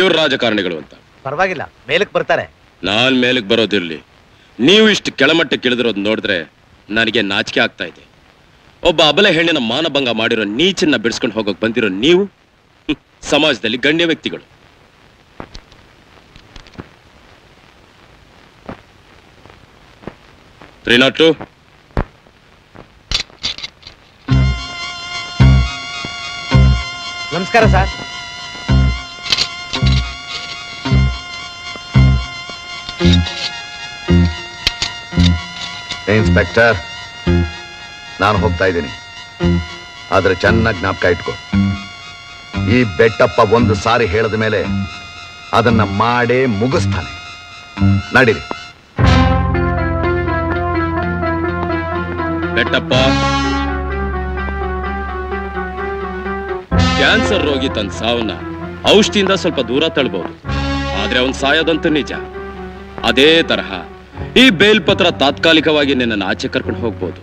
ಇವ್ರ ರಾಜಕಾರಣಿಗಳು ಅಂತ. ಪರವಾಗಿಲ್ಲ ಮೇಲಕ್ಕೆ ಬರ್ತಾರೆ. ನಾನ್ ಮೇಲಕ್ಕೆ ಬರೋದಿರ್ಲಿ, ನೀವು ಇಷ್ಟು ಕೆಳಮಟ್ಟಕ್ಕೆ ಇಳಿದಿರೋದು ನೋಡಿದ್ರೆ ನನಗೆ ನಾಚಿಕೆ ಆಗ್ತಾ ಇದೆ. ಒಬ್ಬ ಅಬಲ ಹೆಣ್ಣಿನ ಮಾನಭಂಗ ಮಾಡಿರೋ ನೀಚನ್ನ ಬಿಡಿಸ್ಕೊಂಡು ಹೋಗೋಕೆ ಬಂದಿರೋ ನೀವು ಸಮಾಜದಲ್ಲಿ ಗಣ್ಯ ವ್ಯಕ್ತಿಗಳು. ನಮಸ್ಕಾರ ಸರ್. ಇನ್ಸ್ಪೆಕ್ಟರ್, ನಾನು ಹೋಗ್ತಾ ಇದ್ದೀನಿ, ಆದ್ರೆ ಚೆನ್ನಾಗಿ ಜ್ಞಾಪಕ ಇಟ್ಕೋ. ಈ ಬೆಟ್ಟಪ್ಪ ಒಂದು ಸಾರಿ ಹೇಳಿದ ಮೇಲೆ ಅದನ್ನ ಮಾಡೇ ಮುಗಿಸ್ತಾನೆ. ನಡೀರಿ. ಬೆಟ್ಟಪ್ಪ ಕ್ಯಾನ್ಸರ್ ರೋಗಿ ತನ್ನ ಸಾವನ್ನ ಔಷಧಿಯಿಂದ ಸ್ವಲ್ಪ ದೂರ ತಳ್ಬಹುದು, ಆದ್ರೆ ಅವನ್ ಸಾಯೋದಂತೂ ನಿಜ. ಅದೇ ತರಹ ಈ ಬೇಲ್ಪತ್ರ ತಾತ್ಕಾಲಿಕವಾಗಿ ನಿನ್ನ ಆಚೆ ಕರ್ಕೊಂಡು ಹೋಗ್ಬೋದು,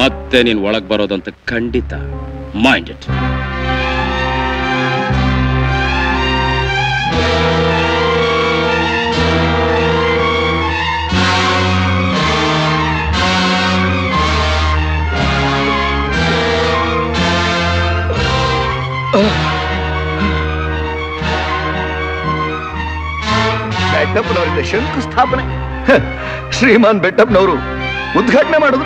ಮತ್ತೆ ನೀನ್ ಒಳಗ್ ಬರೋದಂತ ಖಂಡಿತ. Mind it. ಬೆಟ್ಟಪ್ಪನವರಿಂದ ಶಂಕುಸ್ಥಾಪನೆ, ಶ್ರೀಮಾನ್ ಬೆಟ್ಟಪ್ಪನವರು ಉದ್ಘಾಟನೆ ಮಾಡಿದ್ರು,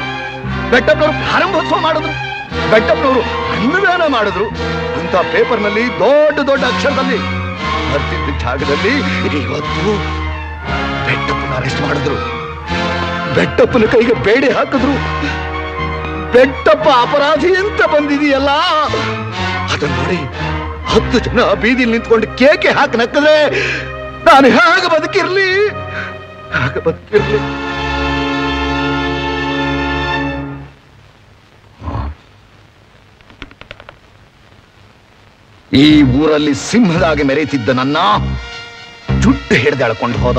ಬೆಟ್ಟಪ್ಪನವರು ಪ್ರಾರಂಭೋತ್ಸವ ಮಾಡಿದ್ರು, ಬೆಟ್ಟಪ್ಪನವರು ಅನ್ನದಾನ ಮಾಡಿದ್ರು ಅಂತ ಪೇಪರ್ನಲ್ಲಿ ದೊಡ್ಡ ದೊಡ್ಡ ಅಕ್ಷರದಲ್ಲಿ ಬರ್ತಿದ್ದ ಜಾಗದಲ್ಲಿ ಇವತ್ತು ಬೆಟ್ಟಪ್ಪನ ಅರೆಸ್ಟ್ ಮಾಡಿದ್ರು, ಬೆಟ್ಟಪ್ಪನ ಕೈಗೆ ಬೇಡಿ ಹಾಕಿದ್ರು. ಬೆಟ್ಟಪ್ಪ ಅಪರಾಧಿ ಅಂತ ಬಂದಿದೆಯಲ್ಲ, ಅದನ್ನ ನೋಡಿ 10 ಜನ ಬೀದಿಲಿ ನಿಂತ್ಕೊಂಡು ಕೇಕೆ ಹಾಕಿ ನಕ್ಕದ್ರೆ ನಾನು ಹೇಗೆ ಬದುಕಿರ್ಲಿ, ಹೇಗೆ ಬದುಕಿರ್ಲಿ. ಈ ಊರಲ್ಲಿ ಸಿಂಹದಾಗೆ ಮೆರೆಯುತ್ತಿದ್ದ ನನ್ನ ಜುಟ್ಟು ಹಿಡಿದು ಅಳ್ಕೊಂಡು ಹೋದ.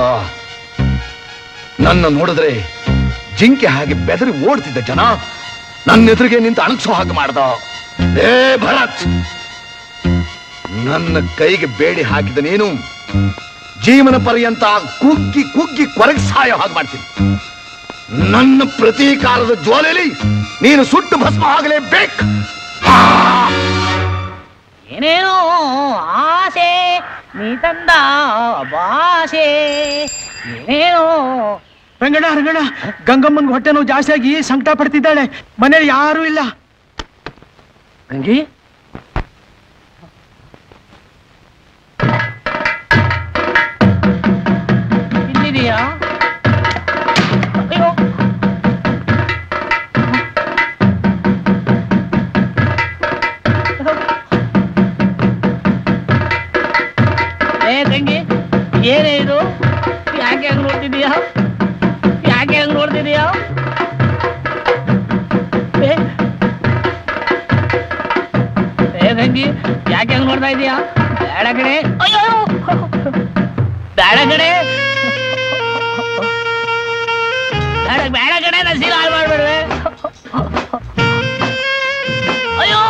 ನನ್ನ ನೋಡಿದ್ರೆ ಜಿಂಕೆ ಹಾಗೆ ಬೆದರಿ ಓಡ್ತಿದ್ದ ಜನ ನನ್ನ ಎದುರಿಗೆ ನಿಂತು ಅಣಗ್ಸೋ ಹಾಗೆ ಮಾಡ್ದ. ಏ ಭರತ್, ನನ್ನ ಕೈಗೆ ಬೇಡಿ ಹಾಕಿದ ನೀನು ಜೀವನ ಪರ್ಯಂತ ಕುಗ್ಗಿ ಕುಗ್ಗಿ ಕೊರಗಿ ಸಾಯೋ ಹಾಗೆ ಮಾಡ್ತೀನಿ. ನನ್ನ ಪ್ರತೀಕಾರದ ಜ್ವಾಲೆಯಲ್ಲಿ ನೀನು ಸುಟ್ಟು ಭಸ್ಮ ಆಗಲೇಬೇಕು. ಏನೇನೋ ಆಸೆ ನೀ ತಂದ ಭಾಷೆ ಏನೇನೋ. ರಂಗಣ್ಣ, ಗಂಗಮ್ಮನ್ಗೆ ಹೊಟ್ಟೆ ನೋವು ಜಾಸ್ತಿ ಆಗಿ ಸಂಕಟ ಪಡ್ತಿದ್ದಾಳೆ. ಮನೇಲಿ ಯಾರೂ ಇಲ್ಲ. ಗಂಗಿ, ಇಲ್ಲಿದೆಯಾ? ಗಂಗಿ, ಏನೇ ಇದು? ಯಾಕೆ ಹಂಗೆ ನೋಡ್ತಿದೀಯಾ? ಯಾಕೆ ಹಂಗೆ ನೋಡ್ತಿದೀಯಾ? ಏ ಗಂಗಿ, ಯಾಕೆ ಹಂಗೆ ನೋಡ್ತಾ ಇದೀಯಾ? ಬೇಡ ಕಡೆ, ಅಯ್ಯೋ ಬೇಡ ಕಡೆ, ಬೇಡ ಕಡೆ, ನಸೀಲ್ ಹಾಳು ಮಾಡ್ಬೇಡ್ವೆ. ಅಯ್ಯೋ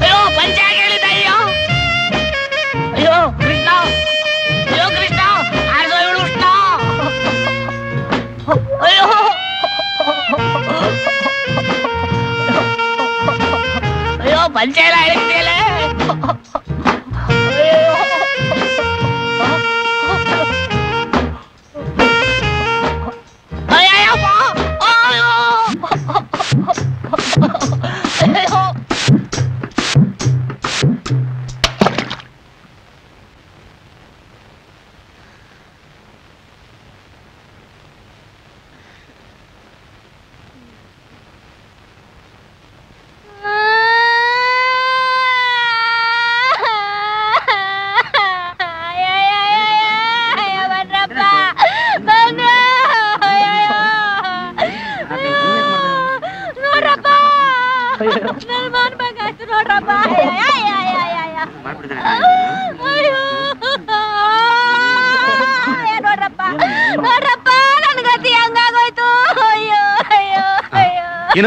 ಅಯ್ಯೋ, ಪಂಚಾಯ್ ಹೇಳಿದ್ದ. ಅಯ್ಯೋ ಅಯ್ಯೋ ಕೃಷ್ಣ, ಅಯ್ಯೋ ಕೃಷ್ಣ, ಆಯ್ಸೋ ಇವಳು ಕೃಷ್ಣ. ಅಯ್ಯೋ ಅಯ್ಯೋ, ಪಂಚಾಯ್ ಹೇಳಿದ್ಮೇಲೆ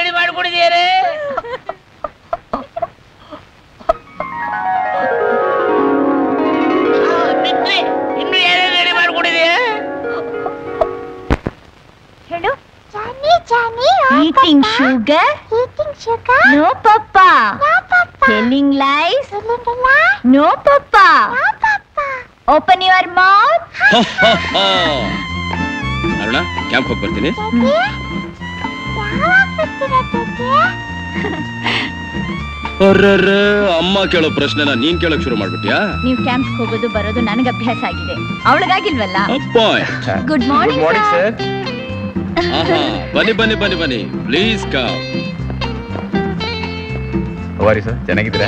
ರೆಡಿ ಮಾಡ್ಕೊಂಡಿದ್ಯಾರೇ? Eating sugar? Eating sugar? No, Papa. No, Papa. Telling lies? Telling lies? No, Papa. No, Papa. Open your mouth. Ho, ho, ho. Aruna, camp hogi bartini. Daddy? Yavag bartira, Daddy? Arre, amma kelo prashnena neen kelak shuru madbittiya? Neevu camp hogodu barodu nanage abhyas agide. Avaligagilvalla? Good morning, sir. Good morning, sir. ಬನ್ನಿ ಬನ್ನಿ ಬನ್ನಿ ಬನ್ನಿ, please come. ಅವರಿ sir, ಚೆನ್ನಾಗಿದ್ದೀರಾ?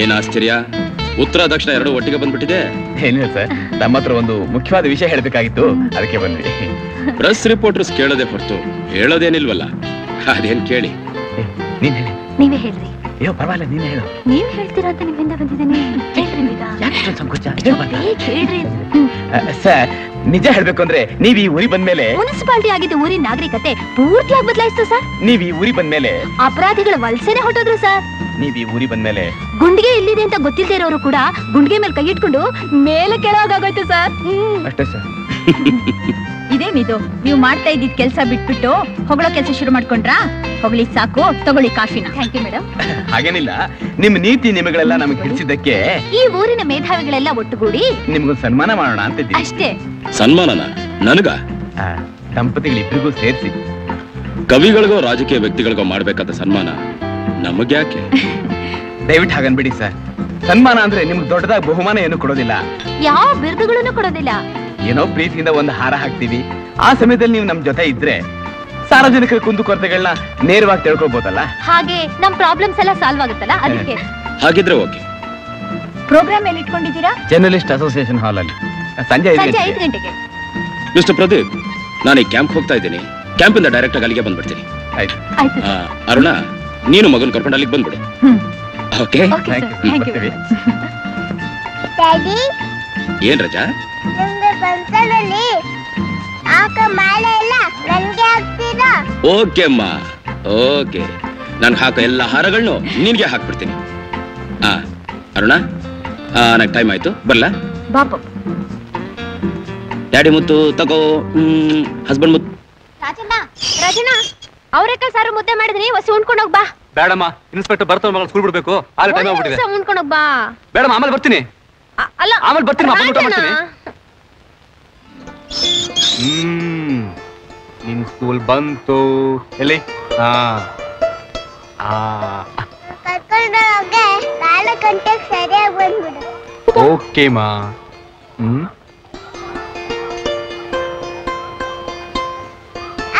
ಏನ್ ಆಶ್ಚರ್ಯ, ಉತ್ತರ ದಕ್ಷಿಣ ಎರಡು ಒಟ್ಟಿಗೆ ಬಂದ್ಬಿಟ್ಟಿದೆ. ಏನಿಲ್ಲ ಸರ್, ನಮ್ಮ ಹತ್ರ ಒಂದು ಮುಖ್ಯವಾದ ವಿಷಯ ಹೇಳಬೇಕಾಗಿತ್ತು, ಅದಕ್ಕೆ ಬಂದ್ವಿ. ಪ್ರೆಸ್ ರಿಪೋರ್ಟರ್ಸ್ ಕೇಳೋದೇ ಹೊರತು ಹೇಳೋದೇನಿಲ್ವಲ್ಲ, ಅದೇನ್ ಕೇಳಿ? ನೀವೇ ಹೇಳ್ರಿ. ಅಯ್ಯೋ ಪರವಾಗಿಲ್ಲ, ನೀನೇ ಹೇಳು. ನೀವು ಹೇಳ್ತೀರಾ ಅಂತ ನಿಮ್ಮಿಂದ ಬಂದಿದ್ದೇನೆ. ಯಾಕೆ ಸಂಕೋಚ? ಸರ್, ನಿಜ ಹೇಳ್ಬೇಕು ಅಂದ್ರೆ ನೀವ್ ಈ ಊರಿ ಬಂದ್ಮೇಲೆ ಮುನ್ಸಿಪಾಲಿಟಿ ಆಗಿದ್ದು ಊರಿನ ನಾಗರಿಕತೆ ಪೂರ್ತಿಯಾಗಿ ಬದಲಾಯಿಸ್ತು ಸರ್. ನೀವ್ ಈ ಊರಿ ಬಂದ್ಮೇಲೆ ಅಪರಾಧಿಗಳ ವಲಸೆನೆ ಹೊಟ್ಟೋದ್ರು ಸರ್. ನೀವ್ ಈ ಊರಿ ಬಂದ್ಮೇಲೆ ಗುಂಡಿಗೆ ಎಲ್ಲಿದೆ ಅಂತ ಗೊತ್ತಿಲ್ಲದೆ ಇರೋರು ಕೂಡ ಗುಂಡಿಗೆ ಮೇಲೆ ಕೈ ಇಟ್ಕೊಂಡು ಮೇಲೆ ಕೆಳಗಾಗೋಯ್ತು ಸರ್. ಅಷ್ಟೇ ಸರ್. ಇದೇನಿದು, ನೀವು ಮಾಡ್ತಾ ಇದ್ದಿದ್ ಕೆಲಸ ಬಿಟ್ಬಿಟ್ಟು ಹೊಗಳೋ ಕೆಲಸ ಶುರು ಮಾಡ್ಕೊಂಡ್ರಾ? ಹೊಗಳಿ ಸಾಕು, ತಗೊಳ್ಳಿ ಕಾಫಿನ. Thank you madam. ಹಾಗೇನಿಲ್ಲ, ನಿಮ್ ನೀತಿ ನಿಮಗಳೆಲ್ಲ ನಮಗೆ ತಿಳಿಸಿದ್ದಕ್ಕೆ ಈ ಊರಿನ ಮೇಧಾವಿಗಳೆಲ್ಲ ಒಟ್ಟುಗೂಡಿ ನಿಮ್ಗೊಂದು ಸನ್ಮಾನ ಮಾಡೋಣ ಅಂತ. ಅಷ್ಟೇ. ಸನ್ಮಾನನ ನನಗ? ದಂಪತಿಗಳಿಬ್ಬರಿಗೂ ಸೇರಿಸಿ. ಕವಿಗಳಿಗೋ ರಾಜಕೀಯ ವ್ಯಕ್ತಿಗಳಿಗೋ ಮಾಡ್ಬೇಕಾದ ಸನ್ಮಾನ ನಮಗ್ಯಾಕೆ? ದಯವಿಟ್ಟು ಹಾಗನ್ಬಿಡಿ ಸರ್. ಸನ್ಮಾನ ಅಂದ್ರೆ ನಿಮಗೆ ದೊಡ್ಡದಾಗಿ ಬಹುಮಾನ ಏನು ಕೊಡೋದಿಲ್ಲ, ಯಾವ ಬಿರುದುಗಳನ್ನು ಕೊಡೋದಿಲ್ಲ. ಏನೋ ಪ್ರೀತಿಯಿಂದ ಒಂದು ಹಾರ ಹಾಕ್ತೀವಿ, ಆ ಸಮಯದಲ್ಲಿ ನೀವು ನಮ್ಮ ಜೊತೆ ಇದ್ರೆ ಸಾರ್ವಜನಿಕರ ಕುಂದುಕೊರತೆಗಳನ್ನ ನೇರವಾಗಿ ತಿಳ್ಕೊಬಹುದಲ್ಲ, ಹಾಗೆ ನಮ್ಮ ಪ್ರಾಬ್ಲಮ್ಸ್ ಎಲ್ಲ ಸಾಲ್ವ್ ಆಗುತ್ತಲ್ಲ. ಅದಕ್ಕೆ ಹಾಗಿದ್ರೆ ಓಕೆ. ಪ್ರೋಗ್ರಾಮ್ ಎಲ್ಲಿ ಇಟ್ಕೊಂಡಿದ್ದೀರಾ? ಜರ್ನಲಿಸ್ಟ್ ಅಸೋಸಿಯೇಷನ್ ಹಾಲ್ ಅಲ್ಲಿ, ಸಂಜೆ 5 ಗಂಟೆಗೆ. ಮಿಸ್ಟರ್ ಪ್ರದೀಪ್, ನಾನು ಈ ಕ್ಯಾಂಪ್ ಹೋಗ್ತಾ ಇದ್ದೀನಿ, ಕ್ಯಾಂಪ್ ಇಂದ ಡೈರೆಕ್ಟ್ ಆಗಿ ಅಲ್ಲಿಗೆ ಬಂದ್ಬಿಡ್ತೀನಿ. ಆಯ್ತು ಆಯ್ತು. ಅರುಣ, ನೀನು ಮಗನ ಕರ್ಕೊಂಡು ಅಲ್ಲಿಗೆ ಬಂದ್ಬಿಡು. Okay, thank you. ಡ್ಯಾಡಿ, ಏನು ರಜಾ ನಿಮಗೆ ಬಂತಲಲ್ಲಿ ಆಕ ಮಾಲೆ ಎಲ್ಲ ನನಗೆ ಹಾಕ್ತಿದಾ? ಓಕೆ ಅಮ್ಮ, ಓಕೆ. ನಾನು ಹಾಕೋ ಎಲ್ಲ ಹಾರಗಳನ್ನು ನಿನಗೆ ಹಾಕ್ಬಿಡ್ತೀನಿ. ಆ ಅರುಣ, ನನಗೆ ಟೈಮ್ ಆಯ್ತು, ಬರಲಾ? ಬಾಪ, ಡ್ಯಾಡಿ ಮುತ್ತು ತಗೋ, ಹಸ್ಬೆಂಡ್ ಮುತ್ತು. ರಾಜಣ್ಣ, ರಾಜಣ್ಣ, ಅವರೇಕಾಳು ಸಾರು ಮುದ್ದೆ ಮಾಡಿದ್ರಿ, ಹೊಸ ಉಣ್ಕೊಂಡು ಹೋಗ್ಬಾ. ಬೇಡಮ್ಮ, ಇನ್ಸ್ಪೆಕ್ಟರ್ ಬರ್ತಾವ, ಮಗಳು ಸ್ಕೂಲ್ ಬಿಡ್ಬೇಕು, ಆಗ ಟೈಮ್ ಆಗ್ಬಿಟ್ಟಿದೆ. ಉಣ್ಕೊಂಡು ಹೋಗ್ಬಾ. ಬೇಡಮ್ಮ, ಆಮೇಲೆ ಬರ್ತೀನಿ. ಅಲ್ಲ, ಆಮೇಲೆ ಬರ್ತೀನಿ, ಅಪ್ಪ ಊಟ ಮಾಡ್ತೀನಿ. ನಿಮ್ ಸ್ಕೂಲ್ ಬಂತು ಎಲ್ಲಿ? ಹಾ, ಕರ್ಕೊಂಡು ಹೋಗಿ 4 ಗಂಟೆಗೆ ಸರಿಯಾಗಿ ಬಂದ್ಬಿಡು. ಓಕೆ ಮಾ.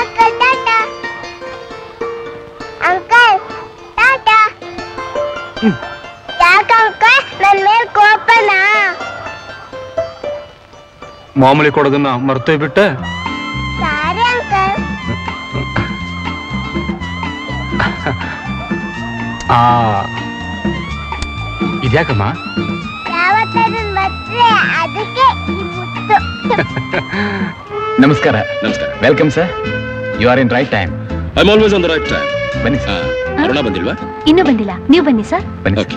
ಅಂಕಲ್ ಟಾಟಾ. ಯಾಕೆ ಅಂಕಲ್ ನನ್ನ ಮೇಲೆ ಕೋಪನಾ? ಮಾಮೂಲಿ ಕೊಡೋದನ್ನ ಮರ್ತೇ ಬಿಟ್ಟೆ. Sorry uncle. ಆ, ಇದ್ಯಾಕಮ್ಮ? ನಮಸ್ಕಾರ. ನಮಸ್ಕಾರ. Welcome sir, you are in right time. I am always on the right time. ಬನ್ನಿ ಸರ್. ಅರುಣ ಬಂದಿಲ್ವಾ? ಇನ್ನೂ ಬಂದಿಲ್ಲ, ನೀವು ಬನ್ನಿ ಸರ್. ಬನ್ನಿ. ಓಕೆ.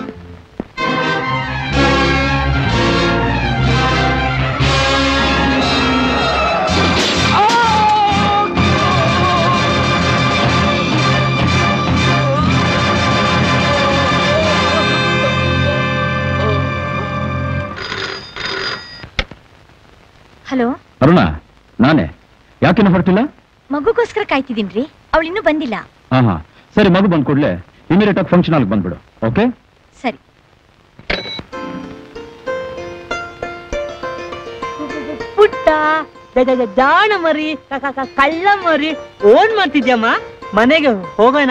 ಹಲೋ ಅರುಣ, ನಾನೇ. ಯಾಕಿನ ಹೊರಟಿಲ್ಲ? ಮಗುಗೋಸ್ಕರ ಕಾಯ್ತಿದ್ದೀನ್ರಿ, ಅವಳು ಇನ್ನೂ ಬಂದಿಲ್ಲ. ಹಾ ಹಾ, ಸರಿ. ಮಗು ಬಂದ್ ಕೂಡಲೇ ಇಮಿಡಿಯೇಟ್ ಆಗಿ ಫಂಕ್ಷನ್ ಅಲ್ಲಿ ಬಂದ್ಬಿಡು. ಓಕೆ? ಸರಿ. ಪುಟ್ಟ ದಾಣ ಮರಿ, ಕಳ್ಳ ಮರಿ ಓನ್ ಮಾಡ್ತಿದ್ಯಮ್ಮ, ಮನೆಗೆ ಹೋಗೋಣ.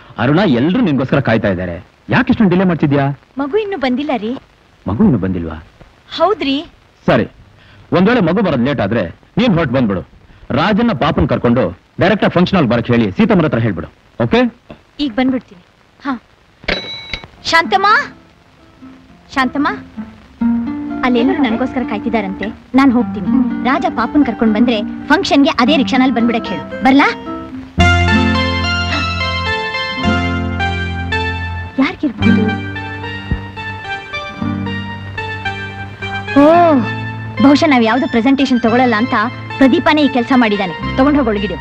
ಅರುಣ, ಎಲ್ರು ನಿನ್ಗೋಸ್ಕರ ಕಾಯ್ತಾ ಇದ್ದಾರೆ, ಯಾಕೆಷ್ಟೊಂದು ಡಿಲೇ ಮಾಡ್ತಿದ್ಯಾ? ಮಗು ಇನ್ನು ಬಂದಿಲ್ಲ ರೀ. ಮಗು ಇನ್ನು ಬಂದಿಲ್ವಾ? ಹೌದ್ರಿ. ಸರಿ, ಒಂದ್ ವೇಳೆ ಮಗು ಬರೋದ್ ಲೇಟ್ ಆದ್ರೆ ನೀನ್ ಹೊರಟು ಬಂದ್ಬಿಡು. ರಾಜನ್ನ ಪಾಪನ್ ಕರ್ಕೊಂಡು ಡೈರೆಕ್ಟ್ ಆಗಿ ಫಂಕ್ಷನ್ ಅಲ್ಲಿ ಬರಕ್ ಹೇಳಿ ಸೀತಮ್ಮರ ಹತ್ರ ಹೇಳ್ಬಿಡು. ಓಕೆ? ಈಗ ಬಂದ್ಬಿಡ್ತೀನಿ. ಹಾ, ಶಾಂತಮ್ಮ, ಶಾಂತಮ್ಮ, ಅಲ್ಲೆಲ್ಲರೂ ನನ್ಗೋಸ್ಕರ ಕಾಯ್ತಿದಾರಂತೆ, ನಾನ್ ಹೋಗ್ತೀನಿ. ರಾಜ ಪಾಪನ್ ಕರ್ಕೊಂಡ್ ಬಂದ್ರೆ ಫಂಕ್ಷನ್ಗೆ ಅದೇ ರಿಕ್ಷಾನಲ್ಲಿ ಬಂದ್ಬಿಡಕ್ ಹೇಳು. ಬರ್ಲಾ? ಯಾರಿಗಿರ್ಬೋದು? ಓ, ಬಹುಶಃ ನಾವ್ ಯಾವ್ದು ಪ್ರೆಸೆಂಟೇಶನ್ ತಗೊಳಲ್ಲ ಅಂತ ಪ್ರದೀಪನೇ ಈ ಕೆಲಸ ಮಾಡಿದ್ದಾನೆ. ತಗೊಂಡ್ ಹೋಗೊಳಗಿಡು.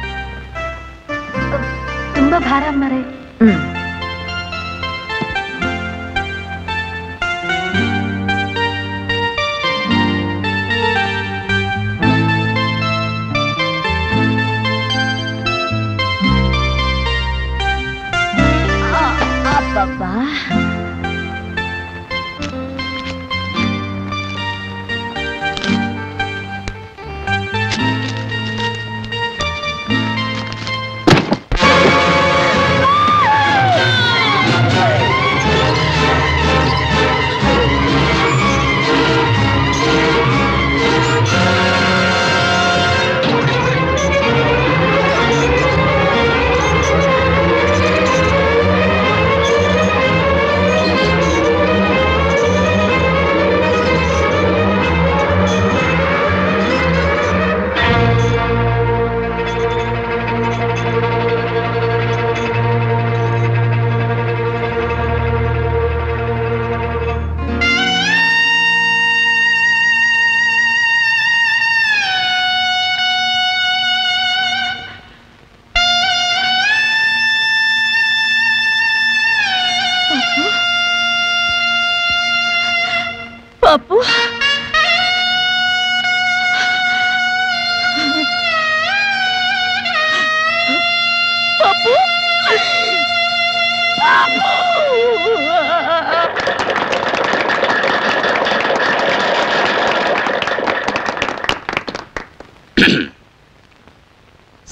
ತುಂಬಾ ಭಾರ ಮರೆ. ಅಬ್ಬಾ,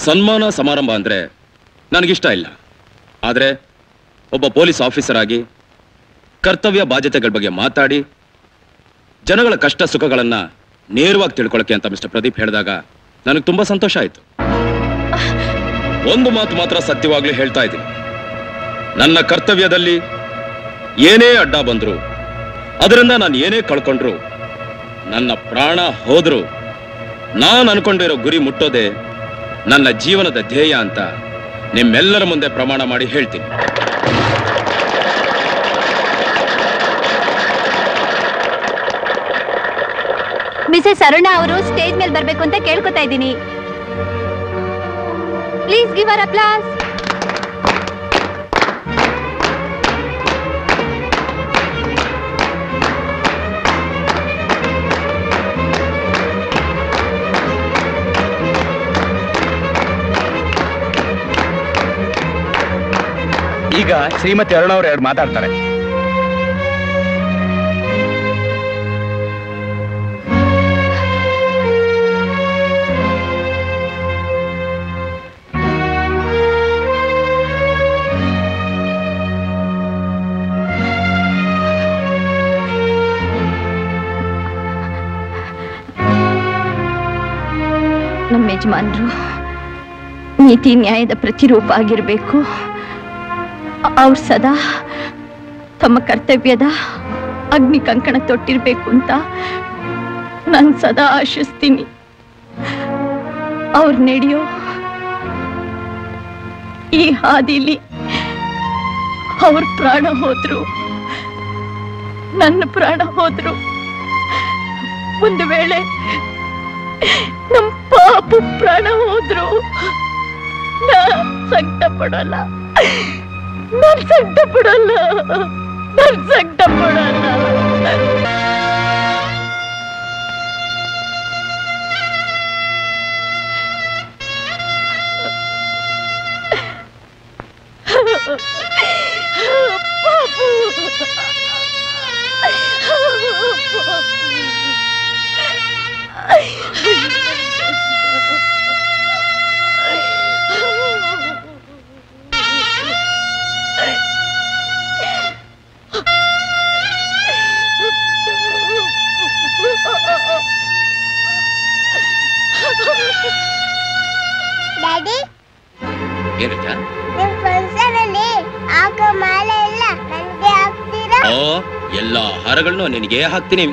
ಸನ್ಮಾನ ಸಮಾರಂಭ ಅಂದ್ರೆ ನನಗೆ ಇಷ್ಟ ಇಲ್ಲ. ಆದರೆ ಒಬ್ಬ ಪೊಲೀಸ್ ಆಫೀಸರ್ ಆಗಿ ಕರ್ತವ್ಯ ಬಾಧ್ಯತೆಗಳ ಬಗ್ಗೆ ಮಾತಾಡಿ ಜನಗಳ ಕಷ್ಟ ಸುಖಗಳನ್ನ ನೇರವಾಗಿ ತಿಳ್ಕೊಳ್ಳೋಕೆ ಅಂತ ಮಿಸ್ಟರ್ ಪ್ರದೀಪ್ ಹೇಳಿದಾಗ ನನಗೆ ತುಂಬಾ ಸಂತೋಷ ಆಯ್ತು. ಒಂದು ಮಾತು ಮಾತ್ರ ಸತ್ಯವಾಗ್ಲೂ ಹೇಳ್ತಾ ಇದ್ದೀನಿ, ನನ್ನ ಕರ್ತವ್ಯದಲ್ಲಿ ಏನೇ ಅಡ್ಡ ಬಂದ್ರು, ಅದರಿಂದ ನಾನು ಏನೇ ಕಳ್ಕೊಂಡ್ರು, ನನ್ನ ಪ್ರಾಣ ಹೋದ್ರು, ನಾನು ಅನ್ಕೊಂಡಿರೋ ಗುರಿ ಮುಟ್ಟೋದೆ ನನ್ನ ಜೀವನದ ಧ್ಯೇಯ ಅಂತ ನಿಮ್ಮೆಲ್ಲರ ಮುಂದೆ ಪ್ರಮಾಣ ಮಾಡಿ ಹೇಳ್ತೀನಿ. ಮಿಸೆಸ್ ಅರುಣಾ ಅವರು ಸ್ಟೇಜ್ ಮೇಲೆ ಬರಬೇಕು ಅಂತ ಕೇಳ್ಕೊತಾ ಇದ್ದೀನಿ. Please give her applause. ಈಗ ಶ್ರೀಮತಿ ಅರುಣ್ ಅವರು ಎರಡು ಮಾತಾಡ್ತಾರೆ. ನಮ್ಮ ಯಜಮಾನರು ನೀತಿ ನ್ಯಾಯದ ಪ್ರತಿರೂಪ ಆಗಿರಬೇಕು. ಅವ್ರು ಸದಾ ತಮ್ಮ ಕರ್ತವ್ಯದ ಅಗ್ನಿ ಕಂಕಣ ತೊಟ್ಟಿರ್ಬೇಕು ಅಂತ ನಾನು ಸದಾ ಆಶಿಸ್ತೀನಿ. ಅವ್ರು ನಡೆಯೋ ಈ ಹಾದಿಲಿ ಅವ್ರ ಪ್ರಾಣ ಹೋದ್ರು, ನನ್ನ ಪ್ರಾಣ ಹೋದ್ರು. ಒಂದು ವೇಳೆ ನಮ್ಮ ಪಾಪು ಪ್ರಾಣ ಹೋದ್ರು ನಾ ಸಂಕಟ ಪಡೋಲ್ಲ, ನಾನು ಸಂಕಟ ಪಡೋಲ್ಲ, ನಾನು ಸಂಕಟ ಪಡೋಲ್ಲ. ಎಲ್ಲ ಹಾರಗಳನ್ನು ನಿನಗೆ ಹಾಕ್ತೀನಿ.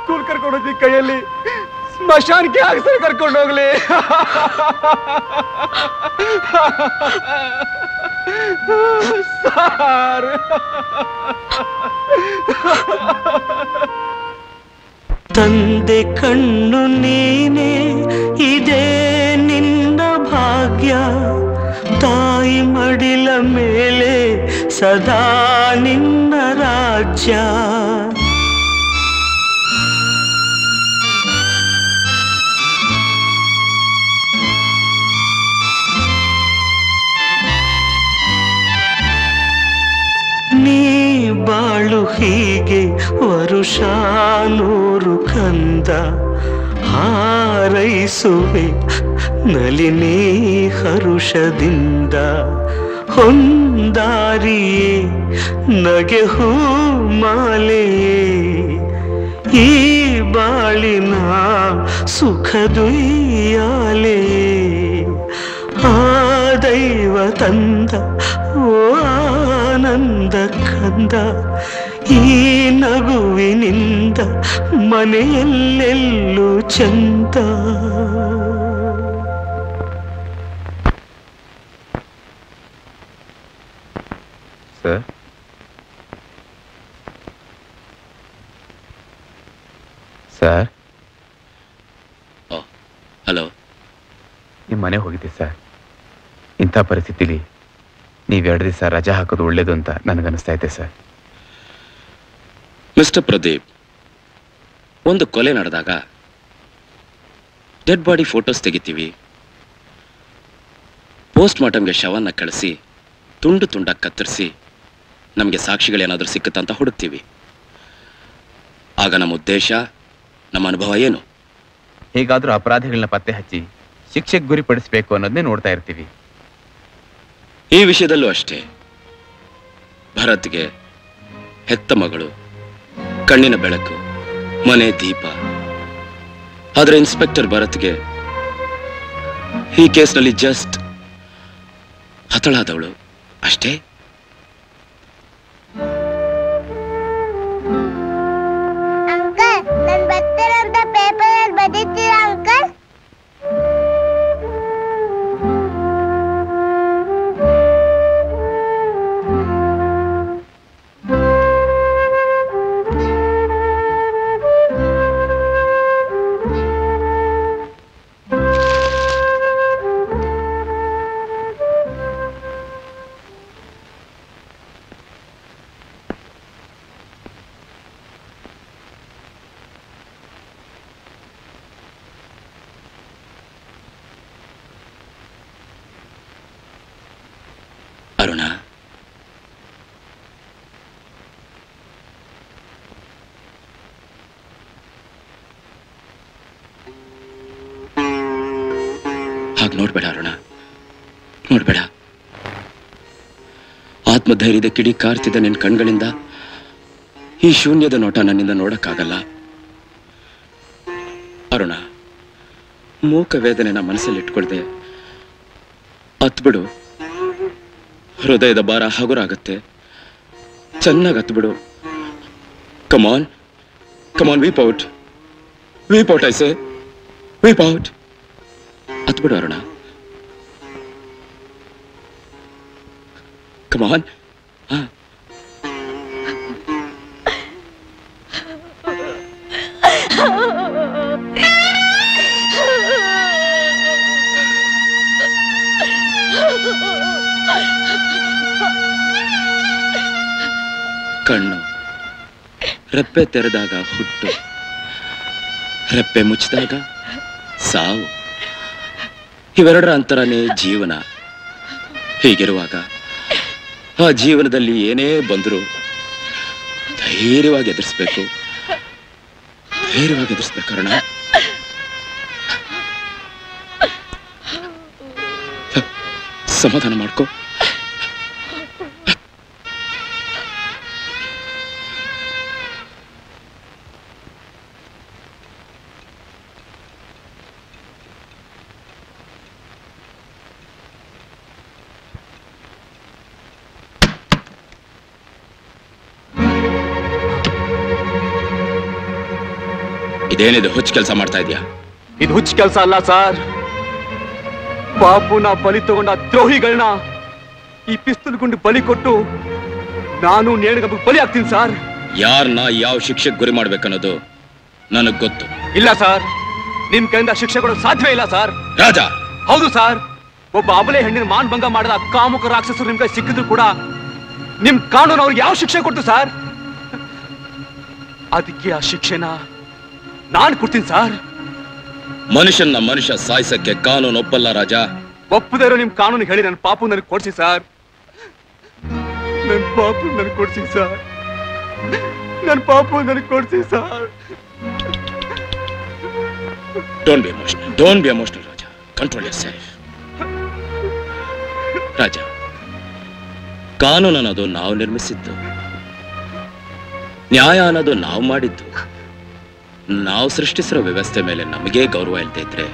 ಸ್ಕೂಲ್ ಕರ್ಕೊಂಡೋಗಿ ಕೈಯಲ್ಲಿ ಸ್ಮಶಾನಕ್ಕೆ ಹಾಕ್ಸರ್ ಕರ್ಕೊಂಡೋಗ್ಲಿ. ಸಾರ್ ತಂದೆ ಕಣ್ಣು ನೀನೆ, ಇದೇ ನಿನ್ನ ಭಾಗ್ಯ. ತಾಯಿ ಮಡಿಲ ಮೇಲೆ ಸದಾ ನಿನ್ನ ರಾಜ್ಯ. ಹೀಗೆ ವರುಷಾನೂರು ಕಂದ ಹಾರೈಸುವೆ ನಲಿನೇ ಹರುಷದಿಂದ. ಹೊಂದಾರಿಯೇ ನಗೆ ಹೂ ಮಾಲೆಯೇ ಈ ಬಾಳಿನ ಸುಖದುಯ್ಯಾಲೆ. ಆ ದೈವ ತಂದ ಓ ಆನಂದ ಕಂದ ಈ ನಗುವಿನಿಂದ ಮನೆಯಲ್ಲೆಲ್ಲೂ ಚಂದ. Sir, sir, hello. ನಿಮ್ಮ ಮನೆ ಹೋಗಿದೆ ಸರ್. ಇಂಥ ಪರಿಸ್ಥಿತಿಲಿ ನೀವೆರಡು ದಿವಸ ರಜಾ ಹಾಕೋದು ಒಳ್ಳೇದು ಅಂತ ನನಗನ್ನಿಸ್ತಾ ಇದೆ ಸರ್. ಮಿಸ್ಟರ್ ಪ್ರದೀಪ್, ಒಂದು ಕೊಲೆ ನಡೆದಾಗ ಡೆಡ್ ಬಾಡಿ ಫೋಟೋಸ್ ತೆಗಿತೀವಿ, ಪೋಸ್ಟ್ ಮಾರ್ಟಮ್ಗೆ ಶವನ್ನ ಕಳಿಸಿ ತುಂಡು ತುಂಡಾಗಿ ಕತ್ತರಿಸಿ ನಮಗೆ ಸಾಕ್ಷಿಗಳೇನಾದರೂ ಸಿಕ್ಕುತ್ತಂತ ಹುಡುಕ್ತೀವಿ. ಆಗ ನಮ್ಮ ಉದ್ದೇಶ, ನಮ್ಮ ಅನುಭವ ಏನು? ಹೇಗಾದರೂ ಅಪರಾಧಿಗಳನ್ನ ಪತ್ತೆ ಹಚ್ಚಿ ಶಿಕ್ಷೆಗೆ ಗುರಿಪಡಿಸಬೇಕು ಅನ್ನೋದನ್ನೇ ನೋಡ್ತಾ ಇರ್ತೀವಿ. ಈ ವಿಷಯದಲ್ಲೂ ಅಷ್ಟೇ. ಭರತ್ಗೆ ಹೆತ್ತ ಮಗಳು, ಕಣ್ಣಿನ ಬೆಳಕು, ಮನೆ ದೀಪ. ಆದರೆ ಇನ್ಸ್ಪೆಕ್ಟರ್ ಭರತ್ಗೆ ಈ ಕೇಸ್ನಲ್ಲಿ ಜಸ್ಟ್ ಹತಳಾದವಳು ಅಷ್ಟೇ. ಅರುಣ, ಹಾಗೆ ನೋಡ್ಬೇಡ ಅರುಣ, ನೋಡ್ಬೇಡ. ಆತ್ಮಧೈರ್ಯದ ಕಿಡಿ ಕಾರ್ತಿದ ನಿನ್ನ ಕಣ್ಗಳಿಂದ ಈ ಶೂನ್ಯದ ನೋಟ ನನ್ನಿಂದ ನೋಡಕ್ಕಾಗಲ್ಲ ಅರುಣ. ಮೂಕ ವೇದನೆನ ಮನಸ್ಸಲ್ಲಿ ಇಟ್ಕೊಳ್ದೆ ಹತ್ಬಿಡು, ಹೃದಯದ ಭಾರ ಹಗುರಾಗತ್ತೆ. ಚೆನ್ನಾಗಿ ಹತ್ಬಿಡು. Come on come on, weep out, weep out, ಐಸೆ weep out. ಹತ್ಬಿಡು ಅರುಣ, ಕಮಾನ್. ಹಾ, ಕಣ್ಣು ರೆಪ್ಪೆ ತೆರೆದಾಗ ಹುಟ್ಟು, ರೆಪ್ಪೆ ಮುಚ್ಚಿದಾಗ ಸಾವು. ಇವೆರಡರ ಅಂತರನೇ ಜೀವನ. ಹೀಗಿರುವಾಗ ಆ ಜೀವನದಲ್ಲಿ ಏನೇ ಬಂದರೂ ಧೈರ್ಯವಾಗಿ ಎದುರಿಸ್ಬೇಕು, ಧೈರ್ಯವಾಗಿ ಎದುರಿಸ್ಬೇಕು ಅರುಣ. ಸಮಾಧಾನ ಮಾಡ್ಕೋ. ಏನಿದು ಹುಚ್ಚ ಕೆಲಸ ಮಾಡ್ತಾ ಇದೆಯಾ? ಇದು ಹುಚ್ಚ ಕೆಲಸ ಅಲ್ಲ ಸರ್. ಬಾಪುನ ಬಲಿ ತಗೊಂಡ ದ್ರೋಹಿಗಳನ್ನ ಈ ಪಿಸ್ತೂಲ್ ಗುಂಡು ಬಲಿ ಕೊಟ್ಟು ನಾನು ನೇಣಿಗೆ ಬಲಿ ಆಗ್ತೀನಿ ಸರ್. ಯಾರನ್ನ ಯಾವ ಶಿಕ್ಷೆಗೆ ಗುರಿ ಮಾಡ್ಬೇಕನ್ನೋದು ನನಗ್ ಗೊತ್ತು. ಇಲ್ಲ ಸರ್, ನಿಮ್ ಕೈಯಿಂದ ಶಿಕ್ಷೆ ಕೊಡೋದು ಸಾಧ್ಯವೇ ಇಲ್ಲ ಸರ್. ರಾಜಾ? ಹೌದು ಸರ್. ಒಬ್ಬ ಅಬಲೆ ಹೆಣ್ಣಿನ ಮಾನಭಂಗ ಮಾಡಿದ ಕಾಮುಕ ರಾಕ್ಷಸರು ನಿಮ್ ಕೈ ಸಿಕ್ಕಿದ್ರು ಕೂಡ ನಿಮ್ ಕಾನೂನು ಅವ್ರಿಗೆ ಯಾವ ಶಿಕ್ಷೆ ಕೊಡ್ತು ಸರ್? ಅದಕ್ಕೆ ಆ ಶಿಕ್ಷೆನ ನಾನು ಕೊಡ್ತೀನಿ ಸರ್. ಮನುಷ್ಯನ ಮನುಷ್ಯ ಸಾಯಿಸಕ್ಕೆ ಕಾನೂನು ಒಪ್ಪಲ್ಲ ರಾಜ. ಒಪ್ಪದೇ ಇರೋ ನಿಮ್ ಕಾನೂನು ಹೇಳಿ ನನ್ನ ಪಾಪು ನನಗೆ ಕೊಡ್ಸಿ ಸರ್. ನನ್ನ ಪಾಪು ನನಗೆ ಕೊಡ್ಸಿ ಸರ್. ನನ್ನ ಪಾಪು ನನಗೆ ಕೊಡ್ಸಿ sir. Don't be emotional, Raja. Control yourself. Raja, ಕಾನೂನು ಅನ್ನೋದು ನಾವು ನಿರ್ಮಿಸಿದ್ದು, ನ್ಯಾಯ ಅನ್ನೋದು ನಾವು ಮಾಡಿದ್ದು. ನಾವು ಸೃಷ್ಟಿಸಿರೋ ವ್ಯವಸ್ಥೆ ಮೇಲೆ ನಮಗೆ ಗೌರವ ಇಲ್ಲದೆ ಇದ್ರೆ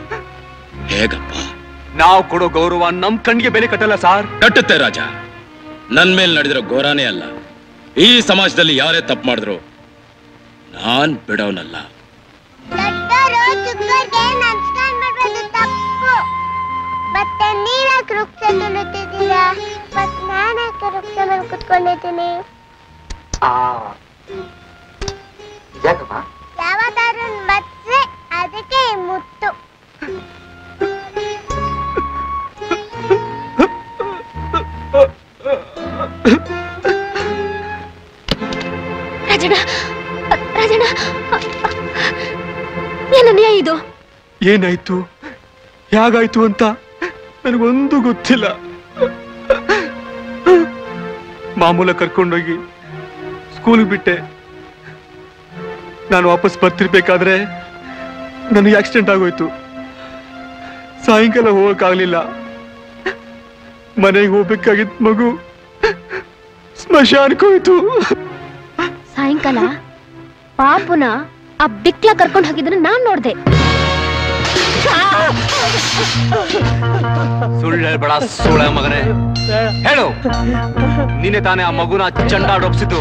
ಹೇಗಪ್ಪ? ನಾವು ಕೊಡೋ ಗೌರವ ನಮ್ ಕಣ್ಣಿಗೆ ಬೆಲೆ ಕಟ್ಟಲ್ಲ ಸಾರ್. ಕಟ್ಟುತ್ತೆ ರಾಜ. ನನ್ ಮೇಲೆ ನಡೆದಿರೋ ಘೋರಾನೇ ಅಲ್ಲ, ಈ ಸಮಾಜದಲ್ಲಿ ಯಾರೇ ತಪ್ಪು ಮಾಡಿದ್ರು ನಾನ್ ಬಿಡೋನಲ್ಲ. ಅದಕ್ಕೆ ಮುತ್ತು. ಏನನ್ಯಾಯ ಇದು? ಏನಾಯ್ತು, ಹೇಗಾಯ್ತು ಅಂತ ನನಗೊಂದು ಗೊತ್ತಿಲ್ಲ. ಮಾಮೂಲ ಕರ್ಕೊಂಡೋಗಿ ಸ್ಕೂಲ್ಗೆ ಬಿಟ್ಟೆ. ನಾನು ವಾಪಸ್ ಬರ್ತಿರ್ಬೇಕಾದ್ರೆ ನನಗೆ ಆಕ್ಸಿಡೆಂಟ್ ಆಗೋಯ್ತು. ಸಾಯಂಕಾಲ ಹೋಗಕ್ಕಾಗ್ಲಿಲ್ಲ. ಮನೆಗೆ ಹೋಗ್ಬೇಕಾಗಿತ್ತು ಮಗು ಸ್ಮಶಾನಕ್ಕೆ ಹೋಯ್ತು. ಸಾಯಂಕಾಲ ಪಾಪುನ ಆ ಬಿಕ್ಲ ಕರ್ಕೊಂಡು ಹೋಗಿದ್ರೆ ನಾನ್ ನೋಡ್ದೆ. ಸುಳ್ಳು ಹೇಳ್ಬೇಡ ಸುಳ್ಳ ಮಗನೇ, ಹೇಳು. ನೀನೆ ತಾನೇ ಆ ಮಗುನ ಚಂಡಾಡೊಪ್ಸಿತು.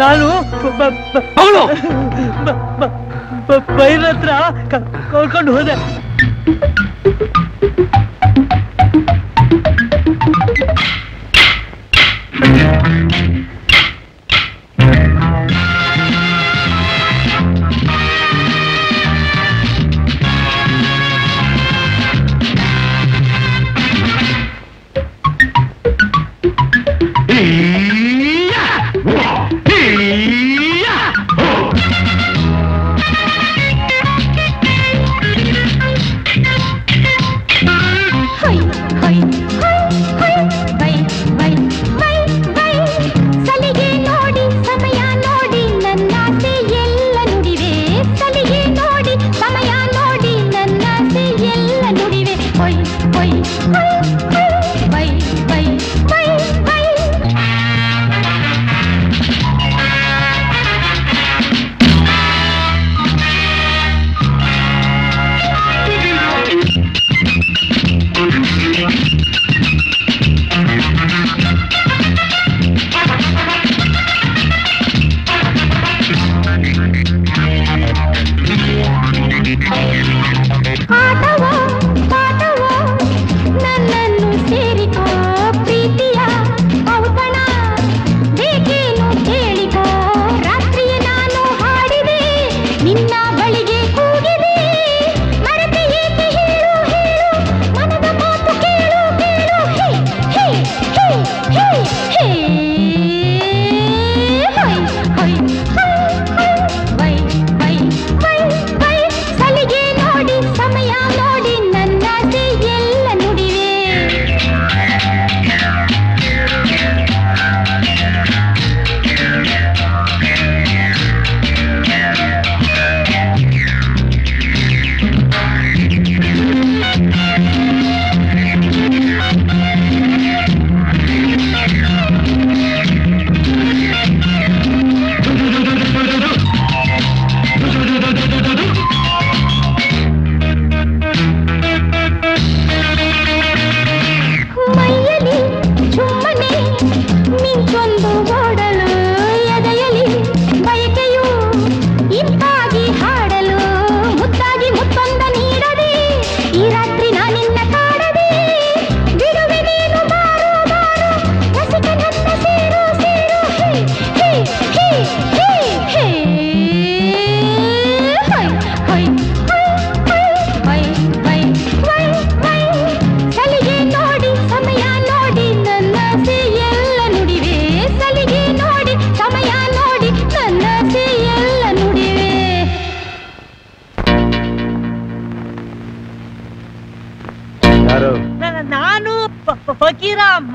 ನಾನು ಅವಳು ಬೈರತ್ರ ಕರ್ಕೊಂಡು ಹೋದೆ.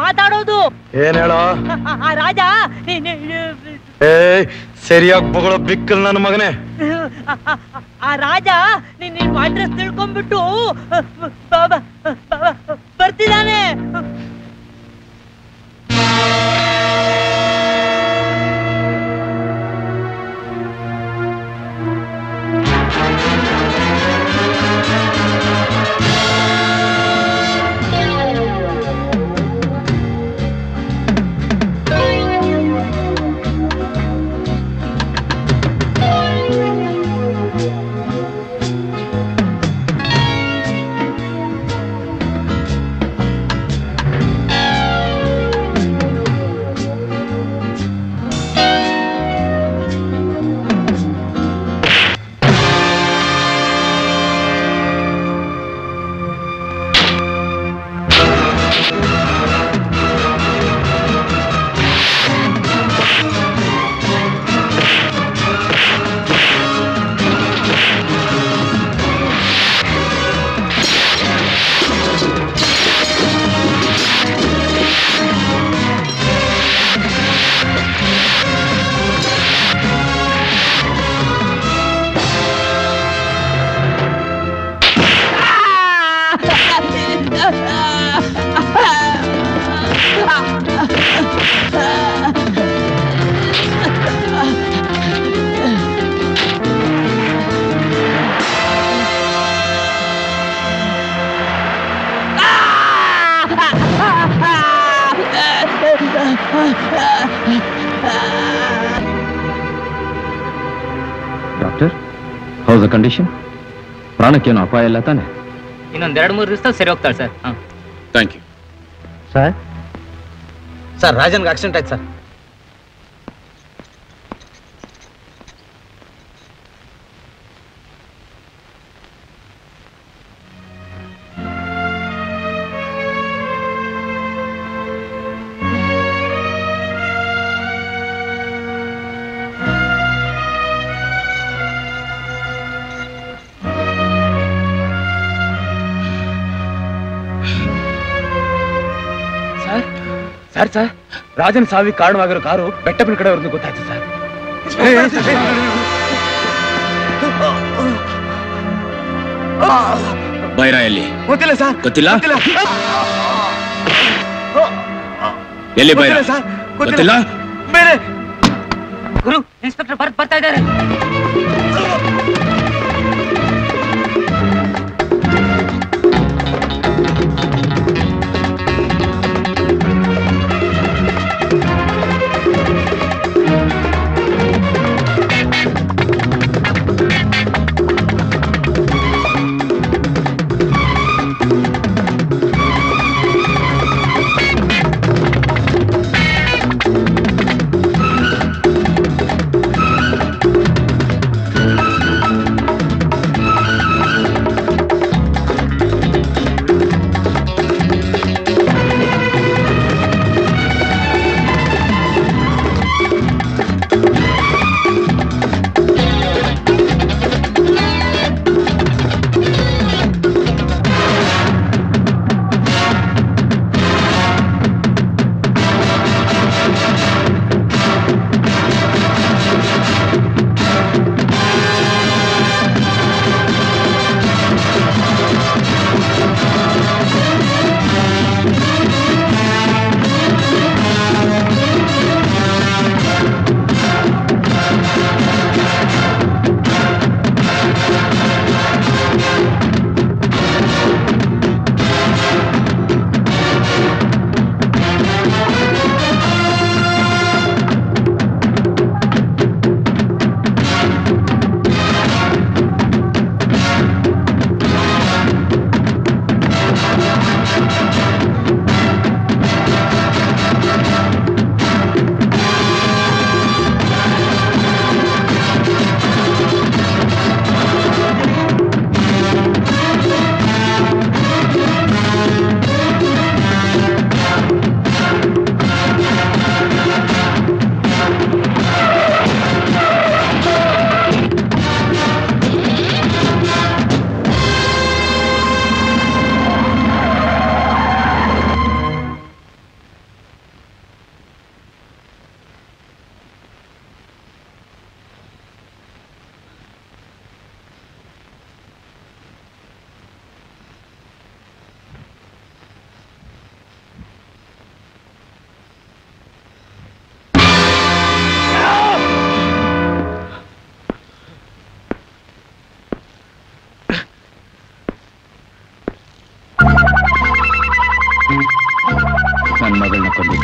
ಮಾತಾಡೋದು ಏನ್ ಹೇಳೋ ರಾಜ ಏ ಸರಿಯಾಗಿ ಬೊಗಳೋ ಬಿಕ್ಕಲ್ ನನ್ನ ಮಗನೇ ಆ ರಾಜ ನಿನ್ನ ಅಡ್ರೆಸ್ ತಿಳ್ಕೊಂಡ್ಬಿಟ್ಟು ಬಾಬಾ ಬರ್ತಿದಾನೆ How's the condition? Pranakya no apaya illa tane. Innond 2-3 divasa seri hogtale sir. Thank you. Sir? Sir, Rajan ga accident aaytu sir. Sir, Rajan Savi Karnavagar Karu, Bettappa Kada Aruna Gothaytu sir. Baira elli? Gottilla sir. Gottilla? Elli baira? Gottilla? Mere Guru, Inspector barta idare.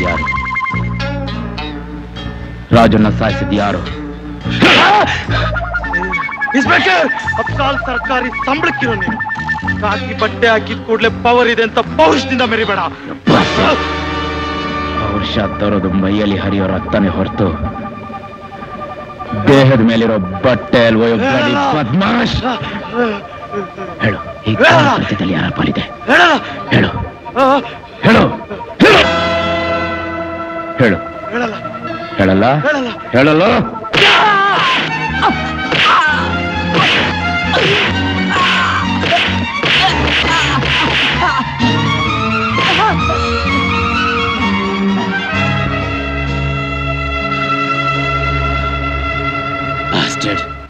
ಸಾಯಿಸಿದ್ಯಾರು? ರಾಜನ್ನ ಸಾಯಿಸಿದ್ಯಾರು? Inspector, ಅಪ್ಸಾಲ್ ಸರ್ಕಾರಿ ಸಂಬಳಕ್ಕಿರೋ ನೀನು. ಕಾಕಿ ಬಟ್ಟೆ ಹಾಕಿದ ಕೂಡಲೇ ಪವರ್ ಇದೆ ಅಂತ ಪೌರುಷದಿಂದ ಮೆರಿಬೇಡ. ಪೌರುಷ ತರೋದು ಮೈಯಲ್ಲಿ ಹರಿಯೋ ರಕ್ತನೇ ಹೊರತು ದೇಹದ ಮೇಲಿರೋ ಬಟ್ಟೆ ಅಲ್ವೋಯೋ ಪದ್ಮಾಶ್. ಹೇಳು, ಈ ಕೃತ್ಯದಲ್ಲಿ ಯಾರ ಪಾಲಿದೆ? ಹೇಳು ಹೇಳು ಹೇಳು. ಹೇಳಲ್ಲ ಹೇಳಲ್ಲ.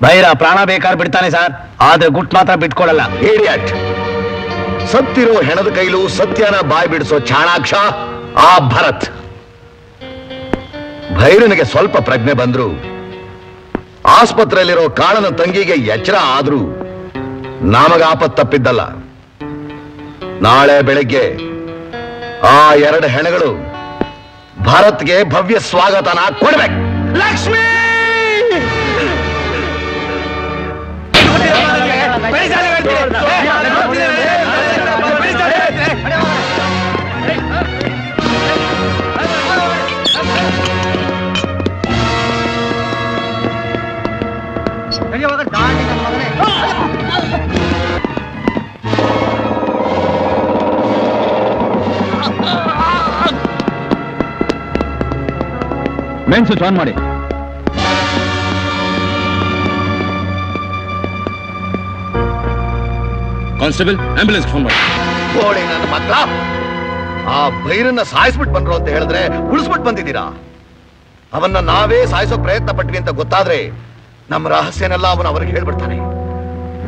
ಭೈರ ಪ್ರಾಣ ಬೇಕಾದ್ರೆ ಬಿಡ್ತಾನೆ ಸರ್, ಆದ್ರೆ ಗುಟ್ ಮಾತ್ರ ಬಿಟ್ಕೊಡಲ್ಲ. ಏರಿಯಾಟ್ ಸತ್ತಿರೋ ಹೆಣದ ಕೈಲೂ ಸತ್ಯನ ಬಾಯಿ ಬಿಡಿಸೋ ಚಾಣಾಕ್ಷ ಆ ಭರತ್. ಭೈರನಿಗೆ ಸ್ವಲ್ಪ ಪ್ರಜ್ಞೆ ಬಂದ್ರು, ಆಸ್ಪತ್ರೆಯಲ್ಲಿರೋ ಕಾಳನ ತಂಗಿಗೆ ಎಚ್ಚರ ಆದ್ರೂ ನಮಗ ಆಪತ್ ತಪ್ಪಿದ್ದಲ್ಲ. ನಾಳೆ ಬೆಳಗ್ಗೆ ಆ ಎರಡು ಹೆಣಗಳು ಭರತ್ಗೆ ಭವ್ಯ ಸ್ವಾಗತನ ಕೊಡ್ಬೇಕು. ಲಕ್ಷ್ಮೀ ಮೇನ್ ಸ್ವಿಚ್ ಆನ್ ಮಾಡಿ. ಕಾನ್ಸ್ಟೇಬಲ್, ಆಂಬ್ಯುಲೆನ್ಸ್ ಫೋನ್ ಮಾಡಿ. ಓಡಿ ನನ್ನ ಮಕ್ಕಳ, ಆ ಭೈರನ್ನ ಸಾಯಿಸ್ಬಿಟ್ಟು ಬಂದ್ರು ಅಂತ ಹೇಳಿದ್ರೆ ಉಳಿಸ್ಬಿಟ್ಟು ಬಂದಿದ್ದೀರಾ. ಅವನ್ನ ನಾವೇ ಸಾಯಿಸೋ ಪ್ರಯತ್ನ ಪಟ್ವಿ ಅಂತ ಗೊತ್ತಾದ್ರೆ ನಮ್ಮ ರಹಸ್ಯನೆಲ್ಲ ಅವನು ಅವ್ರಿಗೆ ಹೇಳ್ಬಿಡ್ತಾನೆ.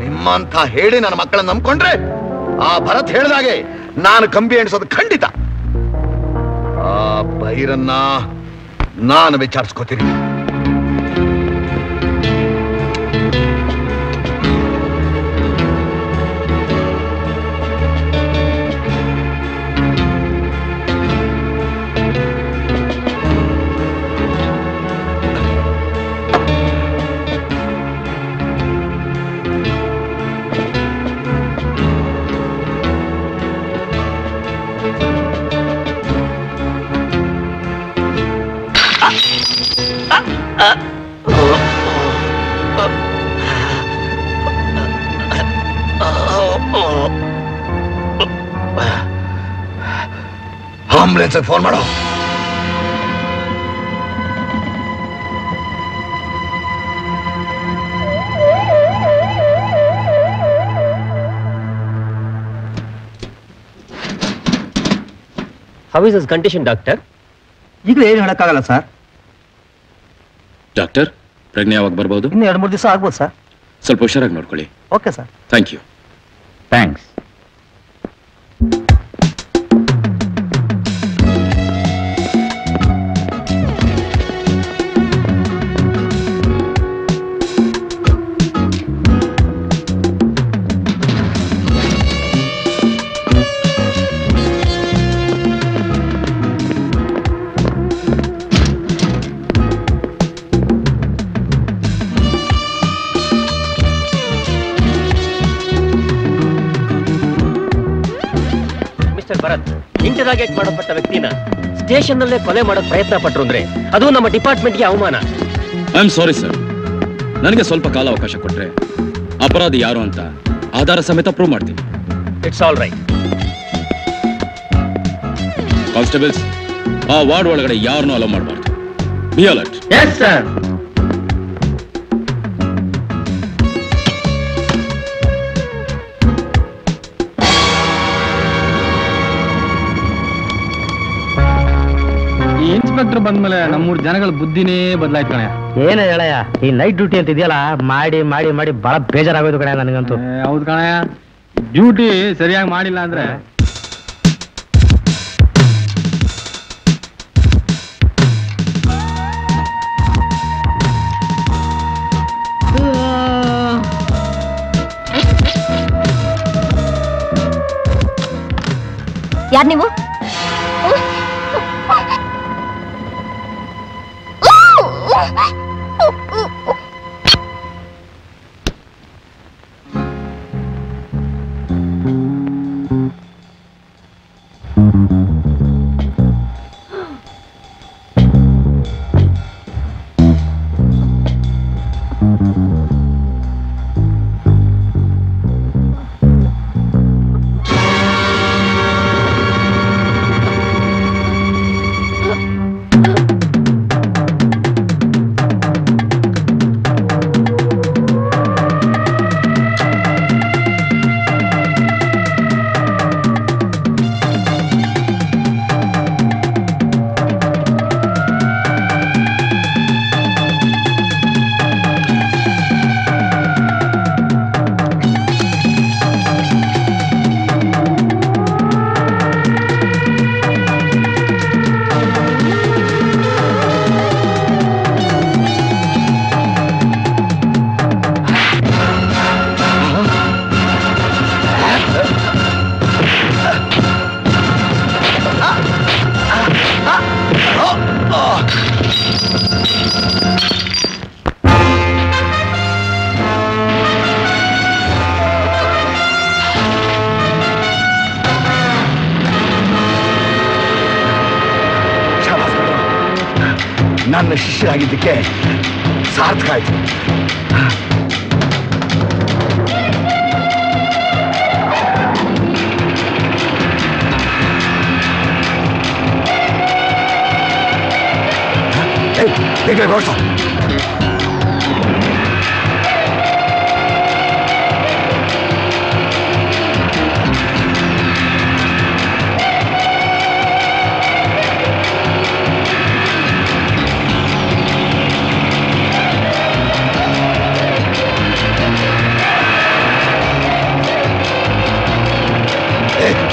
ನಿಮ್ಮಂತ ಹೇಳಿ ನನ್ನ ಮಕ್ಕಳನ್ನ ನಂಬ್ಕೊಂಡ್ರೆ ಆ ಭರತ್ ಹೇಳ್ದಾಗೆ ನಾನು ಕಂಬಿ ಎಣಿಸೋದು ಖಂಡಿತ. ಆ ಭೈರನ್ನ ನಾನು ವಿಚಾರಿಸ್ಕೋತೀನಿ. ಆಂಬುಲೆನ್ಸ್ ಫೋನ್ ಮಾಡೋ. How is his condition doctor? ಈಗಲೇ ಏನು ಹೇಳಕ್ಕಾಗಲ್ಲ ಸರ್. ಡಾಕ್ಟರ್, ಪ್ರಜ್ಞೆ ಯಾವಾಗ ಬರ್ಬೋದು? ಇನ್ನು 2-3 ದಿವಸ ಆಗ್ಬೋದು ಸರ್. ಸ್ವಲ್ಪ ಹುಷಾರಾಗಿ ನೋಡ್ಕೊಳ್ಳಿ. Okay sir, thank you. Thanks. Interrogate ಮಾಡಲ್ಪಟ್ಟ ವ್ಯಕ್ತಿನ ಸ್ಟೇಷನ್ ನಲ್ಲೇ ಕೊಲೆ ಮಾಡೋ ಪ್ರಯತ್ನ ಪಟ್ಟರು ಅಂದ್ರೆ ಅದು ನಮ್ಮ ಡಿಪಾರ್ಟ್ಮೆಂಟ್ಗೆ ಅವಮಾನ. ಐ ಆಮ್ ಸಾರಿ ಸರ್, ನನಗೆ ಸ್ವಲ್ಪ ಕಾಲ ಅವಕಾಶ ಕೊಟ್ರೆ ಅಪರಾಧಿ ಯಾರು ಅಂತ ಆಧಾರ ಸಮೇತ ಪ್ರೂವ್ ಮಾಡ್ತೀನಿ. ಇಟ್ಸ್ ಆಲ್ ರೈಟ್ ಕಾನ್ಸ್ಟೇಬಲ್ಸ್, ಆ ವಾರ್ಡ್ ಒಳಗಡೆ ಯಾರನ್ನೂ ಅಲೋ ಮಾಡಬಾರ್ದು. Be alert. Yes sir. Inspector ಬಂದ್ಮೇಲೆ ನಮ್ಮೂರ್ ಜನಗಳ ಬುದ್ಧಿನೇ ಬದಲಾಯ್ತು ಕಣೆ. ಏನ ಹೇಳಯ್ಯ, ಈ ನೈಟ್ ಡ್ಯೂಟಿ ಅಂತ ಇದೆಯಲ್ಲ, ಮಾಡಿ ಮಾಡಿ ಮಾಡಿ ಬಹಳ ಬೇಜಾರಾಗೋದು ಕಣೆ ನನಗಂತೂ. ಹೌದು ಕಣಯ್ಯ, ಡ್ಯೂಟಿ ಸರಿಯಾಗಿ ಮಾಡಿಲ್ಲ ಅಂದ್ರೆ ಯಾರು ನೀವು? ಶಿಷ್ಯರಾಗಿದ್ದಕ್ಕೆ ಸಾರ್ಥಕ ಆಯಿತು. ಬೇಗ ಹೊರಟು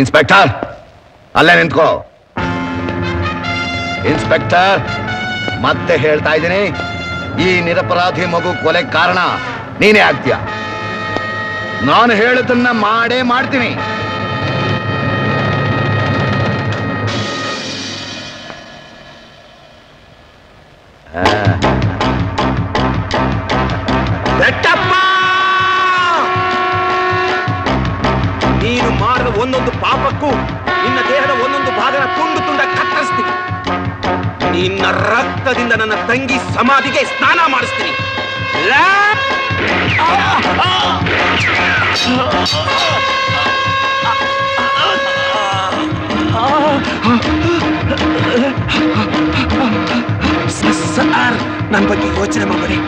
ಇನ್ಸ್ಪೆಕ್ಟರ್, ಅಲ್ಲೇ ನಿಂತ್ಕೋ. ಇನ್ಸ್ಪೆಕ್ಟರ್, ಮತ್ತೆ ಹೇಳ್ತಾ ಇದ್ದೀನಿ, ಈ ನಿರಪರಾಧಿ ಮಗು ಕೊಲೆ ಕಾರಣ ನೀನೇ ಆಗ್ತೀಯ. ನಾನು ಹೇಳೋದನ್ನ ಮಾಡೇ ಮಾಡ್ತೀನಿ. ನನ್ನ ತಂಗಿ ಸಮಾಧಿಗೆ ಸ್ನಾನ ಮಾಡಿಸ್ತೀನಿ. ಸರ್, ನನ್ನ ಬಗ್ಗೆ ಯೋಚನೆ ಮಾಡಬೇಡಿ.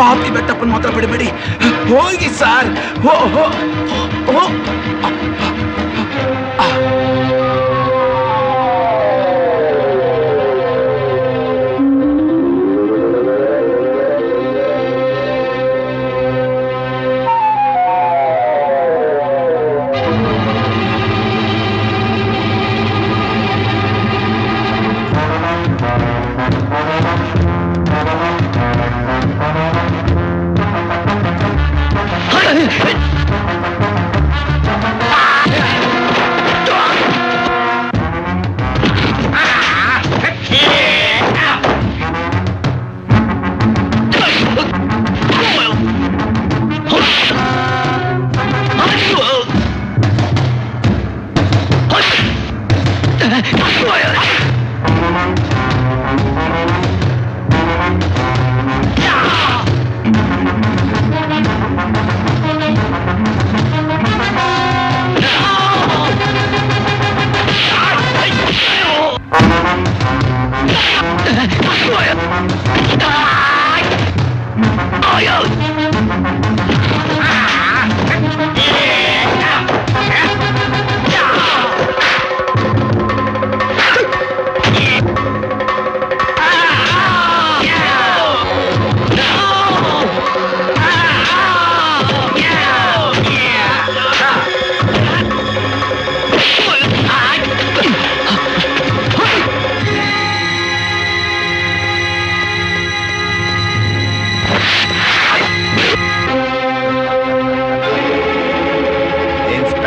ಪಾಪಿ ಬೆಟ್ಟಪ್ಪನ ಮಾತ್ರ ಬಿಡಬೇಡಿ. ಹೋಗಿ ಸರ್.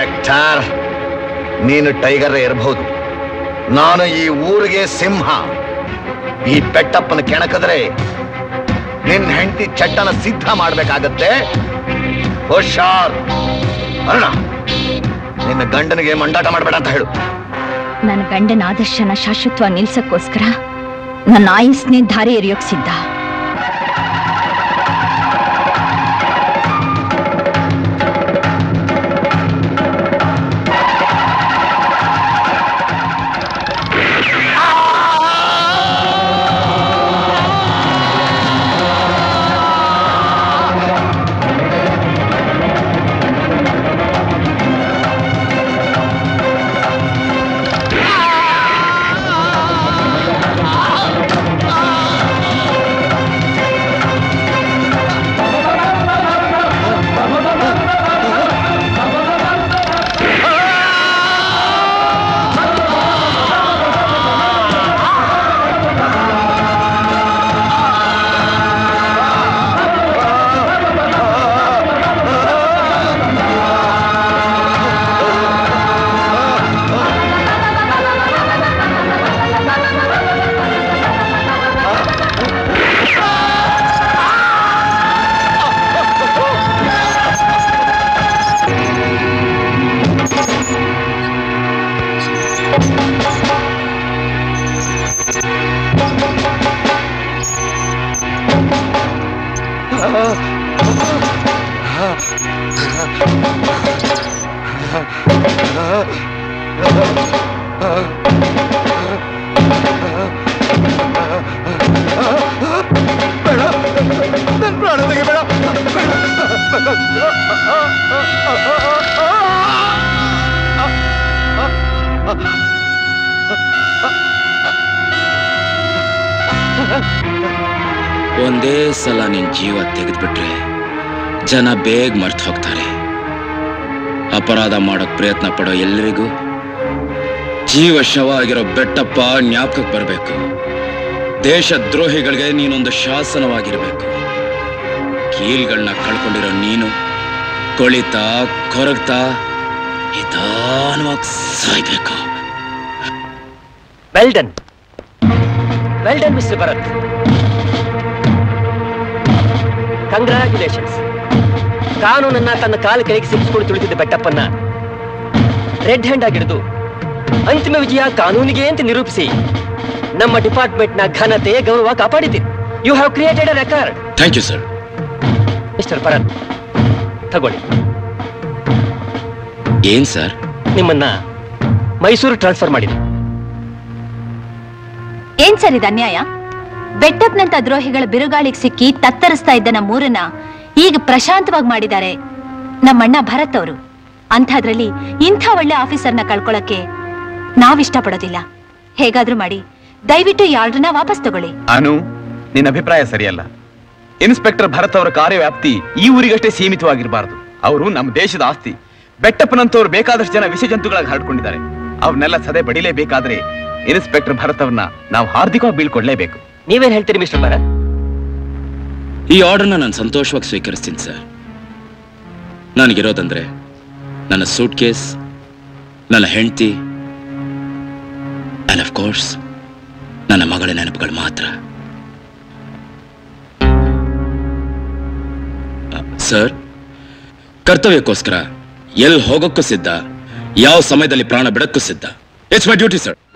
ಇನ್ಸ್ಪೆಕ್ಟರ್, ನೀನು ಟೈಗರ್ ಇರಬಹುದು, ನಾನು ಈ ಊರಿಗೆ ಸಿಂಹ. ಈ ಬೆಟ್ಟಪ್ಪನ ಕೆಣಕಿದ್ರೆ ನಿನ್ನ ಹೆಂಡತಿ ಚಟ್ಟನ ಸಿದ್ಧ ಮಾಡಬೇಕಾಗತ್ತೆ. ಹುಷಾರ್. ಅರುಣ, ನಿನ್ನ ಗಂಡನಿಗೆ ಮಂಡಾಟ ಮಾಡಬೇಡ ಅಂತ ಹೇಳು. ನನ್ನ ಗಂಡನ ಆದರ್ಶನ ಶಾಶ್ವತವ ನಿಲ್ಸಕ್ಕೋಸ್ಕರ ನನ್ನ ಆಯಸ್ನೇ ಧಾರೆ ಎರೆಯೋಕ್ ಸಿದ್ಧ. ಒಂದೇ ಸಲ ನಿನ್ ಜೀವ ತೆಗೆದ್ಬಿಟ್ರೆ ಜನ ಬೇಗ ಮರ್ತು ಹೋಗ್ತಾರೆ. ಅಪರಾಧ ಮಾಡೋಕ್ ಪ್ರಯತ್ನ ಪಡೋ ಎಲ್ಲರಿಗೂ ಜೀವ ಶವ ಆಗಿರೋ ಬೆಟ್ಟಪ್ಪ ಜ್ಞಾಪಕಕ್ಕೆ ಬರಬೇಕು. ದೇಶ ದ್ರೋಹಿಗಳಿಗೆ ನೀನೊಂದು ಶಾಸನವಾಗಿರ್ಬೇಕು. ಕೀಲ್ಗಳನ್ನ ಕಳ್ಕೊಂಡಿರೋ ನೀನು ಕೊಳಿತಾ ಕೊರಗ್ತಾ ನಿಧಾನವಾಗಿ ಸಾಯ್ಬೇಕು. Well done well done mister Bharat, congratulations. ಕಾನೂನನ್ನ ತನ್ನ ಕಾಲು ಕೈಗೆ ಸಿಕ್ಕಿಸ್ಕೊಂಡು ತುಳಿತಿದ್ದ ಬೆಟ್ಟಪ್ಪನ್ನ ರೆಡ್ ಹ್ಯಾಂಡ್ ಆಗಿಡಿದು ಅಂತಿಮ ವಿಜಯ ಕಾನೂನಿಗೆ ಅಂತ ನಿರೂಪಿಸಿ ನಮ್ಮ ಡಿಪಾರ್ಟ್ಮೆಂಟ್ನ ಘನತೆ ಗೌರವ ಕಾಪಾಡಿದೆ. You have created a record. Thank you sir. Mister Bharat, ತಗೊಳ್ಳಿ. ಏನ್ ಸರ್? ನಿಮ್ಮನ್ನ ಮೈಸೂರು ಟ್ರಾನ್ಸ್ಫರ್ ಮಾಡಿದೆ. ಏನ್ ಸರ್ ಇದು ಅನ್ಯಾಯ? ಬೆಟ್ಟಪ್ಪನಂತ ದ್ರೋಹಿಗಳ ಬಿರುಗಾಳಿಗೆ ಸಿಕ್ಕಿ ತತ್ತರಿಸ್ತಾ ಇದ್ದ ನಮ್ಮೂರನ್ನ ಈಗ ಪ್ರಶಾಂತವಾಗಿ ಮಾಡಿದ್ದಾರೆ ನಮ್ಮಣ್ಣ ಭರತ್ ಅವರು. ಅಂಥದ್ರಲ್ಲಿ ಇಂಥ ಒಳ್ಳೆ ಆಫೀಸರ್ನ ಕಳ್ಕೊಳ್ಳಕ್ಕೆ ನಾವಿಷ್ಟಪಡೋದಿಲ್ಲ. ಹೇಗಾದ್ರೂ ಮಾಡಿ ದಯವಿಟ್ಟು ಯಾರ್ಡನ್ನ ವಾಪಸ್ ತಗೊಳ್ಳಿ. ಅನು, ನಿನ್ನ ಅಭಿಪ್ರಾಯ ಸರಿಯಲ್ಲ. ಇನ್ಸ್ಪೆಕ್ಟರ್ ಭರತ್ ಅವರ ಕಾರ್ಯವ್ಯಾಪ್ತಿ ಈ ಊರಿಗಷ್ಟೇ ಸೀಮಿತವಾಗಿರಬಾರದು. ಅವರು ನಮ್ಮ ದೇಶದ ಆಸ್ತಿ. ಬೆಟ್ಟಪ್ಪನಂತವ್ರು ಬೇಕಾದಷ್ಟು ಜನ ವಿಷ ಜಂತುಗಳಾಗಿ ಹರಡ್ಕೊಂಡಿದ್ದಾರೆ. ಅವನ್ನೆಲ್ಲ ಸದೆ ಬಡಿಲೇಬೇಕಾದ್ರೆ ಇನ್ಸ್ಪೆಕ್ಟರ್ ಭರತ್ ಅವ್ರನ್ನ ನಾವು ಹಾರ್ದಿಕವಾಗಿ ಬೀಳ್ಕೊಡ್ಲೇಬೇಕು. ನೀವೇನ್ ಹೇಳ್ತೀರಿ ಮಿಸ್ಟರ್ ಭರತ್? ಈ ಆರ್ಡರ್ನ ನಾನು ಸಂತೋಷವಾಗಿ ಸ್ವೀಕರಿಸ್ತೀನಿ ಸರ್. ನನಗಿರೋದಂದ್ರೆ ನನ್ನ ಸೂಟ್ ಕೇಸ್, ನನ್ನ ಹೆಂಡತಿ, ಆ್ಯಂಡ್ ಆಫ್ ಕೋರ್ಸ್ ನನ್ನ ಮಗಳ ನೆನಪುಗಳು ಮಾತ್ರ. ಸರ್, ಕರ್ತವ್ಯಕ್ಕೋಸ್ಕರ ಎಲ್ಲಿ ಹೋಗೋಕ್ಕೂ ಸಿದ್ಧ, ಯಾವ ಸಮಯದಲ್ಲಿ ಪ್ರಾಣ ಬಿಡಕ್ಕೂ ಸಿದ್ಧ. It's my duty sir.